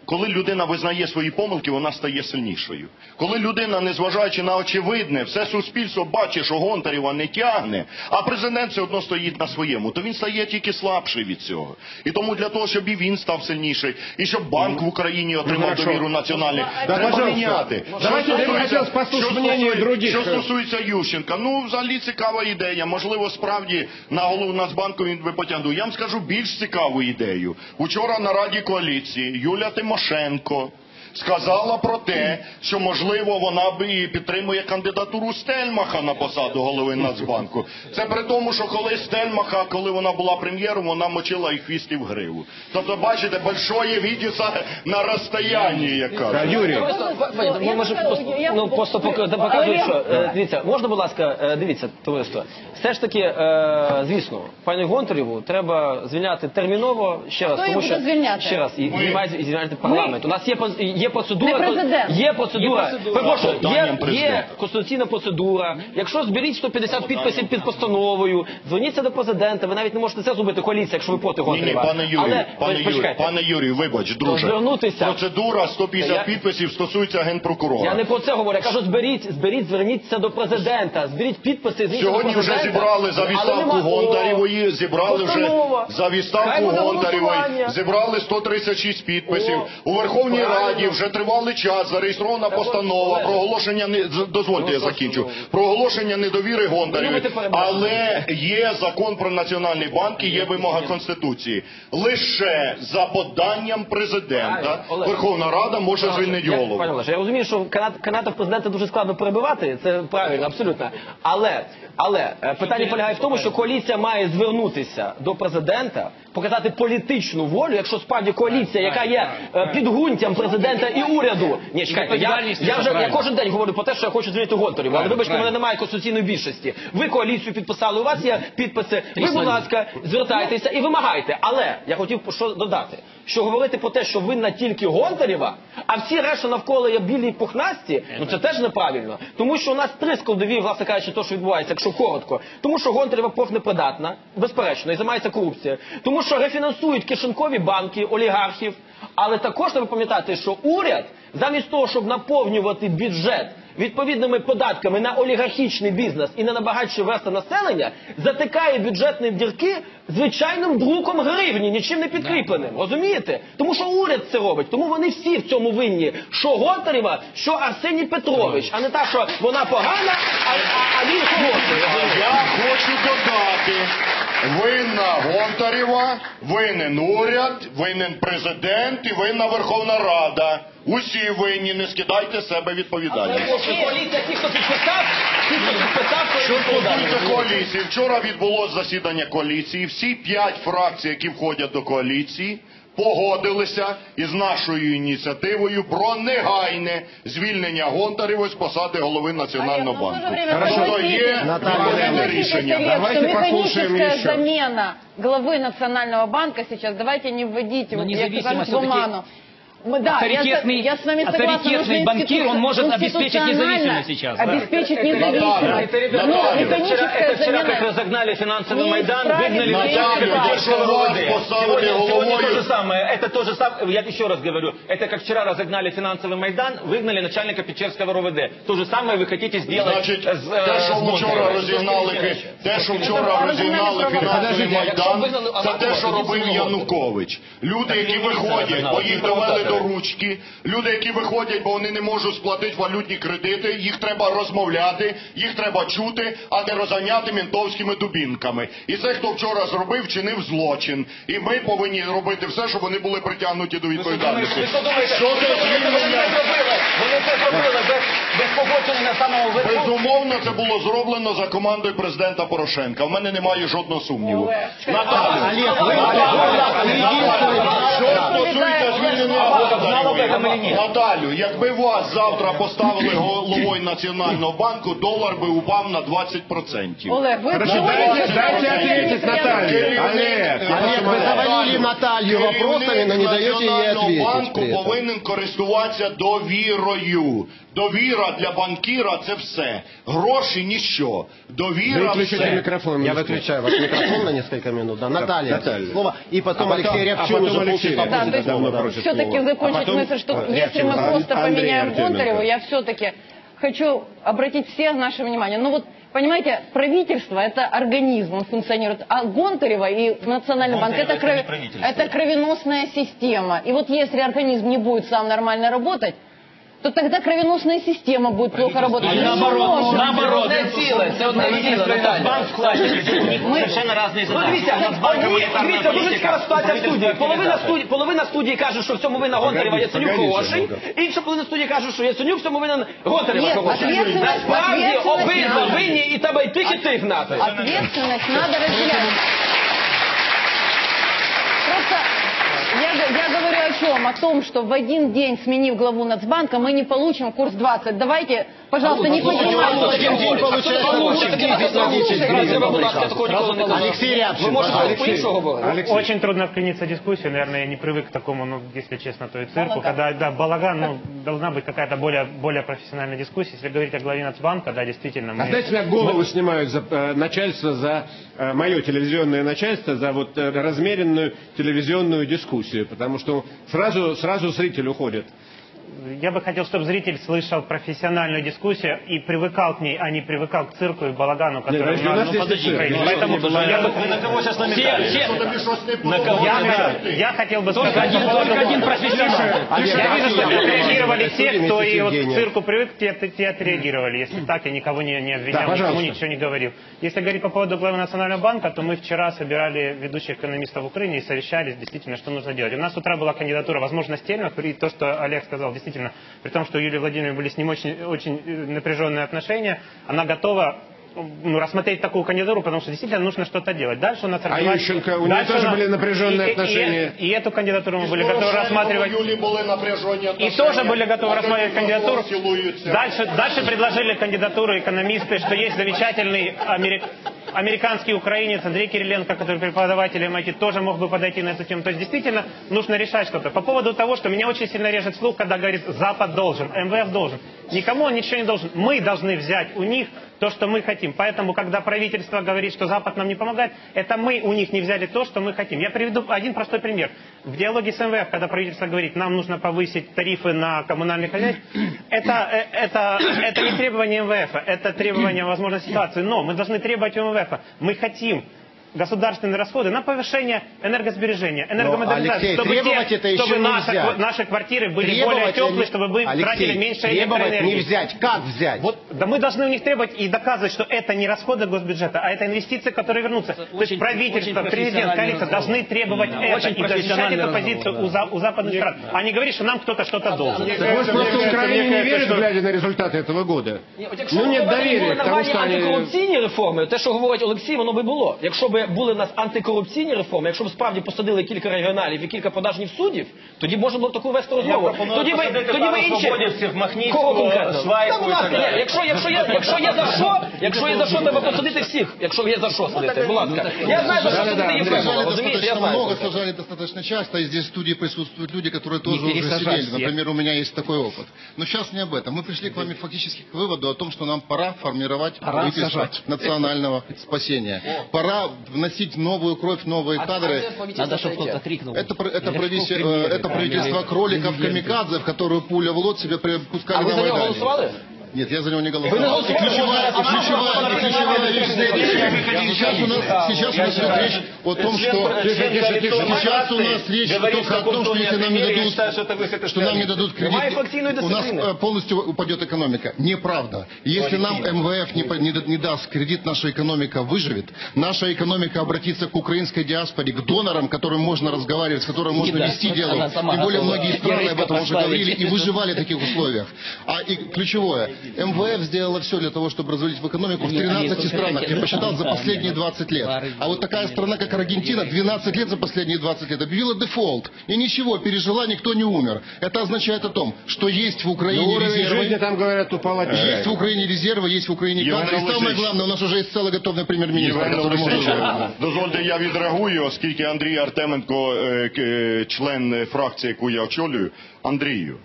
Коли людина визнає свої помилки, вона стає сильнішою. Коли людина, незважаючи на очевидне, все суспільство бачить, що Гонтарєва не тягне, а президент все одно стоїть на своєму, то він стає тільки слабший від цього. І тому для того, щоб і він став сильніший, і щоб банк в Україні отримав довіру національних, треба поміняти. Що стосується Ющенка, ну, взагалі цікава ідея. Можливо, справді на голову Нацбанку він би потягнув. Я вам скажу більш цікаву ідею. Учора на Раді коаліції Юлія Тимошенко сказала про те, що, можливо, вона б і підтримує кандидатуру Стельмаха на посаду голови Нацбанку. Це при тому, що коли Стельмаха, коли вона була прем'єром, вона мочила і хвіст, і в гриву. Тобто, бачите, большое видится на розстоянні, як кажуть. Юрій, просто показую, що, дивіться, можна, будь ласка, дивіться, товариство, все ж таки, звісно, пані Гонтарєву треба звільняти терміново, ще раз, тому що, ще раз, і звільняти парламент. У нас є є конституційна процедура. Якщо зберіть 150 підписів під постановою, дзвоніться до президента, ви навіть не можете це зробити, коаліція, якщо ви проти Гонтарева. Пане Юрію, вибач, друже, процедура 150 підписів стосується генпрокурора. Я не про це говорю, я кажу, зверніться до президента, зберіть підписи, зверніться до президента. Сьогодні вже зібрали за відставку Гонтарєвої, зібрали вже за відставку Гонтарєвої, зібрали 136 підписів, у Верховній Раді вже тривалий час зареєстрована постанова про оголошення, дозвольте я закінчу, про оголошення недовіри Гонтарєвій, але є закон про Національний банк і є вимога Конституції. Лише за поданням президента Верховна Рада може звільнити голову. Я розумію, що кандидатів президента дуже складно перебивати, це правильно, абсолютно, але питання полягає в тому, що коаліція має звернутися до президента, показати політичну волю, якщо справді коаліція, яка є підґрунтям президента і уряду. Ні, чекайте, я кожен день говорю про те, що я хочу звільнити Гонтарєву, але вибачте, мене немає конституційної більшості. Ви коаліцію підписали, у вас є підписи, ви, будь ласка, звертайтеся і вимагайте. Але я хотів що додати, що говорити про те, що винна тільки Гонтарєва, а всі решта навколо є білі і пухнасті, ну це теж неправильно. Тому що у нас три складові, власне кажучи, те, що відбувається, якщо коротко. Тому що Гонтарєва профнепридатна, безперечно, і займається корупцією. Тому що рефінансують кишенькові банки, олігархів. Але також треба пам'ятати, що уряд, замість того, щоб наповнювати бюджет відповідними податками на олігархічний бізнес і на набагатші версти населення, затикає бюджетні дірки звичайним друком гривні, нічим не підкріпленим. Розумієте? Тому що уряд це робить. Тому вони всі в цьому винні. Що Гонтарєва, що Арсеній Петрович. А не та, що вона погана, а він хороший. Я хочу додати. Винна Гонтарєва, винен уряд, винен президент і винна Верховна Рада. Усі винні, не скидайте з себе відповідальність. Коаліція, ті, хто підписав, що стосується коаліції. Вчора відбулося засідання коаліції. Всі 5 фракцій, які входять до коаліції, погодилися із нашою ініціативою про негайне звільнення Гонтарєвої з посади голови Національного банку. Що є відповідне рішення. Механічна заміна голови Національного банку зараз, давайте не вводити в оману. Авторитетный банкир, он может обеспечить независимость сейчас. Обеспечить независимость. Это вчера, как разогнали финансовый Майдан, выгнали начальника Печерского РОВД. Я еще раз говорю, это как вчера разогнали финансовый Майдан, выгнали начальника Печерского РОВД. То же самое вы хотите сделать. Значит, те, что вчора розігнали фінансовий Майдан, це те, що робив Янукович. Люди, які виходять, бо їх довели до ручки. Люди, які виходять, бо вони не можуть сплатити валютні кредити, їх треба розмовляти, їх треба чути, а не розганяти ментовськими дубінками. І це, хто вчора зробив, чинив злочин. І ми повинні робити все, щоб вони були притягнуті до відповідальності. Що це звільнення? Вони це зробили без погодження на самому вибору. Безумовно, це було зроблено за командою президента Порошенка. В мене немає жодного сумніву. Наталі, що стосується звільнення Гонтаревої? Наталю, якби вас завтра поставили головою Національного банку, долар би упав на 20%. Олег, ви ответить, Наталью. Олег, вы завалили Наталью вопросами, но не даете ей ответить. Керівник Національного банку повинен користуватися довірою. Довіра для банкіра – це все. Гроші – ніщо. Довіра – все. Я выключаю ваш микрофон на несколько минут. Наталья, слово. И потом Алексей Рябчин уже полчаса просит слово. Все-таки закончить мысль, что если мы просто поменяем Гонтареву, я все-таки хочу обратить всех наше внимание. Ну вот, понимаете, правительство – это организм, он функционирует. А Гонтарева и Национальный банк – это кровеносная система. И вот если организм не будет сам нормально работать, то тогда кровеносная система будет плохо работать. Наоборот, это одна сила, Наталья. Мы совершенно разные задачи. Дивіться, дуже цікава ситуація в студії. Половина студії каже, що в цьому винна Гонтарева, Яценюк хороший. Інша половина студії каже, що Яценюк в цьому винна Гонтарева хороший. Насправді обидва винні і тебе, і тих, і тих, Наталь. Ответственность надо разделять. Я говорю о чем? О том, что в один день, сменив главу Нацбанка, мы не получим курс 20. Давайте, пожалуйста, не поднимайте. Очень трудно вклиниться в дискуссию. Наверное, я не привык к такому, ну, если честно, то и цирку. Когда, да, балаган, ну, должна быть какая-то более профессиональная дискуссия. Если говорить о главе Нацбанка, да, действительно. Мы... А знаете, меня голову снимают за начальство, за мое телевизионное начальство, за вот размеренную телевизионную дискуссию, потому что сразу зритель уходит. Я бы хотел, чтобы зритель слышал профессиональную дискуссию и привыкал к ней, а не привыкал к цирку и балагану, который... Я хотел бы сказать, только один профессионал. Я вижу, что отреагировали те, кто и вот к цирку привык, те отреагировали. Если так, я никого не обвинял, никому ничего не говорил. Если говорить по поводу главы Национального банка, то мы вчера собирали ведущих экономистов Украины и совещались действительно, что нужно делать. У нас с утра была кандидатура, возможно, Стельмах, и то, что Олег сказал, действительно, при том, что у Юлии Владимировны были с ним очень напряженные отношения, она готова, ну, рассмотреть такую кандидатуру, потому что действительно нужно что-то делать. Дальше у нас... А Ющенко, у нее тоже были напряженные отношения. И эту кандидатуру мы были готовы рассматривать. И тоже были готовы рассматривать кандидатуру. Дальше предложили кандидатуру экономисты, что есть замечательный американский украинец Андрей Кириленко, который преподаватель МИТ, тоже мог бы подойти на эту тему. То есть действительно нужно решать что-то. По поводу того, что меня очень сильно режет слух, когда говорит, Запад должен, МВФ должен. Никому он ничего не должен. Мы должны взять у них то, что мы хотим. Поэтому, когда правительство говорит, что Запад нам не помогает, это мы у них не взяли то, что мы хотим. Я приведу один простой пример. В диалоге с МВФ, когда правительство говорит, нам нужно повысить тарифы на коммунальный хозяйств, это не требование МВФ, это требование возможной ситуации. Но мы должны требовать у МВФ. Мы хотим государственные расходы на повышение энергосбережения, энергомодернизации, чтобы наши квартиры были более теплые, чтобы мы тратили меньше электроэнергии. Не взять, как взять? Вот, да мы должны у них требовать и доказывать, что это не расходы госбюджета, а это инвестиции, которые вернутся. То есть правительство, президент, коалиция должны требовать это и защищать эту позицию у западных стран. А не говорить, что нам кто-то что-то должен. Может, просто Украина не верит, глядя на результаты этого года? Ну нет доверия, потому что они... Антикоррупционные реформы, то, что говорит Олексій, оно бы было. Були в нас антикорупційні реформи, якщо б справді посадили кілька регіоналів і кілька продажних суддів, тоді можна було таку вести розмову. Тоді ви інші. Кого конкретно? Якщо є за що, треба посадити всіх. Якщо є за що садити, будь ласка. Я знаю, за що садити Євгенія, розумієте? Я знаю. Много сажали достаточно часто, и здесь в студии присутствуют люди, которые тоже уже сидели. Например, у меня есть такой опыт. Но сейчас не об этом. Мы пришли к вам фактически к выводу о том, что нам пора формировать правительство национального спасения. Пора вносить новую кровь, новые кадры. Надо, чтобы кто-то крикнул. Это правительство кроликов-камикадзе, в которую пуля в лоб себе пускали на Майдане. Нет, я за него не голосовал. Ключевая речь следующая. Сейчас у нас идет речь о том, что... Сейчас у нас речь только о том, что если нам не дадут... Что нам не дадут кредит, у нас полностью упадет экономика. Неправда. Если нам МВФ не даст кредит, наша экономика выживет. Наша экономика обратится к украинской диаспоре, к донорам, которым можно разговаривать, с которым можно вести дело. Тем более многие страны об этом уже говорили и выживали в таких условиях. А и ключевое. МВФ сделала все для того, чтобы развалить в экономику в 13 странах. Я посчитал за последние 20 лет. А вот такая страна, как Аргентина, 12 лет за последние 20 лет объявила дефолт. И ничего, пережила, никто не умер. Это означает о том, что есть в Украине резервы. Есть в Украине резервы, есть в Украине кадры. И самое главное, у нас уже есть целый готовый премьер-министр. Дозвольте, я відреагую, оскільки Андрій Артеменко, член фракції, яку я очолюю. Андрію,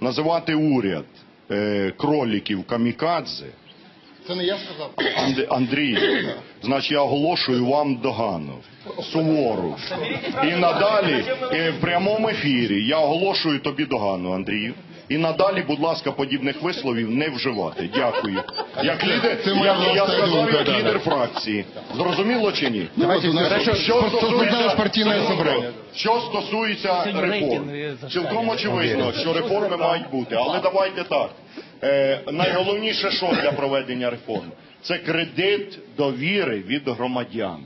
називати уряд кроліків камікадзе... Це не я сказав. Андрій, значить, я оголошую вам догану, сувору. І надалі, в прямому ефірі, я оголошую тобі догану, Андрію. І надалі, будь ласка, подібних висловів не вживати. Дякую. Як лідер, я сказав, як лідер фракції. Зрозуміло чи ні? Що стосується реформ. Цілком очевидно, що реформи мають бути. Але давайте так. Найголовніше, що для проведення реформ? Це кредит довіри від громадян.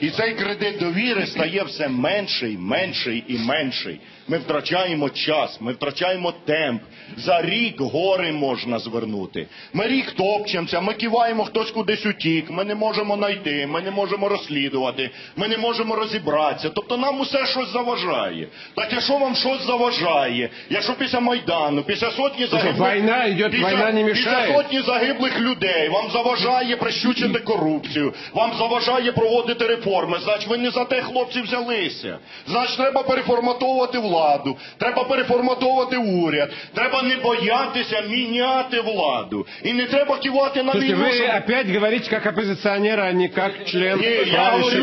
І цей кредит довіри стає все менший, менший і менший. Ми втрачаємо час, ми втрачаємо темп. За рік гори можна звернути. Ми рік топчемося, ми киваємо, хтось кудись утік, ми не можемо знайти, ми не можемо розслідувати, ми не можемо розібратися. Тобто нам усе щось заважає. Так якщо вам щось заважає, якщо після Майдану, після сотні загиблих людей, вам заважає прищучити корупцію, вам заважає проводити реформи, значить ви не за те, хлопці, взялися. Значить треба переформатовувати владу. Треба переформатовувати уряд, треба не боятися міняти владу. І не треба кивати на війну. Ви опять говорите, як опозиціонер, а не як член правлячої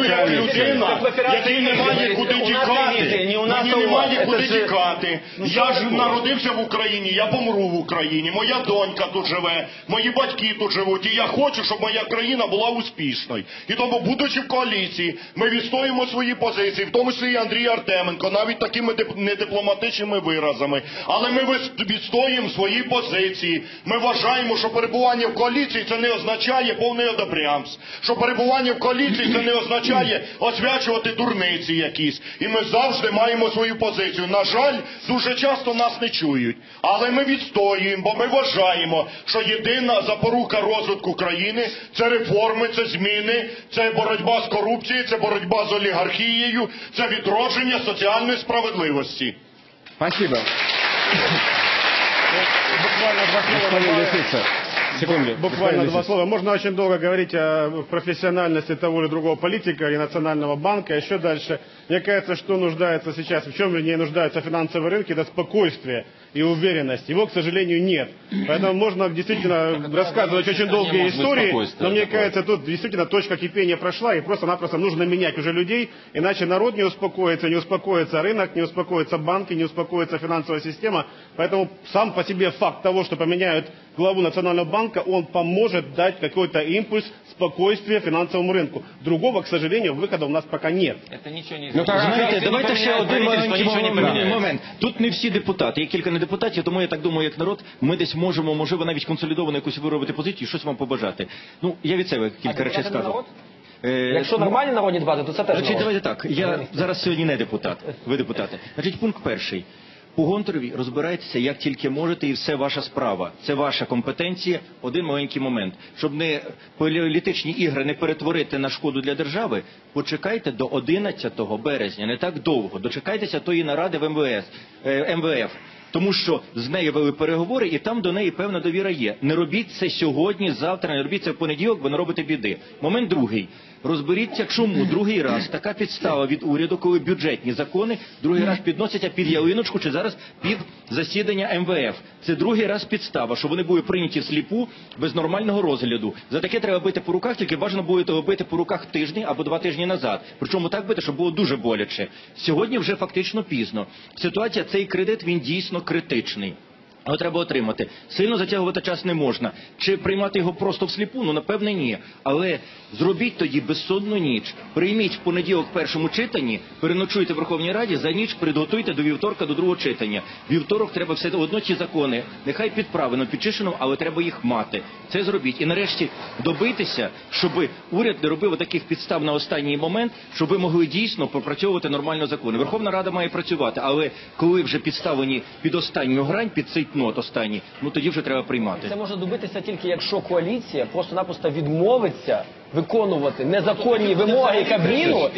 коаліції. Я говорю, як людина, якій немає куди тікати. Мені немає куди тікати. Я ж народився в Україні, я помру в Україні. Моя донька тут живе, мої батьки тут живуть. І я хочу, щоб моя країна була успішною. І тому, будучи в коаліції, ми відстоїмо свої позиції, в тому числі і Андрій Артеменко, навіть такими депутатами, не дипломатичними виразами, але ми відстоїмо свої позиції. Ми вважаємо, що перебування в коаліції це не означає повний одобрямс, що перебування в коаліції це не означає освячувати дурниці якісь. І ми завжди маємо свою позицію. На жаль, дуже часто нас не чують. Але ми відстоюємо, бо ми вважаємо, що єдина запорука розвитку країни – це реформи, це зміни, це боротьба з корупцією, це боротьба з олігархією, це відродження соціальної справедливості. Спасибо. Буквально два слова. Можно очень долго говорить о профессиональности того или другого политика или национального банка. Еще дальше. Мне кажется, что нуждается сейчас, в чем не нуждаются финансовые рынки, это спокойствие и уверенность. Его, к сожалению, нет. Поэтому можно действительно рассказывать очень долгие истории, но мне кажется, тут действительно точка кипения прошла, и просто-напросто нужно менять уже людей, иначе народ не успокоится, не успокоится рынок, не успокоятся банки, не успокоится финансовая система. Поэтому сам по себе факт того, что поменяют главу Национального банка, он поможет дать какой-то импульс спокойствия финансовому рынку. Другого, к сожалению, выхода у нас пока нет. Это ничего не изменит. Знаете, давайте еще один маленький момент. Тут не всі депутати, є кілька недепутатів, тому я так думаю, як народ, ми десь можемо, можливо, навіть консолідовано якусь виробити позицію, щось вам побажати. Ну, я від себе кілька речей скажу. Якщо нормальні народні депутати, то це теж народ. Давайте так, я зараз сьогодні не депутат, ви депутати. Значить, пункт перший. У Гонтареві розбирайтеся, як тільки можете, і все ваша справа. Це ваша компетенція. Один маленький момент. Щоб не політичні ігри не перетворити на шкоду для держави, почекайте до 11 березня, не так довго. Дочекайтеся тої наради в МВФ. Тому що з нею вели переговори, і там до неї певна довіра є. Не робіть це сьогодні, завтра, не робіть це в понеділок, бо не робите біди. Момент другий. Розберіться, чому другий раз така підстава від уряду, коли бюджетні закони другий раз підносяться під ялиночку, чи зараз під засідання МВФ. Це другий раз підстава, що вони були прийняті всліпу, без нормального розгляду. За таке треба бити по руках, тільки бажано було того бити по руках тиждень або два тижні назад. Причому так бити, щоб було дуже боляче. Сьогодні вже фактично пізно. Ситуація, цей кредит, він дійсно критичний. Його треба отримати. Сильно затягувати час не можна. Чи приймати його просто всліпу? Ну, напевне, ні. Але зробіть тоді безсонну ніч. Прийміть в понеділок в першому читанні, переночуйте в Верховній Раді, за ніч підготуйте до вівторка, до другого читання. Вівторок треба все одно ці закони, нехай підправлено, підчищено, але треба їх мати. Це зробіть. І нарешті добитися, щоб уряд не робив таких підстав на останній момент, щоб ви могли дійсно пропрацьовувати нормально закони. Верховна Рада має працювати, але коли вже підставлені під останню грань, під цей нот останній, ну тоді вже треба приймати. Це може добитися тільки, якщо коаліція просто-напросто відмовиться виконувати незаконні вимоги Кабміну,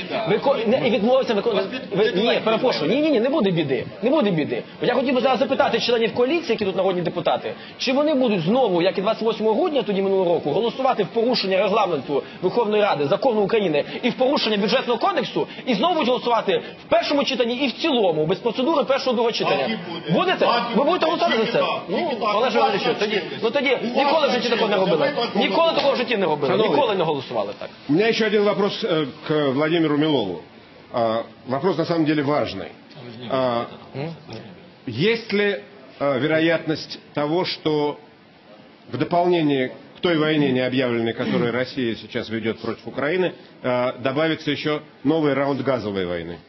і відмовиться виконувати... Ні, перепрошую, ні, не буде біди, не буде біди. Я хотів би зараз запитати членів коаліції, які тут народні депутати, чи вони будуть знову, як і 28 грудня тоді минулого року, голосувати в порушення регламенту Верховної Ради, закону України і в порушення бюджетного кодексу, і знову будуть голосувати в першому читанні і в цілому, без процедури першого-другого читання. Будете? Ви будете голосувати за це? Ну, Олеже Валерійовичу, тоді ніколи в житті такого не робили. Ніколи такого в житті не робили. Ніколи не голосували. У меня еще один вопрос к Владимиру Милолу. Вопрос на самом деле важный. Есть ли вероятность того, что в дополнение к той войне необъявленной, которую Россия сейчас ведет против Украины, добавится еще новый раунд газовой войны?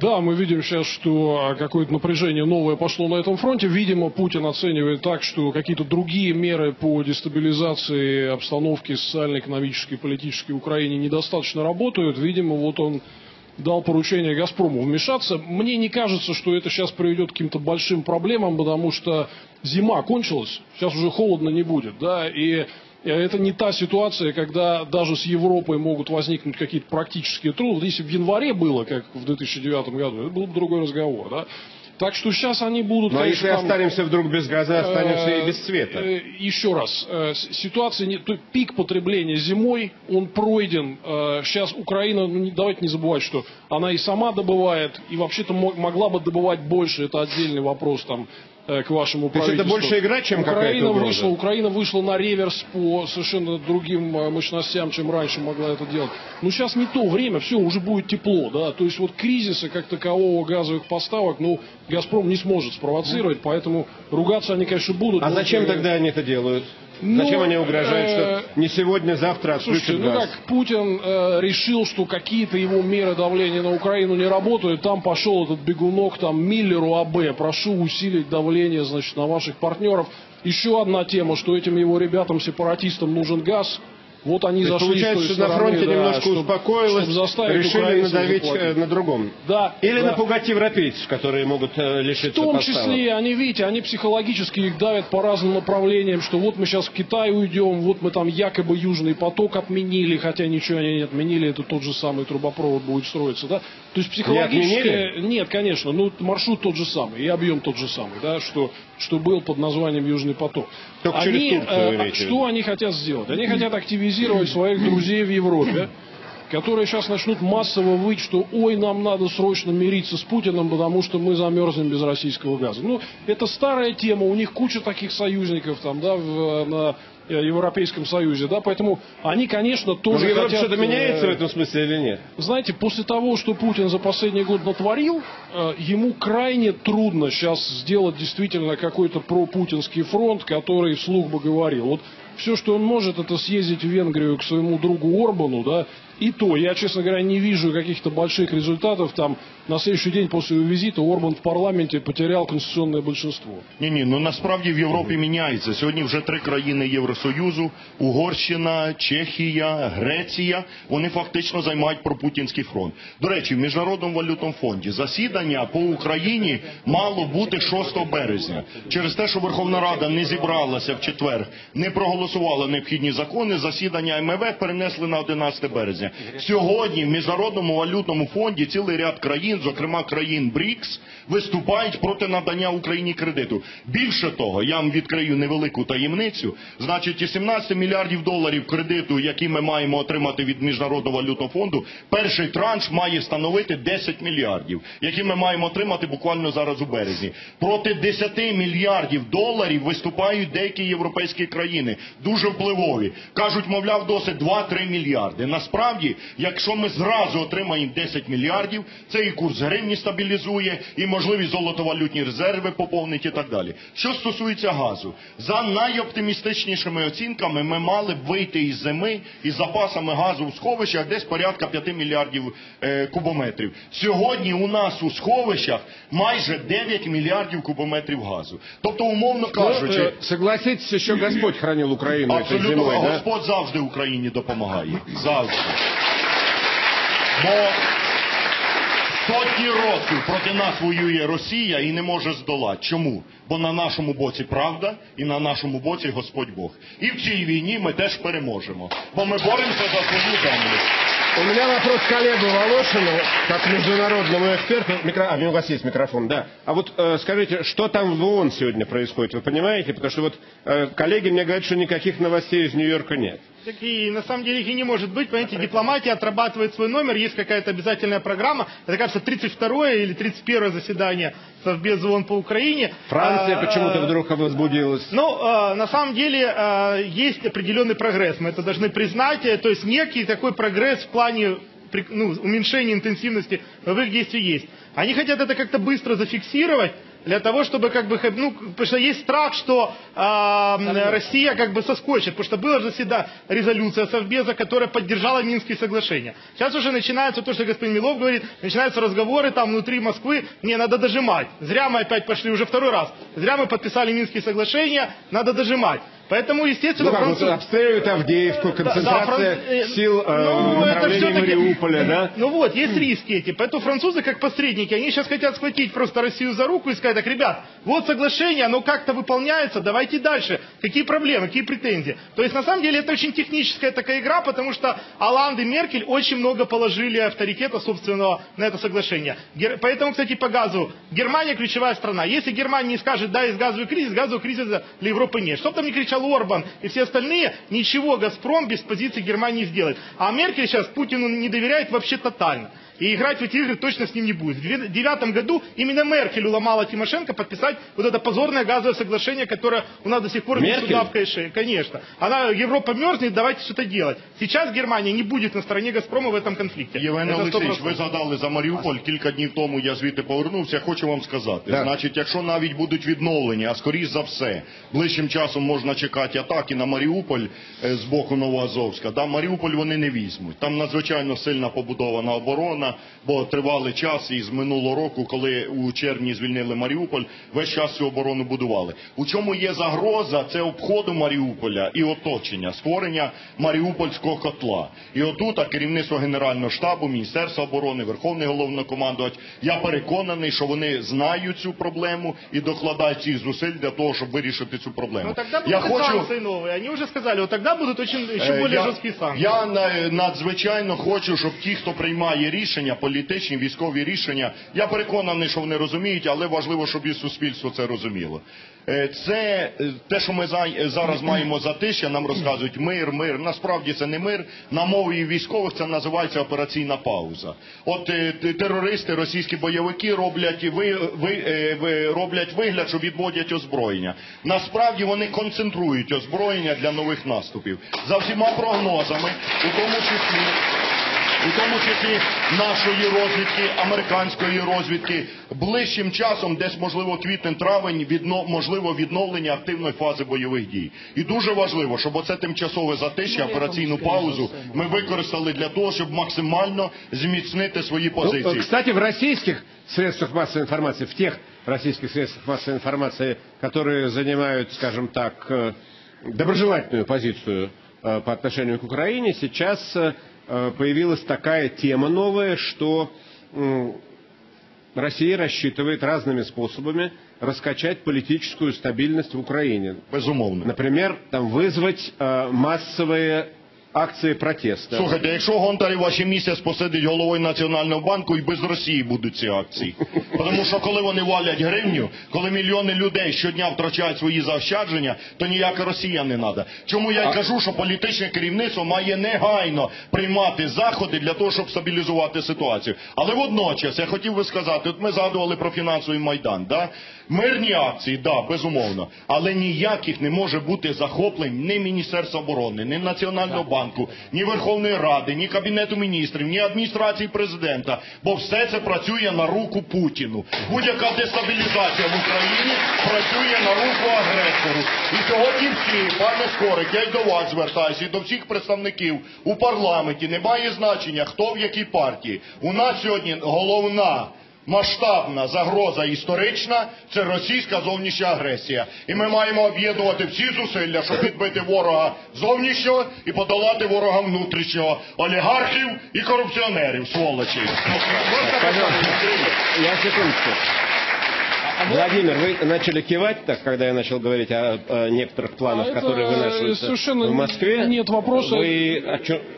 Да, мы видим сейчас, что какое-то напряжение новое пошло на этом фронте. Видимо, Путин оценивает так, что какие-то другие меры по дестабилизации обстановки социально-экономической и политической в Украине недостаточно работают. Видимо, вот он дал поручение «Газпрому» вмешаться. Мне не кажется, что это сейчас приведет к каким-то большим проблемам, потому что зима кончилась, сейчас уже холодно не будет, да, и... Это не та ситуация, когда даже с Европой могут возникнуть какие-то практические трудности. Если бы в январе было, как в 2009 году, это был бы другой разговор. Да? Так что сейчас они будут... Но конечно, если там, останемся вдруг без газа, останемся и без света. Еще раз, ситуация... Пик потребления зимой, он пройден. Сейчас Украина, давайте не забывать, что она и сама добывает, и вообще-то могла бы добывать больше. Это отдельный вопрос там. К вашему правительству. Это больше игра, чем какая-то угроза? Украина вышла на реверс по совершенно другим мощностям, чем раньше могла это делать. Но сейчас не то время, все, уже будет тепло, да. То есть вот кризиса как такового газовых поставок, ну, «Газпром» не сможет спровоцировать, поэтому ругаться они, конечно, будут. А зачем тогда они это делают? Зачем они угрожают, что не сегодня, завтра отключат газ? Ну как, Путин решил, что какие-то его меры давления на Украину не работают, там пошел этот бегунок, там, Миллеру АБ, прошу усилить давление, значит, на ваших партнеров. Еще одна тема, что этим его ребятам-сепаратистам нужен газ. Вот они зашли получается, что на фронте немножко успокоилось, решили надавить на другом. Да, или напугать европейцев, которые могут лишиться поставок. В том числе, они, видите, они психологически их давят по разным направлениям, что вот мы сейчас в Китай уйдем, вот мы там якобы Южный поток отменили, хотя ничего они не отменили, это тот же самый трубопровод будет строиться. Да? То есть психологически... Нет, конечно, ну маршрут тот же самый, и объем тот же самый, да, что был под названием Южный поток. Что они хотят сделать? Они хотят активизировать своих друзей в Европе, которые сейчас начнут массово выть, что «Ой, нам надо срочно мириться с Путиным, потому что мы замерзнем без российского газа». Ну, это старая тема, у них куча таких союзников там, да, на Европейском Союзе, да, поэтому они, конечно, тоже хотят... Европа что-то меняется в этом смысле или нет? Знаете, после того, что Путин за последний год натворил, ему крайне трудно сейчас сделать действительно какой-то пропутинский фронт, который вслух бы говорил. Вот все, что он может, это съездить в Венгрию к своему другу Орбану, да, и то, я, честно говоря, не вижу каких-то больших результатов. Там на следующий день после его визита Орбан в парламенте потерял конституционное большинство. Ні, ну насправді в Європі міняється. Сьогодні вже три країни Євросоюзу, Угорщина, Чехія, Греція, вони фактично займають пропутінський фронт. До речі, в Міжнародному валютному фонді засідання по Україні мало бути 6 березня. Через те, що Верховна Рада не зібралася в четвер, не проголосувала необхідні закони, засідання МВФ перенесли на 11 березня. Сьогодні в Міжнародному валютному фонді цілий ряд країн, зокрема країн БРІКС, виступають проти надання Україні кредиту. Більше того, я вам відкрию невелику таємницю, значить і 17 мільярдів доларів кредиту, які ми маємо отримати від Міжнародного валютного фонду, перший транш має становити 10 мільярдів, які ми маємо отримати буквально зараз у березні. Проти 10 мільярдів доларів виступають деякі європейські країни, дуже впливові. Кажуть, мовляв, досить 2-3 мільярди. Насправді, якщо ми зразу отримаємо 10 мільярдів, це і курс гривні стабілізує, і можливі золотовалютні резерви поповнить і так далі. Що стосується газу. За найоптимістичнішими оцінками ми мали б вийти із зими із запасами газу в сховищах десь порядка 5 мільярдів кубометрів. Сьогодні у нас у сховищах майже 9 мільярдів кубометрів газу. Тобто, умовно кажучи... Согласитесь, що Господь хранив Україну цією зимою. Абсолютно, Господь завжди Україні допомагає. Завжди. Бо... сотні років проти нас воює Росія і не може здолати. Чому? Бо на нашому боці правда і на нашому боці Господь Бог. І в цій війні ми теж переможемо. Бо ми боремося за свою землю. У меня вопрос к коллегу Волошину, как международному эксперту. У вас есть микрофон, да. А вот скажите, что там в ООН сегодня происходит, вы понимаете? Потому что вот коллеги мне говорят, что никаких новостей из Нью-Йорка нет. Так и на самом деле их и не может быть, понимаете, дипломатия отрабатывает свой номер, есть какая-то обязательная программа, это, кажется, 32-е или 31-е заседание Совбез ООН по Украине. Франция почему-то вдруг возбудилась. Ну, на самом деле есть определенный прогресс, мы это должны признать, то есть некий такой прогресс в плане уменьшения интенсивности боевых действий есть. Они хотят это как-то быстро зафиксировать, для того, чтобы как бы, потому что есть страх, что Россия как бы соскочит, потому что была же всегда резолюция Совбеза, которая поддержала Минские соглашения. Сейчас уже начинается то, что господин Милов говорит, начинаются разговоры там внутри Москвы, не, надо дожимать, зря мы опять пошли уже второй раз, зря мы подписали Минские соглашения, надо дожимать. Поэтому, естественно, обстреливают Авдеевку, концентрация сил в направлении Мариуполя, да? Ну вот, есть риски эти. Поэтому французы, как посредники, они сейчас хотят схватить просто Россию за руку и сказать, так, ребят, вот соглашение, оно как-то выполняется, давайте дальше. Какие проблемы, какие претензии? То есть, на самом деле, это очень техническая такая игра, потому что Оланд и Меркель очень много положили авторитета собственного на это соглашение. Поэтому, кстати, по газу. Германия ключевая страна. Если Германия не скажет, да, есть газовый кризис для Европы нет. Чтоб там не кричали Орбан и все остальные, ничего Газпром без позиции Германии не сделает. А Меркель сейчас Путину не доверяет вообще тотально. И играть в эти игры точно с ним не будет. В 2009 году именно Меркель уломала Тимошенко подписать вот это позорное газовое соглашение, которое у нас до сих пор не судавка и шея. Конечно. Она, Европа мерзнет, давайте что-то делать. Сейчас Германия не будет на стороне Газпрома в этом конфликте. Євгене Олексійович, ви задали за Маріуполь, кілька днів тому я звідти повернувся, хочу вам сказати. Значить, якщо навіть будуть відновлені, а скоріш за все, ближчим часом можна чекати атаки на Маріуполь з боку Новоазовська. Да, Маріуполь вони не візьмуть. Там надзвичайно сильно побудована оборона, бо тривалий час і з минулого року, коли у червні звільнили Маріуполь, весь час цю оборону будували. У чому є загроза? Це обходу Маріуполя і оточення, створення Маріупольського котла. І отут керівництво Генерального штабу, Міністерства оборони, Верховний головнокомандувач, я переконаний, що вони знають цю проблему і докладають ці зусиль для того, щоб вирішити цю проблему. Ну, тоді будуть санкції нові. Вони вже сказали, от тоді будуть ще більш жорсткі санкції. Я надзвичайно хочу, щоб ті, хто приймає рішення, політичні, військові рішення. Я переконаний, що вони розуміють, але важливо, щоб і суспільство це розуміло. Це те, що ми зараз маємо затиш'я, нам розказують мир, мир. Насправді це не мир. На мові військових це називається операційна пауза. От терористи, російські бойовики роблять вигляд, що відводять озброєння. Насправді вони концентрують озброєння для нових наступів. За всіма прогнозами, у тому числі нашої розвідки, американської розвідки, ближчим часом, десь, можливо, квітень-травень, можливо, відновлення активної фази бойових дій. І дуже важливо, щоб оце тимчасове затиш'я, операційну паузу ми використали для того, щоб максимально зміцнити свої позиції. Кстати, в російських средствах массовой информации, в тех российских средствах массовой информации, которые занимают, скажем так, доброжелательную позицию по отношению к Украине, сейчас появилась такая тема новая, что Россия рассчитывает разными способами раскачать политическую стабильность в Украине. Безумовно. Например, там, вызвать массовые акції протесту. Слухайте, якщо Гонтарева ще місяць посидить головою Національного банку, і без Росії будуть ці акції. Тому що коли вони валять гривню, коли мільйони людей щодня втрачають свої заощадження, то ніяка Росія не треба. Чому я й кажу, що політичне керівництво має негайно приймати заходи для того, щоб стабілізувати ситуацію. Але водночас, я хотів би сказати, от ми згадували про фінансовий Майдан, да? Мирні акції, да, безумовно, але ніяких не може бути захоплень ні Міністерства оборони, ні Національного банку, ні Верховної Ради, ні Кабінету Міністрів, ні адміністрації президента, бо все це працює на руку Путіну. Будь-яка дестабілізація в Україні працює на руку агресору. І сьогодні всі, пане Скорик, я й до вас звертаюся, і до всіх представників у парламенті, немає значення, хто в якій партії. У нас сьогодні головна масштабна загроза історична – це російська зовнішня агресія. І ми маємо об'єднувати всі зусилля, щоб відбити ворога зовнішнього і подолати ворога внутрішнього – олігархів і корупціонерів, сволочі. Я секундочку. Владимир, вы начали кивать, так, когда я начал говорить о некоторых планах, которые вынашиваются в Москве. Нет вопроса. Вы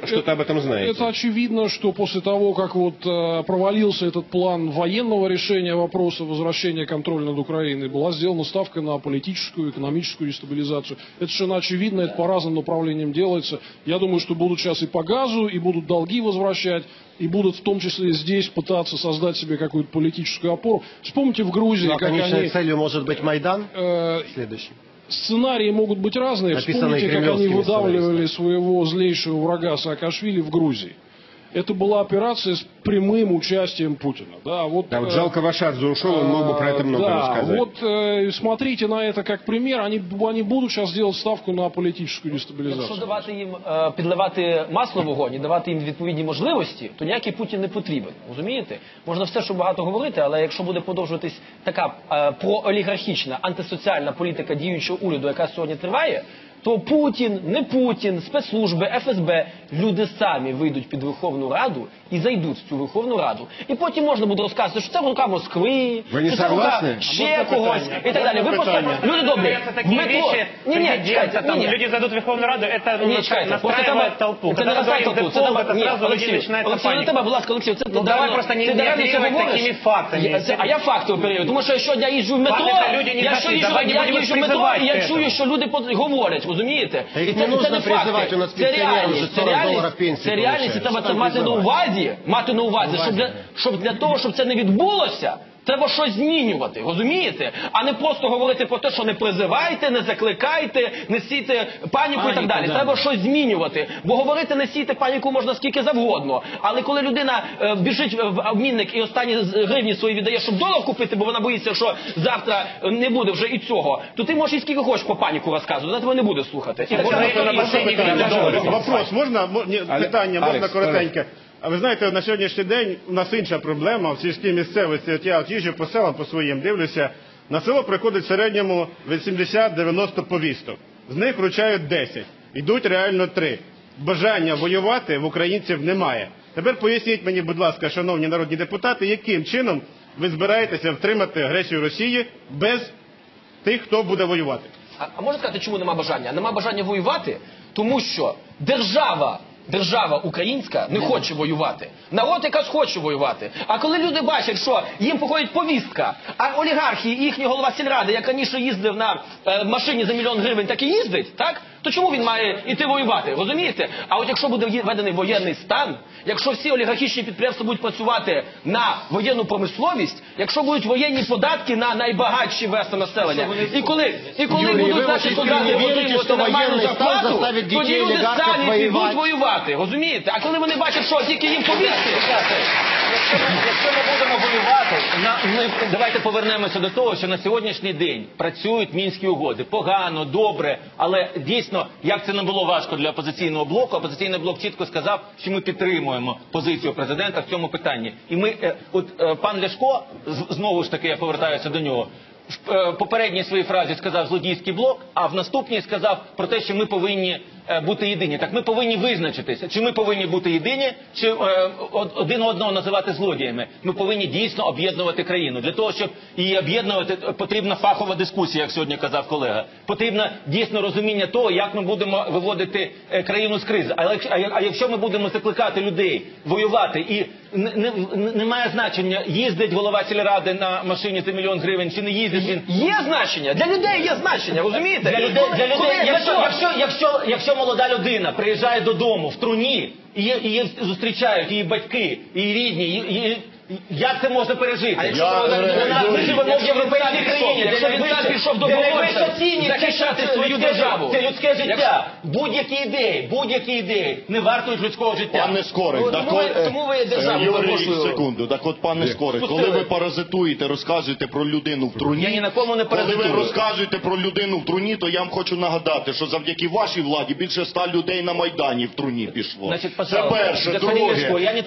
что-то об этом знаете? Это очевидно, что после того, как вот провалился этот план военного решения вопроса возвращения контроля над Украиной, была сделана ставка на политическую, экономическую дестабилизацию. Это совершенно очевидно, это по разным направлениям делается. Я думаю, что будут сейчас и по газу, и будут долги возвращать, и будут в том числе здесь пытаться создать себе какую-то политическую опору. Вспомните в Грузии, как они... Конечной целью может быть Майдан? Следующий. Сценарии могут быть разные. Вспомните, как они выдавливали своего злейшего врага Саакашвили в Грузии. Это была операция с прямым участием Путина. Да, вот, да, вот жалко, Вашадзе ушел, он мог бы про это много рассказать. Вот смотрите на это как пример. Они будут сейчас делать ставку на политическую дестабилизацию. Если давать им подливать масло в огонь, давать им відповідні можливості, то никакой Путин не потребен. Понимаете? Можно все, что много говорить, но если будет продолжаться такая проолігархічна, антисоциальная политика действующего уряду, которая сегодня тревает, то Путін, не Путін, спецслужби, ФСБ, люди самі вийдуть під Верховну Раду і зайдуть в цю Верховну Раду. І потім можна буде розказувати, що це рука Москви, що це рука ще когось і так далі. Ви просто, люди добрі, метро... Ні-ні, люди зайдуть в Верховну Раду, це настраюває толпу. Це не настраюває толпу, це Олексій, для тебе, будь ласка, Олексій, ти давай це говориш. А я фактово перевірю, тому що я щодня їжджу в метро, і я чую, що люди говорять. Розумієте? Це не факти, це реальність, і треба мати на увазі, щоб для того, щоб це не відбулося, треба щось змінювати, розумієте? А не просто говорити про те, що не призивайте, не закликайте, не сійте паніку і так далі. Треба щось змінювати. Бо говорити не сійте паніку можна скільки завгодно. Але коли людина біжить в обмінник і останні гривні свої віддає, щоб долар купити, бо вона боїться, що завтра не буде вже і цього, то ти можеш і скільки хочеш про паніку розказувати, вона тебе не буде слухати. Вопрос, можна? Питання, можна коротеньке? А ви знаєте, на сьогоднішній день у нас інша проблема в сільській місцевості. От я їжджу по селам, по своїм дивлюся, на село приходить в середньому 80-90 повісток. З них вручають 10, йдуть реально 3. Бажання воювати в українців немає. Тепер поясніть мені, будь ласка, шановні народні депутати, яким чином ви збираєтеся втримати агресію Росії без тих, хто буде воювати? А можна сказати, чому нема бажання? Нема бажання воювати, тому що держава українська не хоче воювати. Народ якось хоче воювати. А коли люди бачать, що їм приходить повістка, а олігархи і їхній голова сільради, як раніше їздив на машині за мільйон гривень, так і їздить, так? То чому він має йти воювати, розумієте? А от якщо буде введений воєнний стан, якщо всі олігархічні підприємства будуть працювати на воєнну промисловість, якщо будуть воєнні податки на найбагатші верстви населення, і коли будуть наші солдати отримувати нормальну зарплату, тоді люди самі підуть воювати, розумієте? А коли вони бачать, що тільки їм повістки... Якщо ми будемо воювати, давайте повернемося до того, що на сьогоднішній день працюють Мінські угоди. Погано, добре, але дійсно, як це не було важко для опозиційного блоку, опозиційний блок чітко сказав, що ми підтримуємо позицію президента в цьому питанні. І ми, от пан Ляшко, знову ж таки я повертаюся до нього, в попередній своїй фразі сказав «злодійський блок», а в наступній сказав про те, що ми повинні бути єдині. Так ми повинні визначитися, чи ми повинні бути єдині, чи один одного називати злодіями. Ми повинні дійсно об'єднувати країну. Для того, щоб її об'єднувати, потрібна фахова дискусія, як сьогодні казав колега. Потрібно дійсно розуміння того, як ми будемо виводити країну з кризи. А якщо ми будемо закликати людей воювати, і немає значення, їздить голова сільради на машині за мільйон гривень, чи не їздить він. Є значення, для людей є значення, розумієте? Для людей, якщо молода людина приїжджає додому в труні, і її зустрічають, її батьки, її рідні, як це можна пережити? Ми живемо в європейській країні, якщо він сам пішов до Голландії захищати свою державу. Це людське життя. Будь-які ідеї не вартують людського життя. Пане Скорик, коли ви паразитуєте, розказуєте про людину в труні, то я вам хочу нагадати, що завдяки вашій владі більше 100 людей на Майдані в труні пішло. Це перше. Друге, я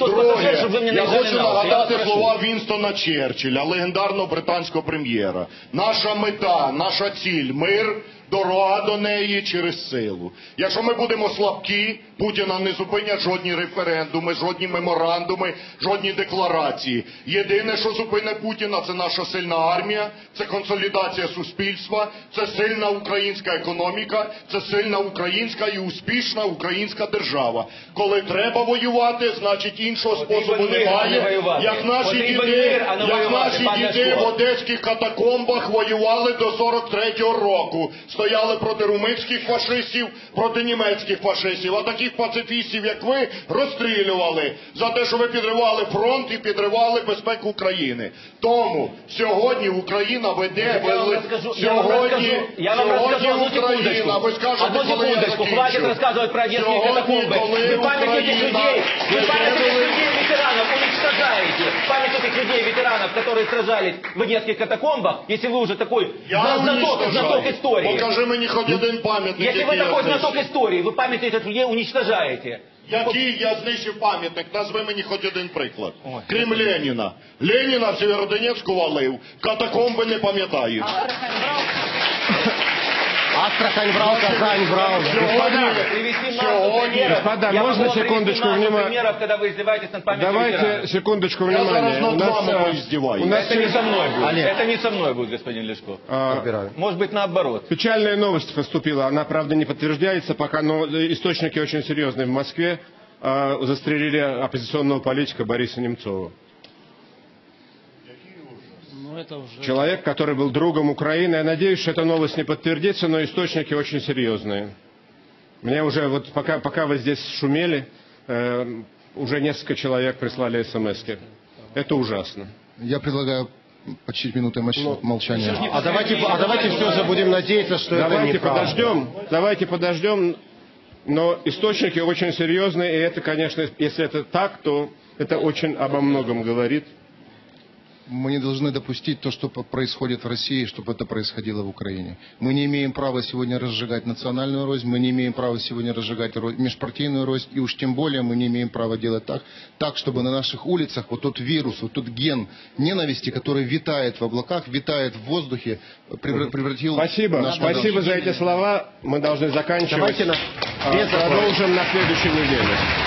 хочу нагадати слова Вінстона Черчилля, легендарного британського прем'єра. Наша мета, наша ціль – мир, дорога до неї через силу. Якщо ми будемо слабкі, Путіна не зупинять жодні референдуми, жодні меморандуми, жодні декларації. Єдине, що зупинить Путіна – це наша сильна армія, це консолідація суспільства, це сильна українська економіка, це сильна українська і успішна українська держава. Коли треба воювати, значить іншого способу немає. Як наші діти в одеських катакомбах воювали до 43-го року. Стояли проти румунських фашистів, проти німецьких фашистів. А таких пацифістів, як ви, розстрілювали за те, що ви підривали фронт і підривали безпеку України. Тому сьогодні Україна веде... Ви скажете, коли я закінчу. Сьогодні, коли Україна веде... Память этих людей, ветеранов, которые сражались в одесских катакомбах, если вы уже такой знаток истории. Покажи мне хоть один памятник. Если вы такой знаток истории, вы память этих людей уничтожаете. Який я знищив пам'ятник? Назви мені хоч один приклад. Крім Леніна. Леніна в Сєвєродонецьку валив. Катакомби не пам'ятають. Астрахань брал, Казань брал. Господа, можно секундочку внимания? Давайте секундочку внимания. У нас это не со мной будет. Это не со мной будет, господин Лешков. Может быть, наоборот. Печальная новость поступила. Она, правда, не подтверждается пока, но источники очень серьезные. В Москве застрелили оппозиционного политика Бориса Немцова. Человек, который был другом Украины. Я надеюсь, что эта новость не подтвердится, но источники очень серьезные. Мне уже, вот пока вы здесь шумели, уже несколько человек прислали смс-ки. Это ужасно. Я предлагаю почти минуты молчания. А давайте все же будем надеяться, что это неправда. Давайте подождем, но источники очень серьезные, и это, конечно, если это так, то это очень обо многом говорит. Мы не должны допустить то, что происходит в России, чтобы это происходило в Украине. Мы не имеем права сегодня разжигать национальную рознь, мы не имеем права сегодня разжигать межпартийную рознь, и уж тем более мы не имеем права делать так, чтобы на наших улицах вот тот вирус, вот тот ген ненависти, который витает в облаках, витает в воздухе, превратил... Спасибо за эти слова. Мы должны заканчивать. Продолжим на следующей неделе.